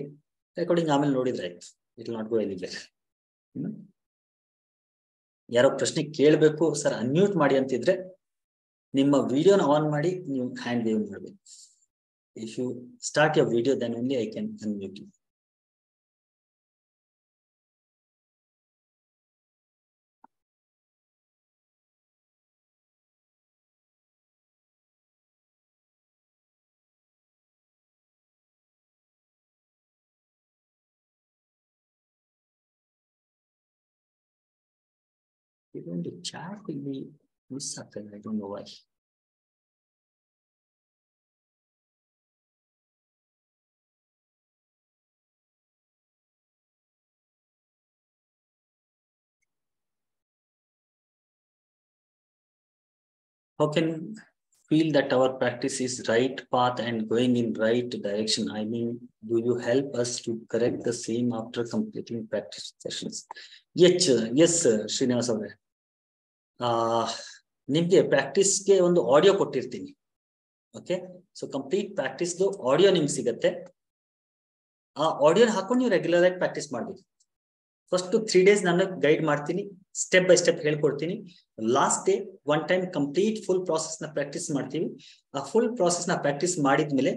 ರೆಕಾರ್ಡಿಂಗ್ ಆಮೇಲೆ ನೋಡಿದ್ರೆ ಆಯ್ತು. It will not go anywhere. ಯಾರೋ ಪ್ರಶ್ನೆ ಕೇಳಬೇಕು ಸರ್ ಅನ್ಮ್ಯೂಟ್ ಮಾಡಿ ಅಂತಿದ್ರೆ ನಿಮ್ಮ ವಿಡಿಯೋನ ಆನ್ ಮಾಡಿ ನೀವು ಹ್ಯಾಂಡ್ ವೇವ್ ಮಾಡಬೇಕು. If you start your video then only I can unmute you. Even the chat will be misapplied. I don't know why. How can feel that our practice is right path and going in right direction? I mean, do you help us to correct the same after completing practice sessions? Yes, yes, Srinivas avare. ನಿಮಗೆ ಪ್ರಾಕ್ಟೀಸ್ಗೆ ಒಂದು audio ಕೊಟ್ಟಿರ್ತೀನಿ. Okay, so complete ಪ್ರಾಕ್ಟೀಸ್ದು audio ನಿಮ್ಗೆ ಸಿಗತ್ತೆ. ಆ audio ಹಾಕೊಂಡು ನೀವು regular ಆಗಿ ಪ್ರಾಕ್ಟೀಸ್ ಮಾಡಬೇಕು. ಫಸ್ಟ್ ತ್ರೀ ಡೇಸ್ ನಾನು ಗೈಡ್ ಮಾಡ್ತೀನಿ, ಸ್ಟೆಪ್ ಬೈ ಸ್ಟೆಪ್ ಹೇಳ್ಕೊಡ್ತೀನಿ. Last day one time complete full ಪ್ರಾಸೆಸ್ನ ಪ್ರಾಕ್ಟೀಸ್ ಮಾಡ್ತೀವಿ. ಆ ಫುಲ್ ಪ್ರಾಸೆಸ್ನ ಪ್ರಾಕ್ಟೀಸ್ ಮಾಡಿದ್ಮೇಲೆ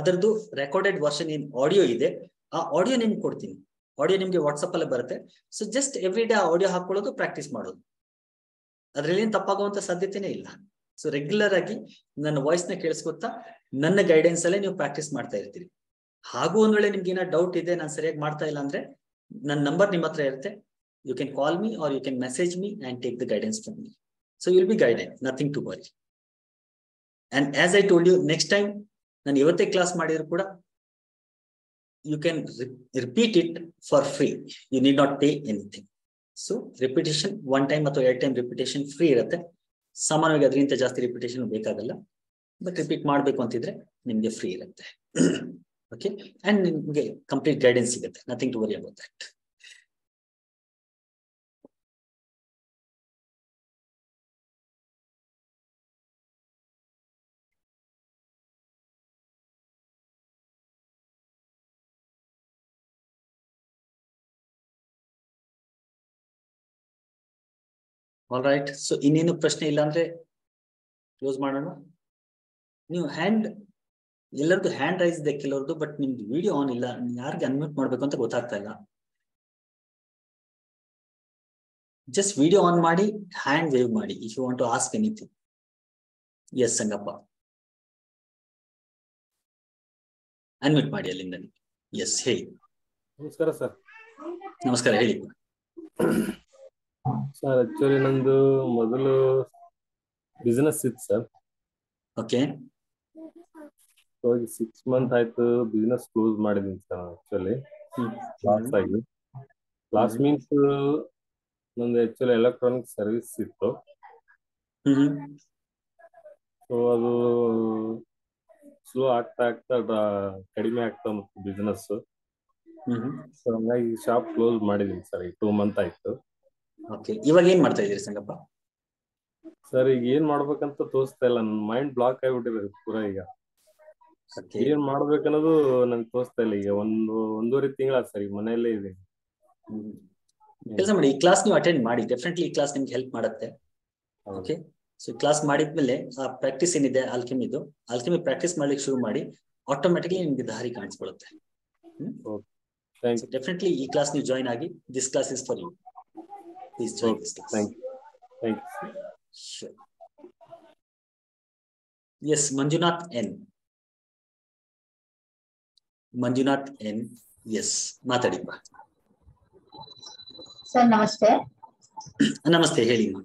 ಅದರದ್ದು ರೆಕಾರ್ಡೆಡ್ ವರ್ಷನ್ ಏನು ಆಡಿಯೋ ಇದೆ ಆ ಆಡಿಯೋ ನಿಮ್ಗೆ ಕೊಡ್ತೀನಿ. audio nimge WhatsApp alle barute. So just every day audio hakolodu practice madodu. Adrellin tappaguvanta sadhyatene illa. So regular agi nanna voice na keliskota nanna guidance alle neevu practice maartta irtiri. Hagu ond vele nimge ena doubt ide nanu sariyagi maartta illa andre nan number nimatra irutte. You can call me or you can message me and take the guidance from me. So you'll be guided, nothing to worry. And as I told you, next time nan ivatte class madiru kuda you can re repeat it for free. You need not pay anything. So repetition one time atho eight time repetition free irutte. Samanavagi adrinta jaasti repetition bekagalla, but repeat maadbeku antidre nimge free irutte. Okay, and nimge complete guidance sigutte, nothing to worry about that. All right, so ಇನ್ನೇನು ಪ್ರಶ್ನೆ ಇಲ್ಲ ಅಂದ್ರೆ close ಮಾಡೋಣ. ನೀವು hand ಎಲ್ಲರದು hand raise ಇದೆ ಕೆಲವರದು, but ನಿಮ್ದು ವಿಡಿಯೋ ಆನ್ ಇಲ್ಲ, ಯಾರಿಗೆ ಅನ್ಮ್ಯೂಟ್ ಮಾಡಬೇಕು ಅಂತ ಗೊತ್ತಾಗ್ತಾ ಇಲ್ಲ. ಜಸ್ಟ್ ವಿಡಿಯೋ ಆನ್ ಮಾಡಿ ಹ್ಯಾಂಡ್ ವೇವ್ ಮಾಡಿ if you want to ask anything. Yes Sangappa unmute ಮಾಡಿ ಅಲ್ಲಿಂದ. ಎಸ್ ಹೇಳಿ. ನಮಸ್ಕಾರ ಸರ್. ನಮಸ್ಕಾರ ಹೇಳಿ ಸರ್. ಆಕ್ಚುಲಿ ನಂದು ಮೊದಲು ಬಿಸಿನೆಸ್ ಇತ್ತು ಸರ್. ಓಕೆ, ಸಿಕ್ಸ್ ಮಂತ್ ಆಯ್ತು ಬಿಸಿನೆಸ್ ಕ್ಲೋಸ್ ಮಾಡಿದೀನಿ ಸರ್. ಆಕ್ಚುಲಿ ಲಾಸ್ ಆಗಿ ಲಾಸ್ ಮೀನ್ಸ್ ನಂದು ಆಕ್ಚುಲಿ ಎಲೆಕ್ಟ್ರಾನಿಕ್ ಸರ್ವಿಸ್ ಇತ್ತು. ಸೊ ಅದು ಸ್ಲೋ ಆಗ್ತಾ ಆಗ್ತಾ ಕಡಿಮೆ ಆಗ್ತಾ ಬಿಸಿನೆಸ್, ಸೊ ಹಂಗಾಗಿ ಶಾಪ್ ಕ್ಲೋಸ್ ಮಾಡಿದೀನಿ ಸರ್. ಈಗ ಟೂ ಮಂತ್ ಆಯ್ತು. ಓಕೆ, ಇವಾಗ ಏನ್ ಮಾಡ್ತಾ ಇದೀರಿ ಸಂಗಪ್ಪ ಸರ್? ಈಗ ಏನ್ ಮಾಡ್ಬೇಕಂತ ತೋರಿಸ್ತಾ ಇಲ್ಲ, ನನ್ನ ಮೈಂಡ್ ಬ್ಲಾಕ್ ಆಗಿಬಿಟ್ಟಿದೆ ಪೂರಾ. ಈಗ ಏನ್ ಮಾಡ್ಬೇಕನ್ನೋದು ನನ್ಗೆ ತೋರಿಸ್ತಾ ಇಲ್ಲ. ಈಗ ಒಂದು ಒಂದೂವರೆ ತಿಂಗಳ ಸರ್ ಈಗ ಮನೆಯಲ್ಲೇ ಇದೆ. ಕೆಲಸ ಮಾಡಿ, ಈ ಕ್ಲಾಸ್ ನೀವು ಅಟೆಂಡ್ ಮಾಡಿ, ಡೆಫಿನೆಟ್ಲಿ ಈ ಕ್ಲಾಸ್ ನಿಮ್ಗೆ ಹೆಲ್ಪ್ ಮಾಡುತ್ತೆ. ಓಕೆ, ಸೊ ಕ್ಲಾಸ್ ಮಾಡಿದ್ಮೇಲೆ ಆ ಪ್ರಾಕ್ಟೀಸ್ ಏನಿದೆ ಆಲ್ಕೆಮಿದು, ಆಲ್ಕೆಮಿ ಪ್ರಾಕ್ಟೀಸ್ ಮಾಡ್ಲಿಕ್ಕೆ ಶುರು ಮಾಡಿ, ಆಟೋಮೆಟಿಕ್ಲಿ ನಿಮ್ಗೆ ದಾರಿ ಕಾಣಿಸ್ಕೊಳ್ಳುತ್ತೆ. ಡೆಫಿನೆಟ್ಲಿ ಈ ಕ್ಲಾಸ್ ನೀವು ಜಾಯಿನ್ ಆಗಿ. This class is for you. Please join us. Thank you. Thank you. Sure. Yes, Manjunath N. Manjunath N. Yes, Matadipa. Sir, namaste. Namaste, Helima.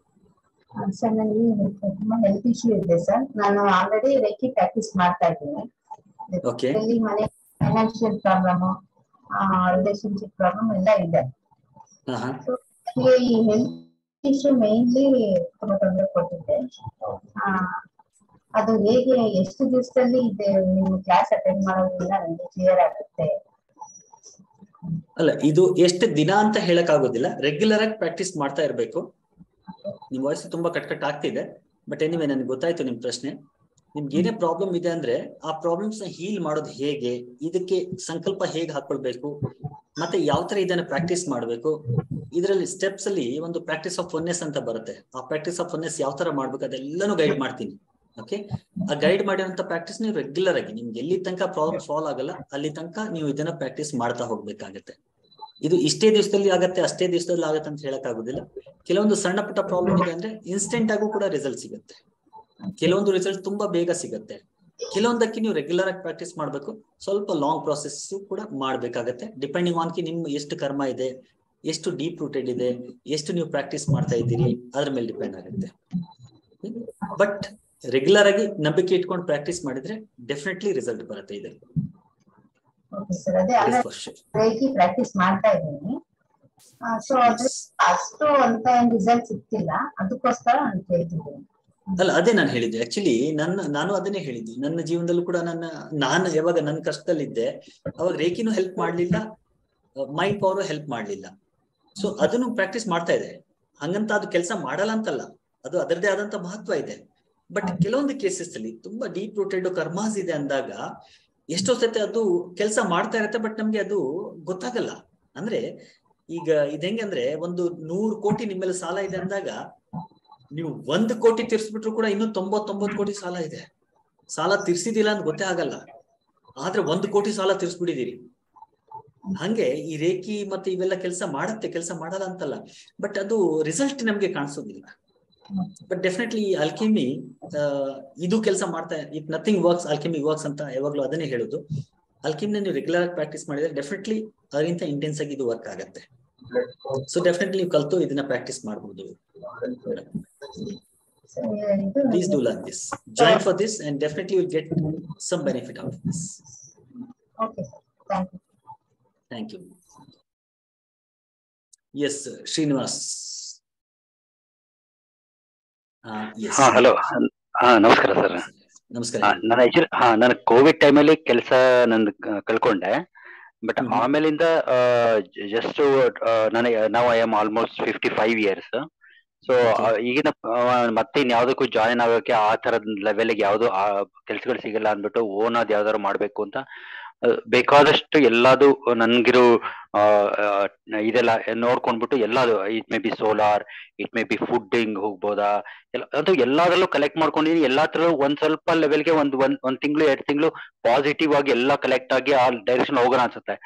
Sir, I have health issue, sir. I already Reiki practice. Okay. Financial problem, relationship problem, all that. Uh huh. So, ಈ health issue mainly ತುಂಬಾ ತೊಂದರೆ ಕೊಟ್ಟಿದೆ. ಅದು ಹೇಗೆ, ಎಷ್ಟು ದಿವಸದಲ್ಲಿ ಇದೆ? ನಿಮ್ಮ ಕ್ಲಾಸ್ ಅಟೆಂಡ್ ಮಾಡೋದ್ರಿಂದ ನನಗೆ ಕ್ಲಿಯರ್ ಆಗುತ್ತೆ. ಅಲ್ಲ, ಇದು ಎಷ್ಟು ದಿನ ಅಂತ ಹೇಳಕ್ ಆಗೋದಿಲ್ಲ, ರೆಗ್ಯುಲರ್ ಆಗಿ ಪ್ರಾಕ್ಟೀಸ್ ಮಾಡ್ತಾ ಇರ್ಬೇಕು. ನಿಮ್ ವಾಯ್ಸ್ ತುಂಬಾ ಕಟ್ ಕಟ್ ಆಗ್ತಿದೆ, ಬಟ್ ಎನಿವೆ ನನ್ಗೆ ಗೊತ್ತಾಯ್ತು ನಿಮ್ ಪ್ರಶ್ನೆ. ನಿಮ್ಗೆ ಏನೇ ಪ್ರಾಬ್ಲಮ್ ಇದೆ ಅಂದ್ರೆ ಆ ಪ್ರಾಬ್ಲಮ್ಸ್ ನ ಹೀಲ್ ಮಾಡೋದು ಹೇಗೆ, ಇದಕ್ಕೆ ಸಂಕಲ್ಪ ಹೇಗೆ ಹಾಕೊಳ್ಬೇಕು, ಮತ್ತೆ ಯಾವ ತರ ಇದನ್ನ ಪ್ರಾಕ್ಟೀಸ್ ಮಾಡ್ಬೇಕು, ಇದರಲ್ಲಿ ಸ್ಟೆಪ್ಸ್ ಅಲ್ಲಿ ಒಂದು ಪ್ರಾಕ್ಟೀಸ್ ಆಫ್ ಒನ್ನೆಸ್ ಅಂತ ಬರುತ್ತೆ. ಆ ಪ್ರಾಕ್ಟೀಸ್ ಆಫ್ ಒನ್ನೆಸ್ ಯಾವ ತರ ಮಾಡ್ಬೇಕು ಅದೆಲ್ಲಾನು ಗೈಡ್ ಮಾಡ್ತೀನಿ. ಓಕೆ, ಆ ಗೈಡ್ ಮಾಡಿರೋಂಥ ಪ್ರಾಕ್ಟೀಸ್ ನೀವು ರೆಗ್ಯುಲರ್ ಆಗಿ, ನಿಮ್ಗೆ ಎಲ್ಲಿ ತನಕ ಪ್ರಾಬ್ಲಮ್ ಸಾಲ್ವ್ ಆಗಲ್ಲ ಅಲ್ಲಿ ತನಕ ನೀವು ಇದನ್ನ ಪ್ರಾಕ್ಟೀಸ್ ಮಾಡ್ತಾ ಹೋಗ್ಬೇಕಾಗತ್ತೆ. ಇದು ಇಷ್ಟೇ ದಿವಸದಲ್ಲಿ ಆಗತ್ತೆ, ಅಷ್ಟೇ ದಿವಸದಲ್ಲಿ ಆಗತ್ತೆ ಅಂತ ಹೇಳಕ್ ಆಗುದಿಲ್ಲ. ಕೆಲವೊಂದು ಸಣ್ಣ ಪುಟ್ಟ ಪ್ರಾಬ್ಲಮ್ ಇದೆ ಅಂದ್ರೆ ಇನ್ಸ್ಟೆಂಟ್ ಆಗು ಕೂಡ ರಿಸಲ್ಟ್ ಸಿಗುತ್ತೆ, ಕೆಲವೊಂದು ರಿಸಲ್ಟ್ ತುಂಬಾ ಬೇಗ ಸಿಗತ್ತೆ, ಕೆಲವೊಂದಕ್ಕೆ ನೀವು ರೆಗ್ಯುಲರ್ ಆಗಿ ಪ್ರಾಕ್ಟೀಸ್ ಮಾಡ್ಬೇಕು. ಸ್ವಲ್ಪ ಲಾಂಗ್ ಪ್ರಾಸೆಸ್ ಕೂಡ ಮಾಡ್ಬೇಕಾಗತ್ತೆ, ಡಿಪೆಂಡಿಂಗ್ ಆನ್ ಕಿ ನಿಮ್ ಎಷ್ಟು ಕರ್ಮ ಇದೆ, ಎಷ್ಟು ಡೀಪ್ ರೂಟೆಡ್ ಇದೆ, ಎಷ್ಟು ನೀವು ಪ್ರಾಕ್ಟೀಸ್ ಮಾಡ್ತಾ ಇದ್ದೀರಿ ಅದ್ರ ಮೇಲೆ ಡಿಪೆಂಡ್ ಆಗುತ್ತೆ. ಬಟ್ ರೆಗ್ಯುಲರ್ ಆಗಿ ನಂಬಿಕೆ ಇಟ್ಕೊಂಡು ಪ್ರಾಕ್ಟೀಸ್ ಮಾಡಿದ್ರೆ ಡೆಫಿನೆಟ್ಲಿ ರಿಸಲ್ಟ್ ಬರುತ್ತೆ. ಇದಕ್ಕೆ ಪ್ರಾಕ್ಟೀಸ್ ಮಾಡ್ತಾ ಇದ್ದೀನಿ, ಸೊ ಅಷ್ಟು ಅಂತ ರಿಸಲ್ಟ್ ಸಿಗ್ತಿಲ್ಲ, ಅದಕ್ಕೋಸ್ಕರ ನಾನು ಕೇಳ್ತಿದ್ದೀನಿ. ಅಲ್ಲ, ಅದೇ ನಾನು ಹೇಳಿದ್ದೆ. ಆಕ್ಚುಲಿ ನನ್ನ ನಾನು ಅದನ್ನೇ ಹೇಳಿದ್ದೆ. ನನ್ನ ಜೀವನದಲ್ಲೂ ಕೂಡ ನನ್ನ ನಾನು ಯಾವಾಗ ನನ್ನ ಕಷ್ಟದಲ್ಲಿದ್ದೆ ಅವಾಗ ರೇಖಿನೂ ಹೆಲ್ಪ್ ಮಾಡ್ಲಿಲ್ಲ, ಮೈಂಡ್ ಪವರ್ ಹೆಲ್ಪ್ ಮಾಡ್ಲಿಲ್ಲ. ಸೊ ಅದನ್ನು ಪ್ರಾಕ್ಟೀಸ್ ಮಾಡ್ತಾ ಇದೆ, ಹಂಗಂತ ಅದು ಕೆಲಸ ಮಾಡಲ್ಲ ಅಂತಲ್ಲ, ಅದು ಅದರದೇ ಆದಂತ ಮಹತ್ವ ಇದೆ. ಬಟ್ ಕೆಲವೊಂದು ಕೇಸಸ್ ಅಲ್ಲಿ ತುಂಬಾ ಡೀಪ್ ರೂಟೆಡ್ ಕರ್ಮಾಸ್ ಇದೆ ಅಂದಾಗ ಎಷ್ಟೋ ಸತಿ ಅದು ಕೆಲಸ ಮಾಡ್ತಾ ಇರತ್ತೆ, ಬಟ್ ನಮ್ಗೆ ಅದು ಗೊತ್ತಾಗಲ್ಲ. ಅಂದ್ರೆ ಈಗ ಇದು ಹೆಂಗೆ ಅಂದ್ರೆ, ಒಂದು ನೂರು ಕೋಟಿ ನಿಮ್ಮೆಲ್ಲ ಸಾಲ ಇದೆ ಅಂದಾಗ ನೀವು ಒಂದ್ ಕೋಟಿ ತೀರ್ಸ್ಬಿಟ್ರು ಕೂಡ ಇನ್ನೂ ತೊಂಬತ್ತೊಂಬತ್ತು ಕೋಟಿ ಸಾಲ ಇದೆ, ಸಾಲ ತೀರ್ಸಿದಿಲ್ಲ ಅಂತ ಗೊತ್ತೇ ಆಗಲ್ಲ. ಆದ್ರೆ ಒಂದ್ ಕೋಟಿ ಸಾಲ ತೀರ್ಸ್ಬಿಟ್ಟಿದ್ದೀರಿ, ಹಂಗೆ ಈ ರೇಖಿ ಮತ್ತೆ ಇವೆಲ್ಲ ಕೆಲಸ ಮಾಡುತ್ತೆ, ಕೆಲಸ ಮಾಡಲ್ಲ ಅಂತಲ್ಲ, ಬಟ್ ಅದು ರಿಸಲ್ಟ್ ನಮ್ಗೆ ಕಾಣಿಸೋದಿಲ್ಲ. ಬಟ್ ಡೆಫಿನೆಟ್ಲಿ ಅಲ್ಕೆಮಿ ಇದು ಕೆಲಸ ಮಾಡ್ತಾ, if nothing works alchemy works ಅಂತ ಯಾವಾಗ್ಲೂ ಅದನ್ನೇ ಹೇಳುದು. ಅಲ್ಕೆಮಿನ ನೀವು ರೆಗ್ಯುಲರ್ ಆಗಿ ಪ್ರಾಕ್ಟೀಸ್ ಮಾಡಿದ್ರೆ ಡೆಫಿನೆಟ್ಲಿ ಅದರಿಂದ ಇಂಟೆನ್ಸ್ ಆಗಿ ಇದು ವರ್ಕ್ ಆಗುತ್ತೆ. ಸೊ ಡೆಫಿನೆಟ್ಲಿ ನೀವು ಕಲ್ತು ಇದನ್ನ ಪ್ರಾಕ್ಟೀಸ್ ಮಾಡಬಹುದು. Please do learn this. Join for this, and definitely you'll get some benefit out of this. Okay, thank you. Thank you. Yes, Srinivas. Uh, yes. Ah, hello. Ah, namaskar sir. Namaskar. Ah, nana actually, ah, nana COVID time alli kelsa nandu kalkonde. But ಆಮೇಲಿಂದ just ನಾನು now I am almost fifty-five years. So ಈಗಿನ ಮತ್ತೆ ಇನ್ ಯಾವ್ದಕ್ಕೂ join ಆಗೋಕೆ ಆ ತರದ ಲೆವೆಲ್ಗೆ ಯಾವ್ದು ಕೆಲ್ಸಗಳು ಸಿಗಲ್ಲ ಅಂದ್ಬಿಟ್ಟು ಓನ್ ಅದ್ ಯಾವ್ದಾದ್ರು ಮಾಡ್ಬೇಕು ಅಂತ ಬೇಕಾದಷ್ಟು ಎಲ್ಲಾದು ನನ್ಗಿರೋ ಇದೆಲ್ಲ ನೋಡ್ಕೊಂಡ್ಬಿಟ್ಟು ಎಲ್ಲಾದು it may be solar, it may be funding ಹೋಗ್ಬೋದಾ ಎಲ್ಲ ಅದು ಎಲ್ಲಾದ್ರಲ್ಲೂ ಕಲೆಕ್ಟ್ ಮಾಡ್ಕೊಂಡಿದೀನಿ. ಎಲ್ಲಾದ್ರಲ್ಲೂ ಒಂದ್ ಸ್ವಲ್ಪ ಲೆವೆಲ್ಗೆ ಒಂದ್ ಒಂದ್ ಒಂದ್ ತಿಂಗಳು ಎರಡು ತಿಂಗಳು ಪಾಸಿಟಿವ್ ಆಗಿ ಎಲ್ಲ ಕಲೆಕ್ಟ್ ಆಗಿ ಆ ಡೈರೆಕ್ಷನ್ ಹೋಗೋಣ ಅನ್ಸುತ್ತೆ.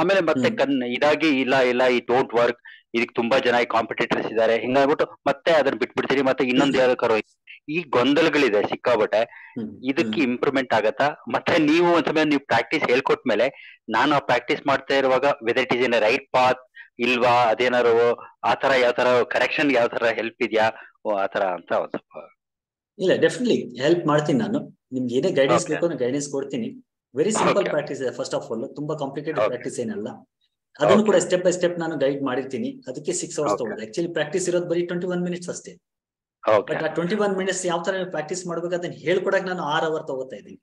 ಆಮೇಲೆ ಮತ್ತೆ ಕನ್ ಇದಾಗಿ ಇಲ್ಲ ಇಲ್ಲ ಇಟ್ ಡೋಂಟ್ ವರ್ಕ್, ಇದಕ್ಕೆ ತುಂಬಾ ಜನ ಕಾಂಪಿಟೇಟರ್ಸ್ ಇದಾರೆ ಹಿಂಗಾಗ್ಬಿಟ್ಟು ಮತ್ತೆ ಅದನ್ನ ಬಿಟ್ಬಿಡ್ತೀರಿ. ಮತ್ತೆ ಇನ್ನೊಂದ್ ಯಾವ್ದಕ್ಕಾರೋ ಈ ಗೊಂದಲಗಳಿದೆ ಸಿಕ್ಕಾಬಟ್ಟೆ. ಇದಕ್ಕೆ ಇಂಪ್ರೂವ್ಮೆಂಟ್ ಆಗತ್ತಾ? ಮತ್ತೆ ನೀವು ಒಂದ್ಸಲ ನೀವು ಪ್ರಾಕ್ಟೀಸ್ ಹೇಳ್ಕೊಟ್ಮೇಲೆ ನಾನು ಆ ಪ್ರಾಕ್ಟೀಸ್ ಮಾಡ್ತಾ ಇರುವಾಗ whether it is in right path ಇಲ್ವಾ, ಅದೇನಾರು ಆತರ ಯಾವ ತರ ಕರೆಕ್ಷನ್ ಯಾವ ತರ ಹೆಲ್ಪ್ ಇದೆಯಾ ಆತರ ಅಂತ ಒಂದ್ ಸ್ವಲ್ಪ. ಇಲ್ಲ, ಡೆಫಿನೆಟ್ಲಿ ಹೆಲ್ಪ್ ಮಾಡ್ತೀನಿ ನಾನು. ನಿಮ್ಗೆ ಏನೇ ಗೈಡೆನ್ಸ್ ಬೇಕು ನಾನು ಗೈಡೆನ್ಸ್ ಕೊಡ್ತೀನಿ. ವೆರಿ ಸಿಂಪಲ್ ಪ್ರಾಕ್ಟೀಸ್ ಇದೆ. ಫಸ್ಟ್ ಆಫ್ ಆಲ್ ತುಂಬಾ ಕಾಂಪ್ಲಿಕೇಟೆಡ್ ಪ್ರಾಕ್ಟೀಸ್ ಏನಲ್ಲ. ಅದನ್ನು ಕೂಡ ಸ್ಟೆಪ್ ಬೈ ಸ್ಟೆಪ್ ನಾನು ಗೈಡ್ ಮಾಡಿರ್ತೀನಿ. ಅದಕ್ಕೆ ಸಿಕ್ಸ್ ಅವರ್ಸ್ ತಗೊಂಡು ಆಕ್ಚುಲಿ ಪ್ರಾಕ್ಟೀಸ್ ಇರೋದು ಬರೀ ಟ್ವೆಂಟಿ ಒನ್ ಮಿನಿಟ್ಸ್ ಅಷ್ಟೇ. ಬಟ್ ಆ ಟ್ವೆಂಟಿ ಒನ್ ಮಿನಿಟ್ಸ್ ಯಾವ ತರ ಪ್ರಾಕ್ಟೀಸ್ ಮಾಡ್ಬೇಕು ಅದನ್ನ ಹೇಳ್ಕೊಡಕ್ ನಾನು ಆರ್ ಅವರ್ ತಗೋತಾ ಇದ್ದೀನಿ.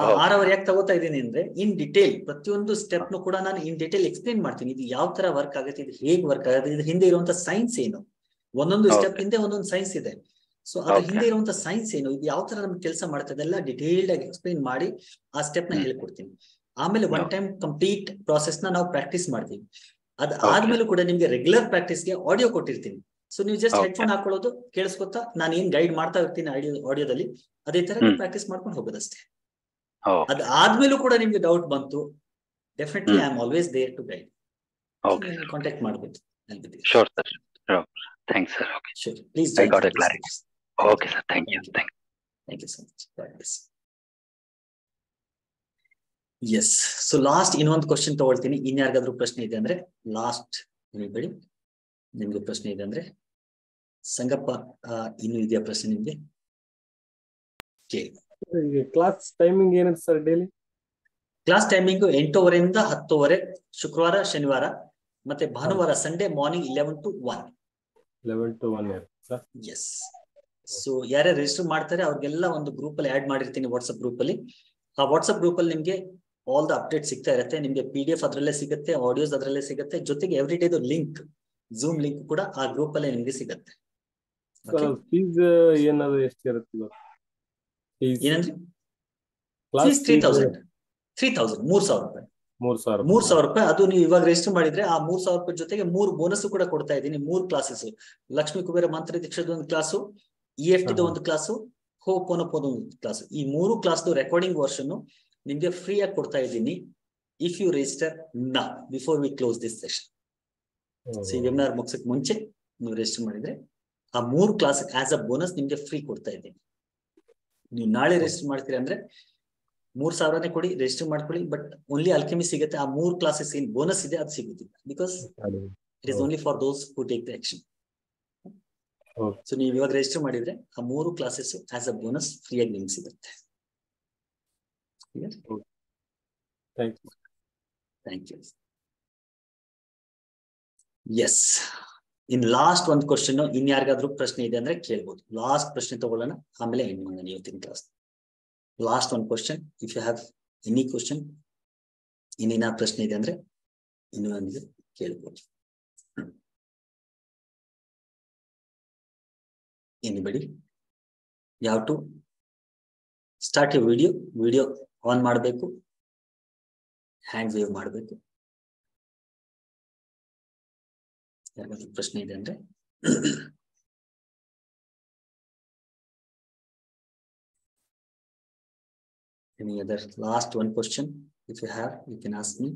ಆ ಆರ್ ಅವರ್ ಯಾಕೆ ತಗೋತಾ ಇದ್ದೀನಿ ಅಂದ್ರೆ ಇನ್ ಡಿಟೇಲ್ ಪ್ರತಿಯೊಂದು ಸ್ಟೆಪ್ ನು ಕೂಡ ನಾನು ಇನ್ ಡಿಟೇಲ್ ಎಕ್ಸ್ಪ್ಲೇನ್ ಮಾಡ್ತೀನಿ. ಇದು ಯಾವ ತರ ವರ್ಕ್ ಆಗುತ್ತೆ, ಇದು ಹೇಗ್ ವರ್ಕ್ ಆಗುತ್ತೆ, ಇದು ಹಿಂದೆ ಇರುವಂತ ಸೈನ್ಸ್ ಏನು, ಒಂದೊಂದು ಸ್ಟೆಪ್ ಹಿಂದೆ ಒಂದೊಂದು ಸೈನ್ಸ್ ಇದೆ. ಸೊ ಅದ್ರ ಹಿಂದೆ ಇರುವಂತ ಸೈನ್ಸ್ ಏನು, ಇದು ಯಾವ ತರ ನಮ್ಗೆ ಕೆಲಸ ಮಾಡ್ತಾ ಇದೆಲ್ಲ ಡಿಟೇಲ್ಡ್ ಆಗಿ ಎಕ್ಸ್ಪ್ಲೇನ್ ಮಾಡಿ ಆ ಸ್ಟೆಪ್ ನ ಹೇಳ್ಕೊಡ್ತೀನಿ. ಆಮೇಲೆ ಒನ್ ಟೈಮ್ ಕಂಪ್ಲೀಟ್ ಪ್ರಾಸೆಸ್ ನ ನಾವು ಪ್ರಾಕ್ಟೀಸ್ ಮಾಡ್ತೀವಿ. ಅದ್ ಆದ್ಮೇಲೆ ಕೂಡ ನಿಮ್ಗೆ ರೆಗ್ಯುಲರ್ ಪ್ರಾಕ್ಟೀಸ್ಗೆ ಆಡಿಯೋ ಕೊಟ್ಟಿರ್ತೀನಿ. ಸೊ ನೀವು ಜಸ್ಟ್ ಹೆಡ್ಫೋನ್ ಹಾಕೊಳ್ಳೋದು, ಕೇಳಿಸ್ಕೊತಾ ನಾನು ಏನ್ ಗೈಡ್ ಮಾಡ್ತಾ ಇರ್ತೀನಿ ಆಡಿಯೋದಲ್ಲಿ ಅದೇ ತರ ಪ್ರಾಕ್ಟೀಸ್ ಮಾಡ್ಕೊಂಡು ಹೋಗೋದಷ್ಟೇ. ಅದ್ ಆದ್ಮೇಲೂ ಕೂಡ ನಿಮ್ಗೆ ಡೌಟ್ ಬಂತು, definitely I am always there to guide. Contact ಮಾಡ್ಬೋದು. ಎಸ್, ಸೊ ಲಾಸ್ಟ್ ಇನ್ನೊಂದು ಕ್ವಶನ್ ತಗೊಳ್ತೀನಿ. ಇನ್ಯಾರಿಗಾದ್ರೂ ಪ್ರಶ್ನೆ ಇದೆ ಅಂದ್ರೆ ಲಾಸ್ಟ್ ಹೇಳಿಬೇಡಿ. ನಿಮ್ಗೆ ಪ್ರಶ್ನೆ ಇದೆ ಅಂದ್ರೆ ಸಂಗಪ್ಪ, ಇನ್ನು ಇದೆಯಾ ಪ್ರಶ್ನೆ ನಿಮ್ಗೆ? ಕ್ಲಾಸ್ ಟೈಮಿಂಗ್ ಏನಂತ ಸರ್? ಡೈಲಿ ಕ್ಲಾಸ್ ಟೈಮಿಂಗ್ ಎಂಟೂವರೆಯಿಂದ ಹತ್ತುವರೆ, ಶುಕ್ರವಾರ ಶನಿವಾರ ಮತ್ತೆ ಭಾನುವಾರ Sunday morning eleven to one. Eleven to one yes. So ಯಾರ್ಯಾರು ರಿಜಿಸ್ಟರ್ ಮಾಡ್ತಾರೆ ಅವ್ರಿಗೆಲ್ಲ ಒಂದು ಗ್ರೂಪ್ ಅಲ್ಲಿ ಆಡ್ ಮಾಡಿರ್ತೀನಿ, ವಾಟ್ಸ್ಆಪ್ ಗ್ರೂಪ್ ಅಲ್ಲಿ. ಆ ವಾಟ್ಸ್ಆಪ್ ಗ್ರೂಪ್ ಅಲ್ಲಿ ನಿಮ್ಗೆ ಆಲ್ ದ ಅಪ್ಡೇಟ್ ಸಿಗ್ತಾ ಇರುತ್ತೆ. ನಿಮ್ಗೆ ಪಿ ಡಿ ಎಫ್ ಅದರಲ್ಲೇ ಸಿಗುತ್ತೆ, ಆಡಿಯೋಸ್ ಅದರಲ್ಲೇ ಸಿಗುತ್ತೆ, ಜೊತೆಗೆ ಎವ್ರಿ ಡೇದು ಲಿಂಕ್, ಜೂಮ್ ಲಿಂಕ್ ಕೂಡ ಆ ಗ್ರೂಪ್ ಅಲ್ಲೇ ನಿಮ್ಗೆ ಸಿಗತ್ತೆ. ಮೂರ್ ಸಾವಿರ ರೂಪಾಯಿ ಮೂರ್ ಸಾವಿರ ರೂಪಾಯಿ. ಅದು ನೀವು ಇವಾಗ ರಿಜಿಸ್ಟರ್ ಮಾಡಿದ್ರೆ ಆ ಮೂರ್ ಸಾವಿರ ರೂಪಾಯಿ ಜೊತೆಗೆ ಮೂರ್ ಬೋನಸ್ ಕೂಡ ಕೊಡ್ತಾ ಇದ್ದೀನಿ. ಮೂರ್ ಕ್ಲಾಸಸ್, ಲಕ್ಷ್ಮೀ ಕುಬೇರ ಮಂತ್ರ ದೀಕ್ಷದ ಒಂದು ಕ್ಲಾಸು, ಇ ಎಫ್ ಟಿದ ಒಂದು ಕ್ಲಾಸು, ಹೋ ಪೋನಪೋದ ಒಂದು ಕ್ಲಾಸು. ಈ ಮೂರು ಕ್ಲಾಸ್ ರೆಕಾರ್ಡಿಂಗ್ ವರ್ಷನ್ ನಿಮ್ಗೆ ಫ್ರೀ ಆಗಿ ಕೊಡ್ತಾ ಇದ್ದೀನಿ if you register now before we close this session. So ಈ ವೆಬಿನಾರ್ ಮುಗಿಸಕ್ ಮುಂಚೆ ನೀವು ರಿಜಿಸ್ಟರ್ ಮಾಡಿದ್ರೆ ಆ ಮೂರು ಕ್ಲಾಸ್ ಆಸ್ ಅ ಬೋನಸ್ ನಿಮ್ಗೆ ಫ್ರೀ ಕೊಡ್ತಾ ಇದ್ದೀನಿ. ನೀವು ನಾಳೆ ರಿಜಿಸ್ಟರ್ ಮಾಡ್ತೀರಾ ಅಂದ್ರೆ ಮೂರ್ ಸಾವಿರನೇ ಕೊಡಿ, ರಿಜಿಸ್ಟರ್ ಮಾಡ್ಕೊಳ್ಳಿ. ಬಟ್ ಓನ್ಲಿ ಅಲ್ಕೆಮಿ ಸಿಗುತ್ತೆ. ಆ ಮೂರ್ ಕ್ಲಾಸಸ್ ಏನ್ ಬೋನಸ್ ಇದೆ ಅದು ಸಿಗುತ್ತಿಲ್ಲ, because it is only for those who take the action. So ನೀವು ಇವಾಗ ರಿಜಿಸ್ಟರ್ ಮಾಡಿದ್ರೆ ಆ ಮೂರು classes as a bonus free ಆಗಿ ನಿಮ್ಗೆ ಸಿಗುತ್ತೆ. Thank you. Yes, in last ಒಂದ್ ಕ್ವಶನ್. ಇನ್ಯಾರಿಗಾದ್ರೂ ಪ್ರಶ್ನೆ ಇದೆ ಅಂದ್ರೆ ಕೇಳ್ಬೋದು. ಲಾಸ್ಟ್ ಪ್ರಶ್ನೆ ತಗೊಳ್ಳೋಣ, ಆಮೇಲೆ ಎಂಡ್ ಮಾಡೋಣ ಇವತ್ತಿನ ಕ್ಲಾಸ್. ಲಾಸ್ಟ್ ಒಂದ್ question, if you have any question, ಇನ್ನೇನ ಪ್ರಶ್ನೆ ಇದೆ ಅಂದ್ರೆ ಇನ್ನೊಂದು ಕೇಳ್ಬೋದು. ಎನಿಬಡಿ ಯಾವ to start you video? Video on ಮಾಡಬೇಕು, ಹ್ಯಾಂಡ್ ವೇವ್ ಮಾಡಬೇಕು. ಯಾರಾದ್ರೂ ಪ್ರಶ್ನೆ ಇದೆ ಅಂದ್ರೆ any other last one question if you have you can ask me.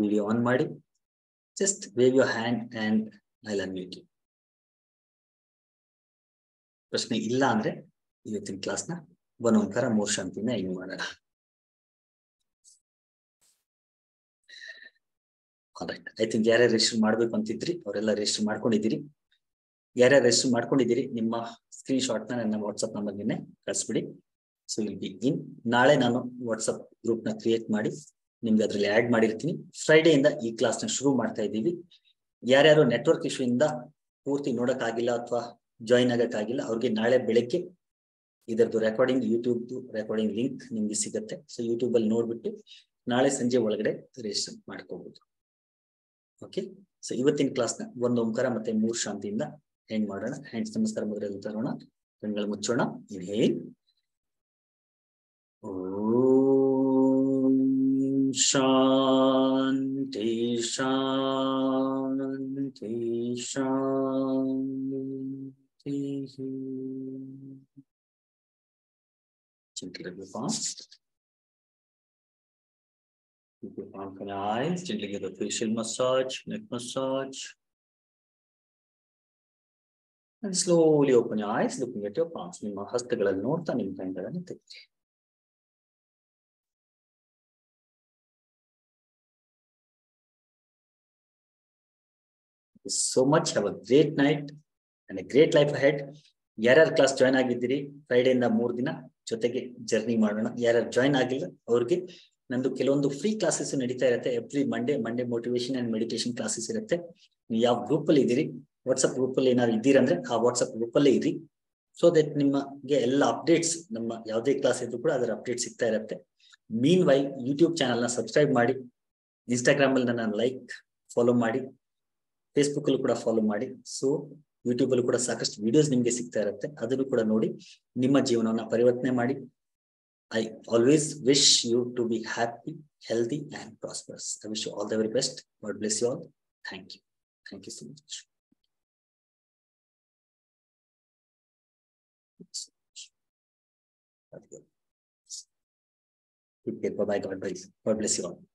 video on ಮಾಡಿ. Just wave your hand and I'll unmute you. ಪ್ರಶ್ನೆ ಇಲ್ಲ ಅಂದ್ರೆ ಇವತ್ತಿನ ಕ್ಲಾಸ್ ನ ಒನೊಂಕರ ಮೋರ್ ಶಾಂತಿನ ಹೆಂಗ್ ಮಾಡೋಣ. Alright, I think ಯಾರ್ಯಾರು ರಿಜಿಸ್ಟರ್ ಮಾಡ್ಬೇಕು ಅಂತಿದ್ರಿ ಅವರೆಲ್ಲ ರಿಜಿಸ್ಟರ್ ಮಾಡ್ಕೊಂಡಿದ್ದೀರಿ. ಯಾರ್ಯಾರು ರಿಜಿಸ್ಟರ್ ಮಾಡ್ಕೊಂಡಿದ್ದೀರಿ ನಿಮ್ಮ ಸ್ಕ್ರೀನ್ ಶಾಟ್ ನ ನನ್ನ ವಾಟ್ಸ್ಆಪ್ ನಂಬರ್ ಗೆ ಕಳಿಸ್ಬಿಡಿ. So we'll be in ನಾಳೆ ನಾನು ವಾಟ್ಸ್ಆಪ್ ಗ್ರೂಪ್ ನ ಕ್ರಿಯೇಟ್ ಮಾಡಿ ನಿಮ್ಗೆ ಅದರಲ್ಲಿ ಆಡ್ ಮಾಡಿರ್ತೀನಿ. ಫ್ರೈಡೇ ಇಂದ ಈ ಕ್ಲಾಸ್ ನ ಶುರು ಮಾಡ್ತಾ ಇದ್ದೀವಿ. ಯಾರ್ಯಾರು ನೆಟ್ವರ್ಕ್ ಇಶ್ಯೂ ಇಂದ ಪೂರ್ತಿ ನೋಡಕ್ಕಾಗಿಲ್ಲ ಅಥವಾ ಜಾಯಿನ್ ಆಗಕ್ಕಾಗಿಲ್ಲ ಅವ್ರಿಗೆ ನಾಳೆ ಬೆಳಗ್ಗೆ ಇದರದ್ದು ರೆಕಾರ್ಡಿಂಗ್ ಯೂಟ್ಯೂಬ್ ರೆಕಾರ್ಡಿಂಗ್ ಲಿಂಕ್ ನಿಮ್ಗೆ ಸಿಗುತ್ತೆ. ಸೊ ಯೂಟ್ಯೂಬ್ ಅಲ್ಲಿ ನೋಡ್ಬಿಟ್ಟು ನಾಳೆ ಸಂಜೆ ಒಳಗಡೆ ರಿಜಿಸ್ಟರ್ ಮಾಡ್ಕೋಬಹುದು. ಓಕೆ, ಸೊ ಇವತ್ತಿನ ಕ್ಲಾಸ್ನ ಒಂದು ಓಂಕಾರ ಮತ್ತೆ ಮೂರು ಶಾಂತಿಯಿಂದ ಎಂಡ್ ಮಾಡೋಣ. ಹ್ಯಾಂಡ್ಸ್ ನಮಸ್ಕಾರ ಮುದ್ರೆಯಲ್ಲಿ ತರೋಣ, ಕಣ್ಗಳು ಮುಚ್ಚೋಣ. ಇನ್ಹೇಲ್ ಓಂ ಶಾಂತಿ ಶಾಂತಿ ಶಾಂತಿ. Gently give the palms. Keep your palm on your eyes. Gently give the facial massage, neck massage. And slowly open your eyes, looking at your palms. Nimma hastagalannu norta nimma kaindalannu tegiri. Thank you so much. Have a great night and a great life ahead. ಯಾರ್ಯಾರು class join ಆಗಿದ್ದೀರಿ ಫ್ರೈಡೆಯಿಂದ ಮೂರು ದಿನ ಜೊತೆಗೆ journey ಮಾಡೋಣ. ಯಾರ್ಯಾರು join ಆಗಿಲ್ಲ ಅವ್ರಿಗೆ ನಂದು ಕೆಲವೊಂದು ಫ್ರೀ ಕ್ಲಾಸಸ್ ನಡೀತಾ ಇರುತ್ತೆ. Every Monday Monday motivation and meditation classes ಇರುತ್ತೆ. ನೀವು ಯಾವ ಗ್ರೂಪ್ ಅಲ್ಲಿ ಇದ್ದೀರಿ, ವಾಟ್ಸ್ಆಪ್ ಗ್ರೂಪ್ ಅಲ್ಲಿ ಏನಾದ್ರು ಇದ್ದೀರಂದ್ರೆ ಆ ವಾಟ್ಸ್ಆಪ್ ಗ್ರೂಪ್ ಅಲ್ಲೇ ಇರಿ. ಸೊ ದಟ್ ನಿಮಗೆ ಎಲ್ಲ ಅಪ್ಡೇಟ್ಸ್, ನಮ್ಮ ಯಾವುದೇ ಕ್ಲಾಸ್ ಇದ್ರು ಕೂಡ ಅದರ ಅಪ್ಡೇಟ್ ಸಿಗ್ತಾ ಇರುತ್ತೆ. ಮೀನ್ ವೈ ಯೂಟ್ಯೂಬ್ ಚಾನಲ್ನ ಸಬ್ಸ್ಕ್ರೈಬ್ ಮಾಡಿ, ಇನ್ಸ್ಟಾಗ್ರಾಮ್ ಅಲ್ಲಿ ನನ್ನ ಲೈಕ್ ಫಾಲೋ ಮಾಡಿ, ಫೇಸ್ಬುಕ್ ಅಲ್ಲೂ ಕೂಡ ಫಾಲೋ ಮಾಡಿ. ಸೊ ಯೂಟ್ಯೂಬ್ ಅಲ್ಲೂ ಕೂಡ ಸಾಕಷ್ಟು ವಿಡಿಯೋಸ್ ನಿಮ್ಗೆ ಸಿಗ್ತಾ ಇರುತ್ತೆ, ಅದನ್ನು ಕೂಡ ನೋಡಿ ನಿಮ್ಮ ಜೀವನವನ್ನ ಪರಿವರ್ತನೆ ಮಾಡಿ. I always wish you to be happy, healthy and prosperous. I wish you all the very best. God bless you all. Thank you. Thank you so much. Bye bye. God bless you all.